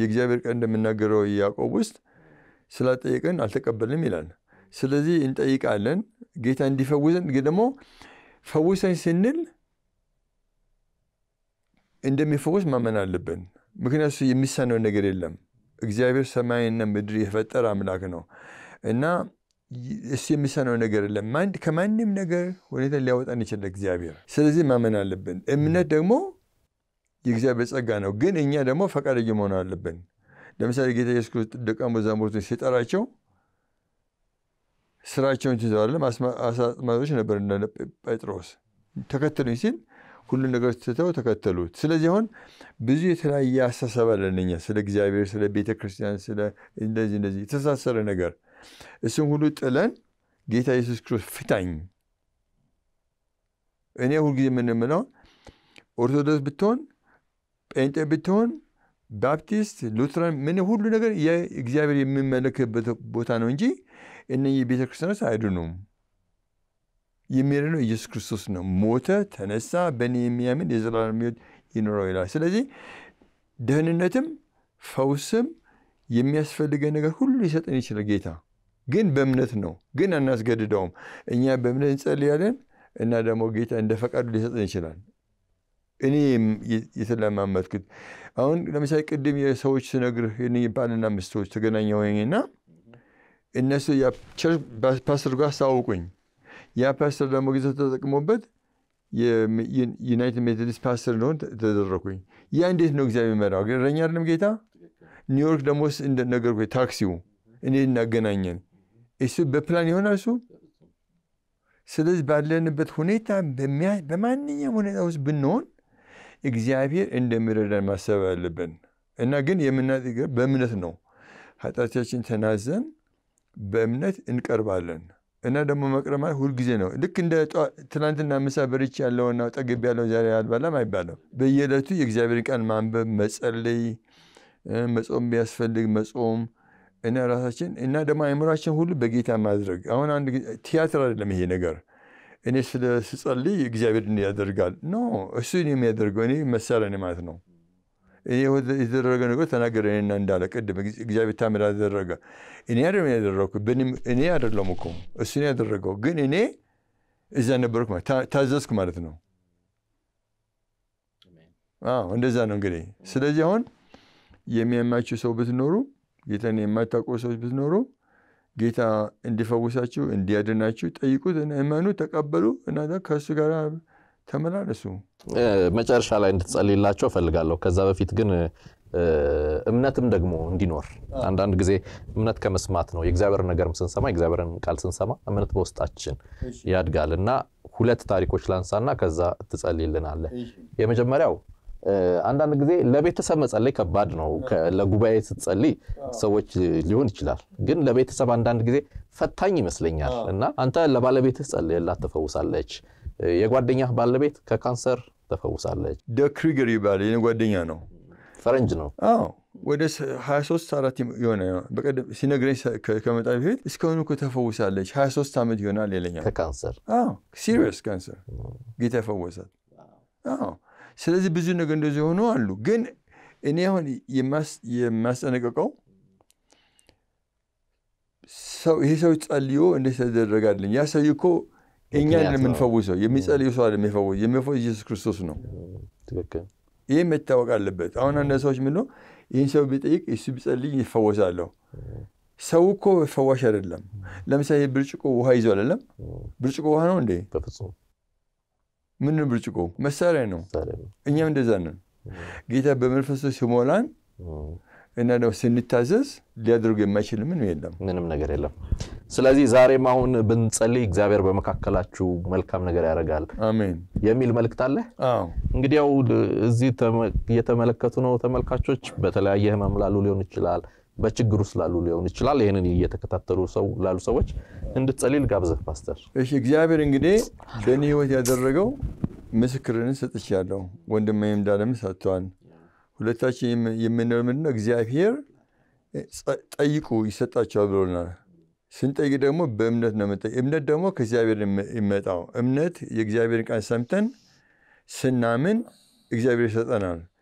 يجابر كأنه من نجرو ياكوبوس سلا تأيقن على تكابلهم ميلان سلازي أنت أيق علن جيت عندي فوسين قدمو فوسين سنل عندما يفوز ما من اللبن ممكن أسوي يمسانو نجريلهم إجابر سماينا مدري فترة عملاقنه إننا يسوي مسانو نجريلهم ما عند كمان نم نجر ونيت اللي هو أنيش الإجابر سلزي ما من اللبن إمنا دمو يجابر سأجانو جن إني دمو فكر يجمعنا اللبن ده مثلا جيت يسكت دك أمو زاموت نسيت أراجو سراجو نتجارل ما اسمه أسا ما وش نبرنا بيتروس تكترين سين كل النجار تتو تكتلو سلا جهون بزيت هنا ياسا سبلا نينيا سلا جزائر سلا بيت كريستيان سلا إندازي نزي تسا سلا نجار اسمه هلوت الآن جيت يسوع كروس فتاين إني أقول جزء من الملان أرثوذس بتون أنت بتون بابتيست لوتران من هو النجار يا جزائر من ملك بت بوتانونجي إني بيت كريستيان سايدونوم يميرنو يسوع كريستوس نم موتة تنسى بني ميامين إسرائيل ميت ينوروا إلى سلذي دهننتهم فوسهم يميسفل جنّة كل ليست أنيش لقيتها جن بمنتنو جن الناس قد دوم إني بمنتن سأليالن إن هذا موجيت عند فكر ليست أنيش لان إني يسلم ما متكد أون لما سأيك قدم يسويش سنقر إني بعدنا مستوش تجنّي يويننا الناس يا تشر بس بس رجع ساوقين يا باستر لما جيت تتكمبد يونايتد ميثودست باستر لون تدركوي يا عندي نو جزاي مراغ رنيار لم جيتا نيويورك دموس اند نغركوي تاكسيو اني نغناين اسو ببلان يونا اسو سدز بالنبت هنيتا بما بمانيام هنيتا وس بنون እግዚአብሔር እንደሚረዳን ማሰብ አለብን እና ግን የምናደርገው በእምነት ነው ኃጢአታችን ተናዘን በእምነት እንቀርባለን أنا دم مكرمة هول جزينه، لكن ده تلانتنا مسافرتش الله ونا تجيب يالله جاري على بالا ما يبالو، بيجلتو يجزاير كأن ما عم بمسألة مسؤوم بيسفلك مسؤوم، أنا راسشين، أنا دم أمراشين هول بقيت أمازرق، أون عند تياتر اللي مهي نجار، إن يسفل سألي يجزاير إني أدرقال، نو أسوني ما أدرقوني مسألة إني ما أثنو، إني هو إذا درجنا قلت أنا قرر إن ندالك قدم يجزاير تامر هذا الدرجة، إني أرمي هذا الركوب بني إني أرد لهمكم السنة هذا الركوب جن إني إذا نبرك ما تا تازسكم أردنو آه عند زانون قلي سلجي هون يمي ما تشوفوا بتنورو جيتني ما تقوسوا بتنورو جيتا إندي فوساتشو إندي أدناتشو تأيكوت إن إيمانو تقبلوا إن هذا كاسو كراب ثملا رسو ما تعرفش على إن تسألي لا تشوف اللي قالوا كذا في تجن እምነትም ደግሞ እንዲኖር አንዳንድ ጊዜ እምነት ከመስማት ነው የእግዚአብሔር ነገር መስንሰማ የእግዚአብሔርን ቃል ሰንሰማ እምነት በውስጣችን ያድጋልና ሁለት ታሪኮች ላንሳና ከዛ ተጸልይልናል የመጀመሪያው አንዳንድ ጊዜ ለቤተሰብ መጸለይ ከባድ ነው ለጉባኤ ስትጸልይ ሰዎች ሊሆን ይችላል ግን ለቤተሰብ አንዳንድ ጊዜ ፈታኝ ይመስለኛል እና አንተ ለባለቤትህ ጸልይላት ተፈውሳለች የጓደኛህ ባለቤት ከካንሰር ተፈውሳለች ደክሪገር ይባል የጓደኛ ነው فرنج نو. آه، ودرس حاسوس صارت يونا، بقدر سينغريس ك كمتعب فيه، إسكانو كتفوّس عليه، حاسوس تامد يونا ليليا. كانسر. آه، serious cancer. جيت تفوّسات. آه، سلذي بزوجنا جندزهونو علو، جن إني هون يمس يمس أنا كاكو. سو هي سو تسأليو إن هذا الرجال لين، يا سيكو إني أنا من فوّسه، يمس أليو سؤال مفوّس، يمفوّس يسوع كريستوس نو. تذكر. إيه متوقع لبيت، أو أنا نسويش منه، ينسوي بيتيك، يسوي بيسألي يفوّش عليه، سوكو يفوّش على اللهم، لما سايب برشكو وهاي زول اللهم، برشكو وهانوندي، منو برشكو؟ مسارينو، إني من دزانن، جيتا بمرفسو شمولان، إن أنا وسني تازس، ليادرو جم ماشي لمن ويلهم، من من نجار اللهم، سلازي زاري ما هون بنسألي إجزاير بمكاكلاتشو ملكام نجار رجال، آمين، يميل ملك تاله، آه، عندي أود زيت يتملكتونه وتملكاتشوش بتلاقيه ما ملالوليون الجلال، بتشجروس لالوليون الجلال هنني يتكتتروسو لالوسويش، عندي تسألي الجابزة باستر، إيش إجزاير عندي، دني هو يادرو جو، مسكرني ستشياله، وندم يمدارم ساتوان. ولتاش يم يمنو من نجزاهير تأيكو يستأجبرنا. سنتا يقدمو بمنت نمت. إمنت دمو كزاهير إمت أو إمنت يجزاهير كان سمتن سنامن يجزاهير ستانان.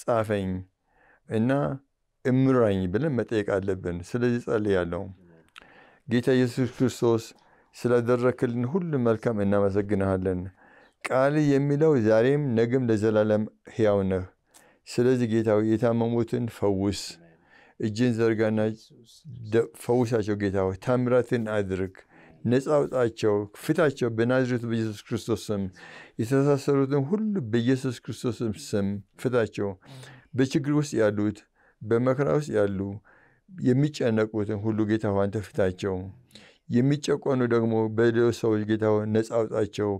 سافين إنها إمرين بلن ما تيك علبن سلازي سألي علوم جيتا يسوس كرسوس سلادرك لن هل مالكم إنها مسجنها لن قال يميلو زاريم نجم لزلالم حياونه سلازي جيتاو يتا مموتن فوس الجن زرغانا فوساچو جيتاو تامراتن ادرك نصاوطاچو فيتاچو بنازريت بيسوس كريستوسم يتساسروتن كل بيسوس كريستوسم سم فيتاچو بچغروس يالوت بمكراوس يالو يميچنقوتن كل جيتاو انت فيتاچو يميچقونو دغمو بيدو سوج جيتاو نصاوطاچو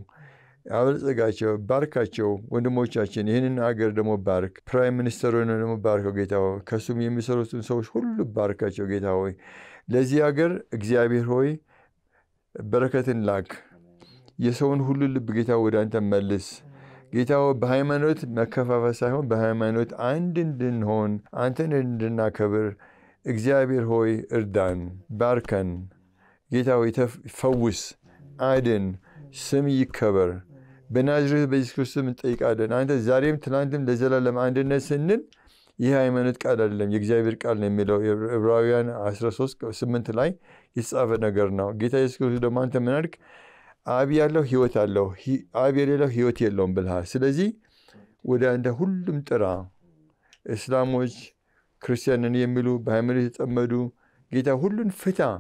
أبلغاچو باركاچو ወንድሞቻችን ይሄንን አገር ደሞ ባርክ ፕራይም ሚኒስተር ሆነ ደሞ ባርከው ጌታው ከሱም የሚሰሩትን ሰዎች ሁሉ ባርካቸው ጌታው ለዚህ አገር እግዚአብሔር ሆይ በረከትን ላክ የሰውን ሁሉ ልብ ጌታው ወደ አንተ መልስ ጌታው በሃይማኖት መከፋፈል ሳይሆን በሃይማኖት አንድ እንድንሆን አንተን እንድናከብር እግዚአብሔር ሆይ እርዳን ባርከን ጌታው ይፈውስ አድን سمي يكبر بناجري بيسوس كريستوس من تيك عدن أنت زاريم تلاندم لزلالم عند الناس النن يهايمنت كعدلم يجزاير كعدلم ميلو إبراهيم عشرة سوس سمن تلاي يسافر نجارنا جيتا يسوس كريستوس دمانت منارك أبي الله هيوت الله هي أبي الله هيوت يلهم بالها سلزي وده عند كلهم ترى إسلام وج كريستيانية ميلو بهمريت أمدو جيتا كلهم فتاة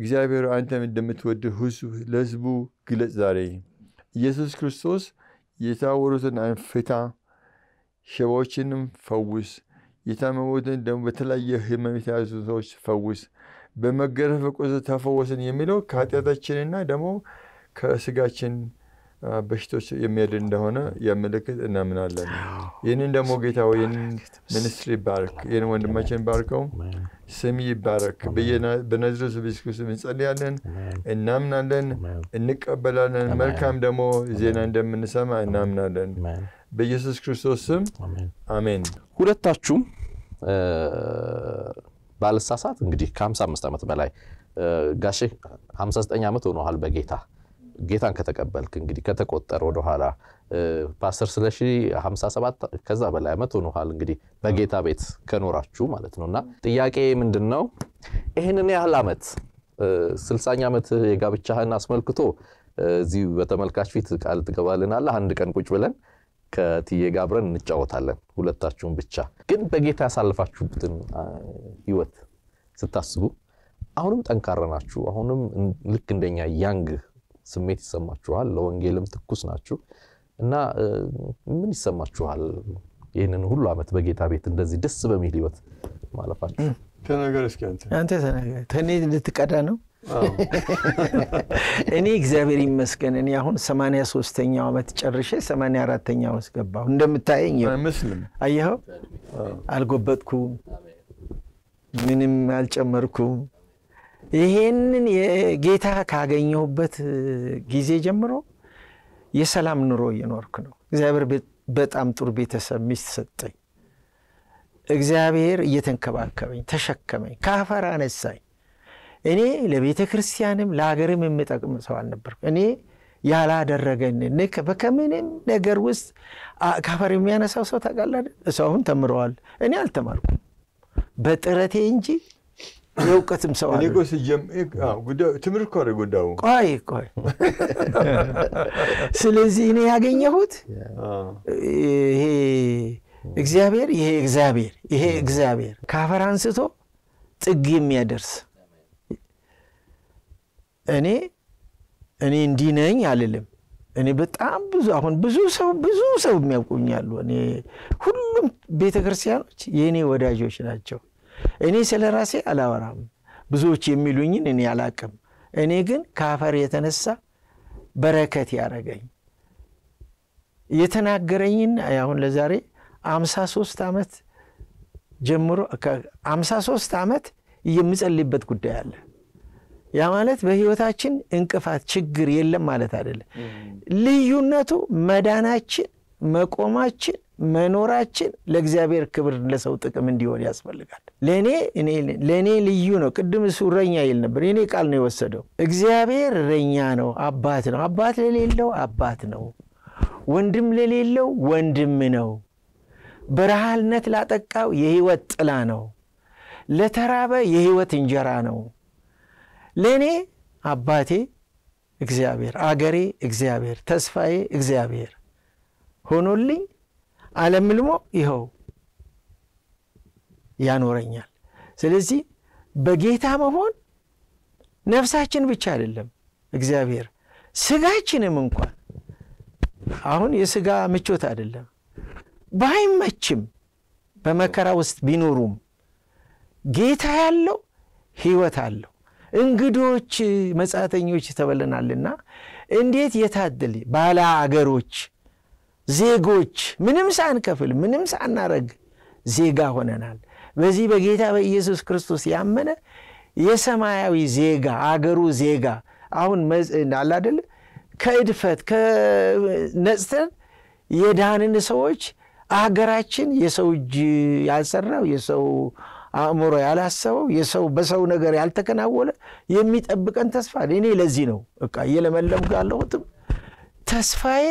እግዚአብሔር አንተ እንደምትወደው ለህዝቡ ግለጽ ዛሬ ኢየሱስ ክርስቶስ የታወሩትን አንፍታ ሸዎችንም ፈውስ የታመሙትን ደም በተለየ ህመም የታዙት ፈውስ በመገረፍ ቆዘ ተፈወሰን የሚለው ከኃጢአታችንና ደሞ ከስጋችን በሽቶች የሚያድን እንደሆነ ያመለክት እና ምን አለን ይሄንን ደሞ ጌታው ይሄን ሚኒስትሪ ባርክ ይሄን ወንድማችን ባርከው ስም ይባረክ በነዝረስ ቢስኩስ እንጸልያለን እና ምን አለን እንቀበላለን መልካም ደሞ ዜና እንደምንሰማ እና ምን አለን በኢየሱስ ክርስቶስ ስም አሜን ሁለታችሁ ባልሳሳት እንግዲህ ከ55 አመት በላይ ጋሼ ሃምሳ ዘጠኝ አመት ሆኗል በጌታ ጌታን ከተቀበልክ እንግዲህ ከተቆጠረ ወደ ኋላ ፓስተር ስለሺ ሃምሳ ሰባት ከዛ በላይ አመት ሆኗል እንግዲህ በጌታ ቤት ከኖራችሁ ማለት ነውና ጥያቄ ምንድነው ይሄንን ያህል አመት ስልሳኛ አመት የጋብቻህን አስመልክቶ እዚህ በተመልካች ፊት ቃል ተቀበልናል አንድ ቀን ቁጭ ብለን ከቲዬ ጋብረን እንጫወታለን ሁለታችሁም ብቻ ግን በጌታ ያሳልፋችሁትን ህይወት ስታስቡ አሁንም ጠንካራ ናችሁ አሁንም ልክ እንደኛ ያንግ ስሜት ይሰማችኋል ለወንጌልም ትኩስ ናችሁ እና ምን ይሰማችኋል ይሄንን ሁሉ አመት በጌታ ቤት እንደዚህ ደስ በሚል ህይወት ማለፋችሁ ተነገር እስኪ አንተ አንተ ተነገር ተኔ ልትቀዳ ነው እኔ እግዚአብሔር ይመስገን እኔ አሁን ሰማንያ ሶስተኛው አመት ጨርሼ ሰማንያ አራተኛው አስገባሁ እንደምታየኝ አይመስልም አየኸው አልጎበጥኩም ምንም አልጨመርኩም ይሄንን የጌታ ካገኘሁበት ጊዜ ጀምሮ የሰላም ኑሮ ይኖርኩ ነው እግዚአብሔር በጣም ጥሩ ቤተሰብ ሚስት ሰጠኝ እግዚአብሔር እየተንከባከበኝ ተሸከመኝ ካፈራ ነሳኝ እኔ ለቤተ ክርስቲያንም ለሀገርም የምጠቅም ሰው አልነበርኩ እኔ ያላ ደረገኝ ንክ በከመንም ነገር ውስጥ ካፈር የሚያነሳው ሰው ታጋላል ሰውን ተምሯል እኔ አልተማርኩም በጥረቴ እንጂ የውቀትም ሰው አለ ንጉስ ጀም አው ጉዳው ትምርኮ አረ ጉዳው ቆይ ቆይ ስለዚህ እኔ ያገኘሁት ይሄ እግዚአብሔር ይሄ እግዚአብሔር ይሄ እግዚአብሔር ካፈራንስቶ ጥግ የሚያደርስ እኔ እኔ እንዲነኝ አልልም أنا بتعب بزوج أكون بزوج سو بزوج سو بمية بكوني على أنا كلهم بيتكرسيانو يعني وداجوش ناتشو أنا سلراسي على ورام بزوج يميلوني نني على كم أنا جن كافر يتنسى بركتي على جين يتناقرين أيهون لزاري أمساسوس تامت جمرو ك أمساسوس تامت يميز اللي بتقول على يا مالت بهيوتاችን እንቅፋት ችግር የለም ማለት አይደለም ልዩነቱ መዳናችን መቆማችን መኖራችን ለእግዚአብሔር ክብር ለሰው ጥቅም እንዲሆን ያስፈልጋል ለኔ እኔ ለኔ ልዩ ነው ቅድም ሱረኛ ይል ነበር እኔ ቃል ነው ወሰደው እግዚአብሔር ረኛ ነው አባት ነው አባት ለሌለው አባት ነው ወንድም ለሌለው ወንድም ነው በረሃልነት ላጠቃው የህይወት ጥላ ነው ለተራበ የህይወት እንጀራ ነው ለኔ አባቴ እግዚአብሔር አገሬ እግዚአብሔር ተስፋዬ እግዚአብሔር ሆኖልኝ ዓለምልሞ ይኸው ያኖርኛል ስለዚህ በጌታ መሆን ነፍሳችን ብቻ አይደለም እግዚአብሔር ስጋችንም እንኳን አሁን የስጋ ምቾት አይደለም ባይመችም በመከራ ውስጥ ቢኖሩም ጌታ ያለው ህይወት አለው እንግዶች መጻተኞች ተበለናልና እንዴት የታደለ ባላ አገሮች ዜጎች ምንም ሳንከፍል ምንም ሳናረግ ዜጋ ሆነናል በዚህ በጌታ በኢየሱስ ክርስቶስ ያመነ የሰማያዊ ዜጋ አገሩ ዜጋ አሁን እንዳል አይደል ከእድፈት ከነጽተን የዳንን ሰዎች አገራችን የሰው እጅ ያሰራው የሰው አእምሮ ያላሰበው የሰው በሰው ነገር ያልተከናወለ የሚጠብቀን ተስፋ ለኔ ለዚህ ነው በቃ የለመለም ጋለሁት ተስፋዬ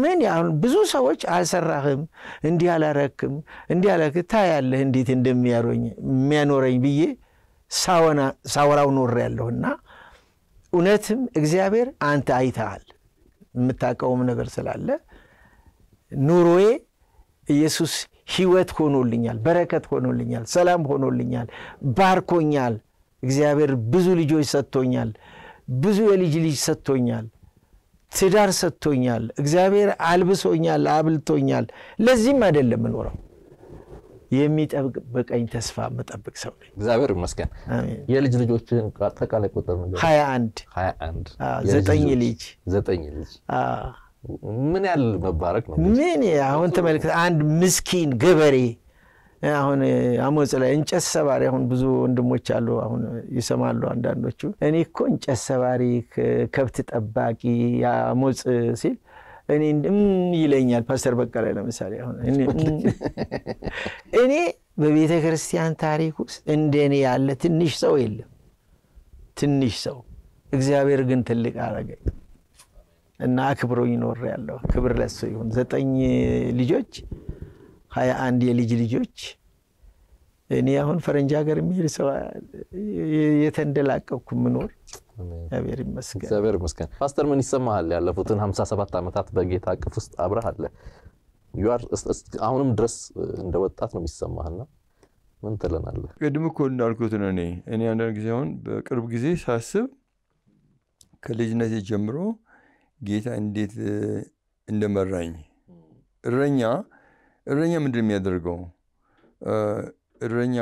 ምን ያሁን ብዙ ሰዎች አልሰራህም እንዲያላረክም እንዲያላክታ ያለ እንዴት እንደሚያሮኝ የሚያኖረኝ ብዬ ሳወና ሳወራው ኖር ያለውና እነትም እግዚአብሔር አንተ አይታል መታቀውም ነገር ስላለ ኑሮዬ ኢየሱስ ህይወት ሆኖልኛል በረከት ሆኖልኛል ሰላም ሆኖልኛል ባርኮኛል እግዚአብሔር ብዙ ልጆች ሰጥቶኛል ብዙ የልጅ ልጅ ሰጥቶኛል ትዳር ሰጥቶኛል እግዚአብሔር አልብሶኛል አብልቶኛል ለዚህም አይደለም ኖረው የሚጠብቀኝ ተስፋ መጠብቅ ሰው ነኝ እግዚአብሔር ይመስገን የልጅ ልጆችን አጠቃላይ ቁጥር ነው ሃያ አንድ ሃያ አንድ ዘጠኝ ልጅ ዘጠኝ ልጅ አዎ ምን ያል መባረክ ነው ምን ያሁን ተመልከ አንድ ምስኪን ገበሬ አሁን አሞጽ ላይ እንጨት ሰባሪ አሁን ብዙ ወንድሞች አሉ አሁን ይሰማሉ አንዳንዶቹ እኔ እኮ እንጨት ሰባሪ ከብት ጠባቂ ያሞጽ ሲል እኔ ይለኛል ፓስተር በቀለ ለምሳሌ አሁን እኔ እኔ በቤተ ክርስቲያን ታሪክ ውስጥ እንደኔ ያለ ትንሽ ሰው የለም ትንሽ ሰው እግዚአብሔር ግን ትልቅ አረጋኝ እና አክብሮኝ ኖር ያለው ክብር ለሱ ይሁን ዘጠኝ ልጆች ሃያ አንድ የልጅ ልጆች እኔ አሁን ፈረንጃ ሀገር ምይርሰው የተንደላቀኩ ምኖር እግዚአብሔር ይመስገን እግዚአብሔር ይመስገን ፓስተር ምን ይሰማሃል ያለፉትን ሃምሳ ሰባት አመታት በጌታ አቅፍ ውስጥ አብራሃለ you are አሁንም ድረስ እንደወጣት ነው የሚሰማህና ምን ተለናለህ ቅድም እኮ እንዳልኩት ነው እኔ እኔ አንዳንድ ጊዜ አሁን በቅርብ ጊዜ ሳስብ ከልጅነቴ ጀምሮ ጌታ እንዴት እንደመራኝ እረኛ እረኛ ምንድነው የሚያደርገው እረኛ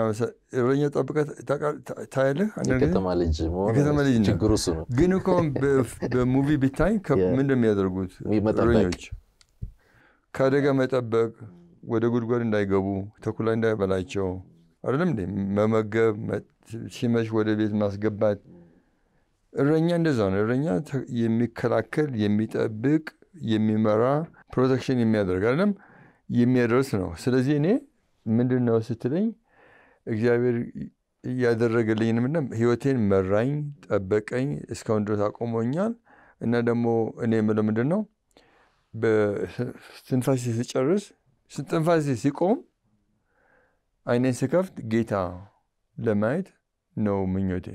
እረኛ ተጠብቀህ ታያለህ አንደኛ ከተማልጅ ሞት ችግሩስ ነው ግን እኮ በሙቪ ቢታይ ምንድነው የሚያደርጉት እረኞች ካደጋ መጠበቅ ወደ ጉድጓድ እንዳይገቡ ተኩላ እንዳይበላቸው አይደለም መመገብ ሲመሽ ወደ ቤት ማስገባት እረኛ እንደዛ ነው እረኛ የሚከላከል የሚጠብቅ የሚመራ ፕሮቴክሽን የሚያደርግ አይደለም የሚያደርስ ነው ስለዚህ እኔ ምንድነው ስትለኝ እግዚአብሔር ያደረገልኝ ምንም ህይወቴን መራኝ ጠበቀኝ እስካሁን ድረስ አቆሞኛል እና ደግሞ እኔ ምንም ምንድነው በስንፋሴ ሲጨርስ ስንፋሴ ሲቆም አይኔን ስከፍት ጌታ ለማየት ነው ምኞቴ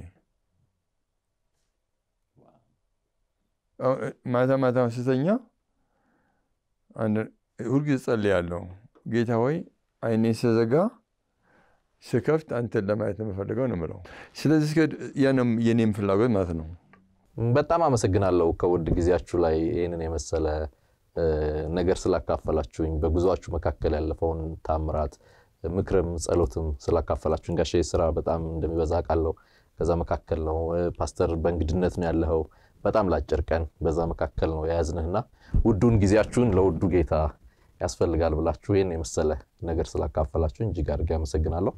ማታ ማታ ስትተኛ አንድ ሁሉ ጸልያለሁ ጌታ ሆይ አይኔ ሰዘጋ ስከፍት አንተ ለማየት መፈልገው ነው ማለት ስለዚህ ያንም የኔም ፍላጎት ማለት ነው በጣም አመሰግናለሁ ከወድ ግዚያችሁ ላይ ይሄንን የመሰለ ነገር ስላካፈላችሁኝ በጉዟችሁ መካከለ ያለፈውን ታምራት ምክረም ጸሎትም ስላካፈላችሁኝ ጋሼ ስራ በጣም እንደሚበዛ አቃለሁ ከዛ መካከለ ነው ፓስተር በእንግድነት ነው ያለው በጣም ላጭር ቀን በዛ መካከለ ነው ያዝነህና ውዱን ግዚያችሁን ለውዱ ጌታ ያስፈልጋል ብላችሁ ይሄን የመሰለ ነገር ስላካፈላችሁኝ ጅጋር ጋር አመሰግናለሁ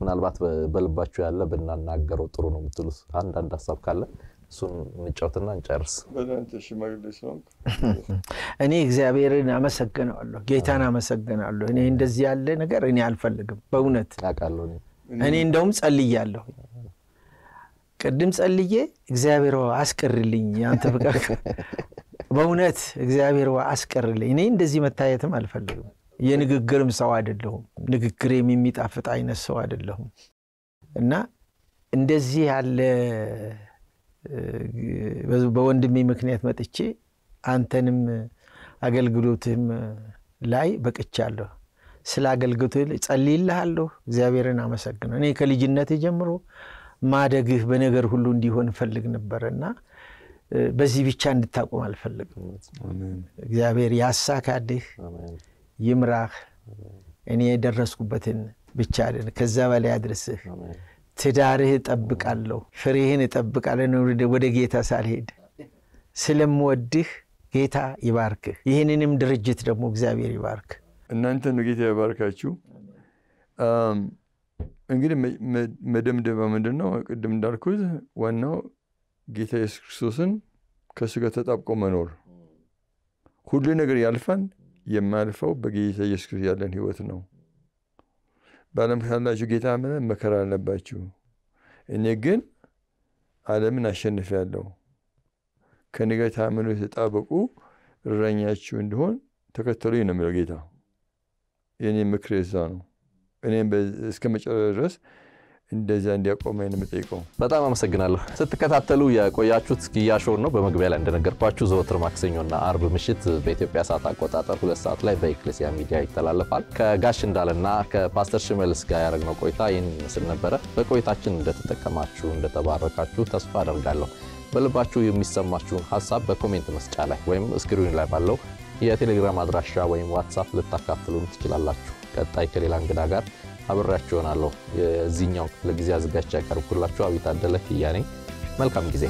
ምናልባት በልባችሁ ያለ በእናናገረው ጥሩ ነው ምትሉስ አንድ አንድ ሐሳብ ካለ ሱን ንጫውትና እንጨርስ በእንተ ሽማግሌሽን እኔ እግዚአብሔርን አመሰግናለሁ ጌታን አመሰግናለሁ እኔ እንደዚህ ያለ ነገር እኔ አልፈልግም በእውነት አቃለሁ እኔ እንደውም ጸልያለሁ ቀድም ጸልዬ እግዚአብሔር አስቀርልኝ አንተ ፍቃድ በእውነት እግዚአብሔር አስቀርልኝ እኔ እንደዚህ መታየትም አልፈልግም የንግግርም ሰው አይደለሁም ንግግሬም የሚጣፍጥ አይነት ሰው አይደለሁም እና እንደዚህ ያለ በወንድሜ ምክንያት መጥቼ አንተንም አገልግሎትም ላይ በቅቻለሁ ስላገልግሎት ጸልይልሃለሁ እግዚአብሔርን አመሰግናለሁ እኔ ከልጅነት ጀምሮ ማደግህ በነገር ሁሉ እንዲሆን ፈልግ ነበርና በዚህ ብቻ እንድታቆም አልፈልግም አሜን እግዚአብሔር ያሳካድህ አሜን ይምራህ እኔ የደረስኩበትን ብቻ አይደል ከዛ በላይ አድርስህ አሜን ትዳርህ ተጠብቃለሁ ፍሬህን ተጠብቃለሁ ወደ ጌታ ሳልሄድ ስለምወድህ ጌታ ይባርክ ይሄንንም ድርጅት ደግሞ እግዚአብሔር ይባርክ እናንተ ነው ጌታ ይባርካችሁ አም እንግዲህ መደምደም ምንድነው ቀደም እንዳልኩት ወናው ጌታ ኢየሱስ ክርስቶስን ከሥጋ ተጣብቆ መኖር ሁሉ ነገር ያልፋን የማልፈው በጌታ ኢየሱስ ክርስቶስ ያለን ሕይወት ነው ባለም ካላችሁ ጌታ አመነ መከራ አለባችሁ እኔ ግን ዓለምን አሸንፈያለሁ ከነገ ታመኑ ተጣበቁ ረኛችሁ እንደሆን ተከተሉኝ ነው የሚለው ጌታ የኔ ምክር እዛ ነው እኔ እስከመጨረሻ እንደዛ እንዲያቆመኝ ነው መጠይቀው በጣም አመሰግናለሁ ስትከታተሉ ያቆያችሁት ግያሾን ነው በመግቢያ ላይ እንደነገርኳችሁ ዘወትር ማክሰኞና አርብ ምሽት በኢትዮጵያ ሰዓት አቆጣጠር ሁለት ሰዓት ላይ በኢክሌሲያ ሚዲያ ይተላለፋል ከጋሽ እንዳለና ከፓስተር ሽመልስ ጋር ያደረግነው ቆይታ ይህን መስል ነበር በቆይታችን እንደተጠቀማችሁ እንደተባረካችሁ ተስፋ አደርጋለሁ በልባችሁ የሚሰማችሁን ሐሳብ በኮሜንት መስጫ ላይ ወይም ስክሪን ላይ ባለው የቴሌግራም አድራሻ ወይም WhatsApp ልታካፍሉን ትችላላችሁ ቀጣይ ከሌላ እንግዳ ጋር አብራችሁ ሆናለሁ የዚህኛው ለጊዜ አዝጋቻ ያቀርብኩላችሁ አብይ ታደለክ ይያኔ መልካም ጊዜ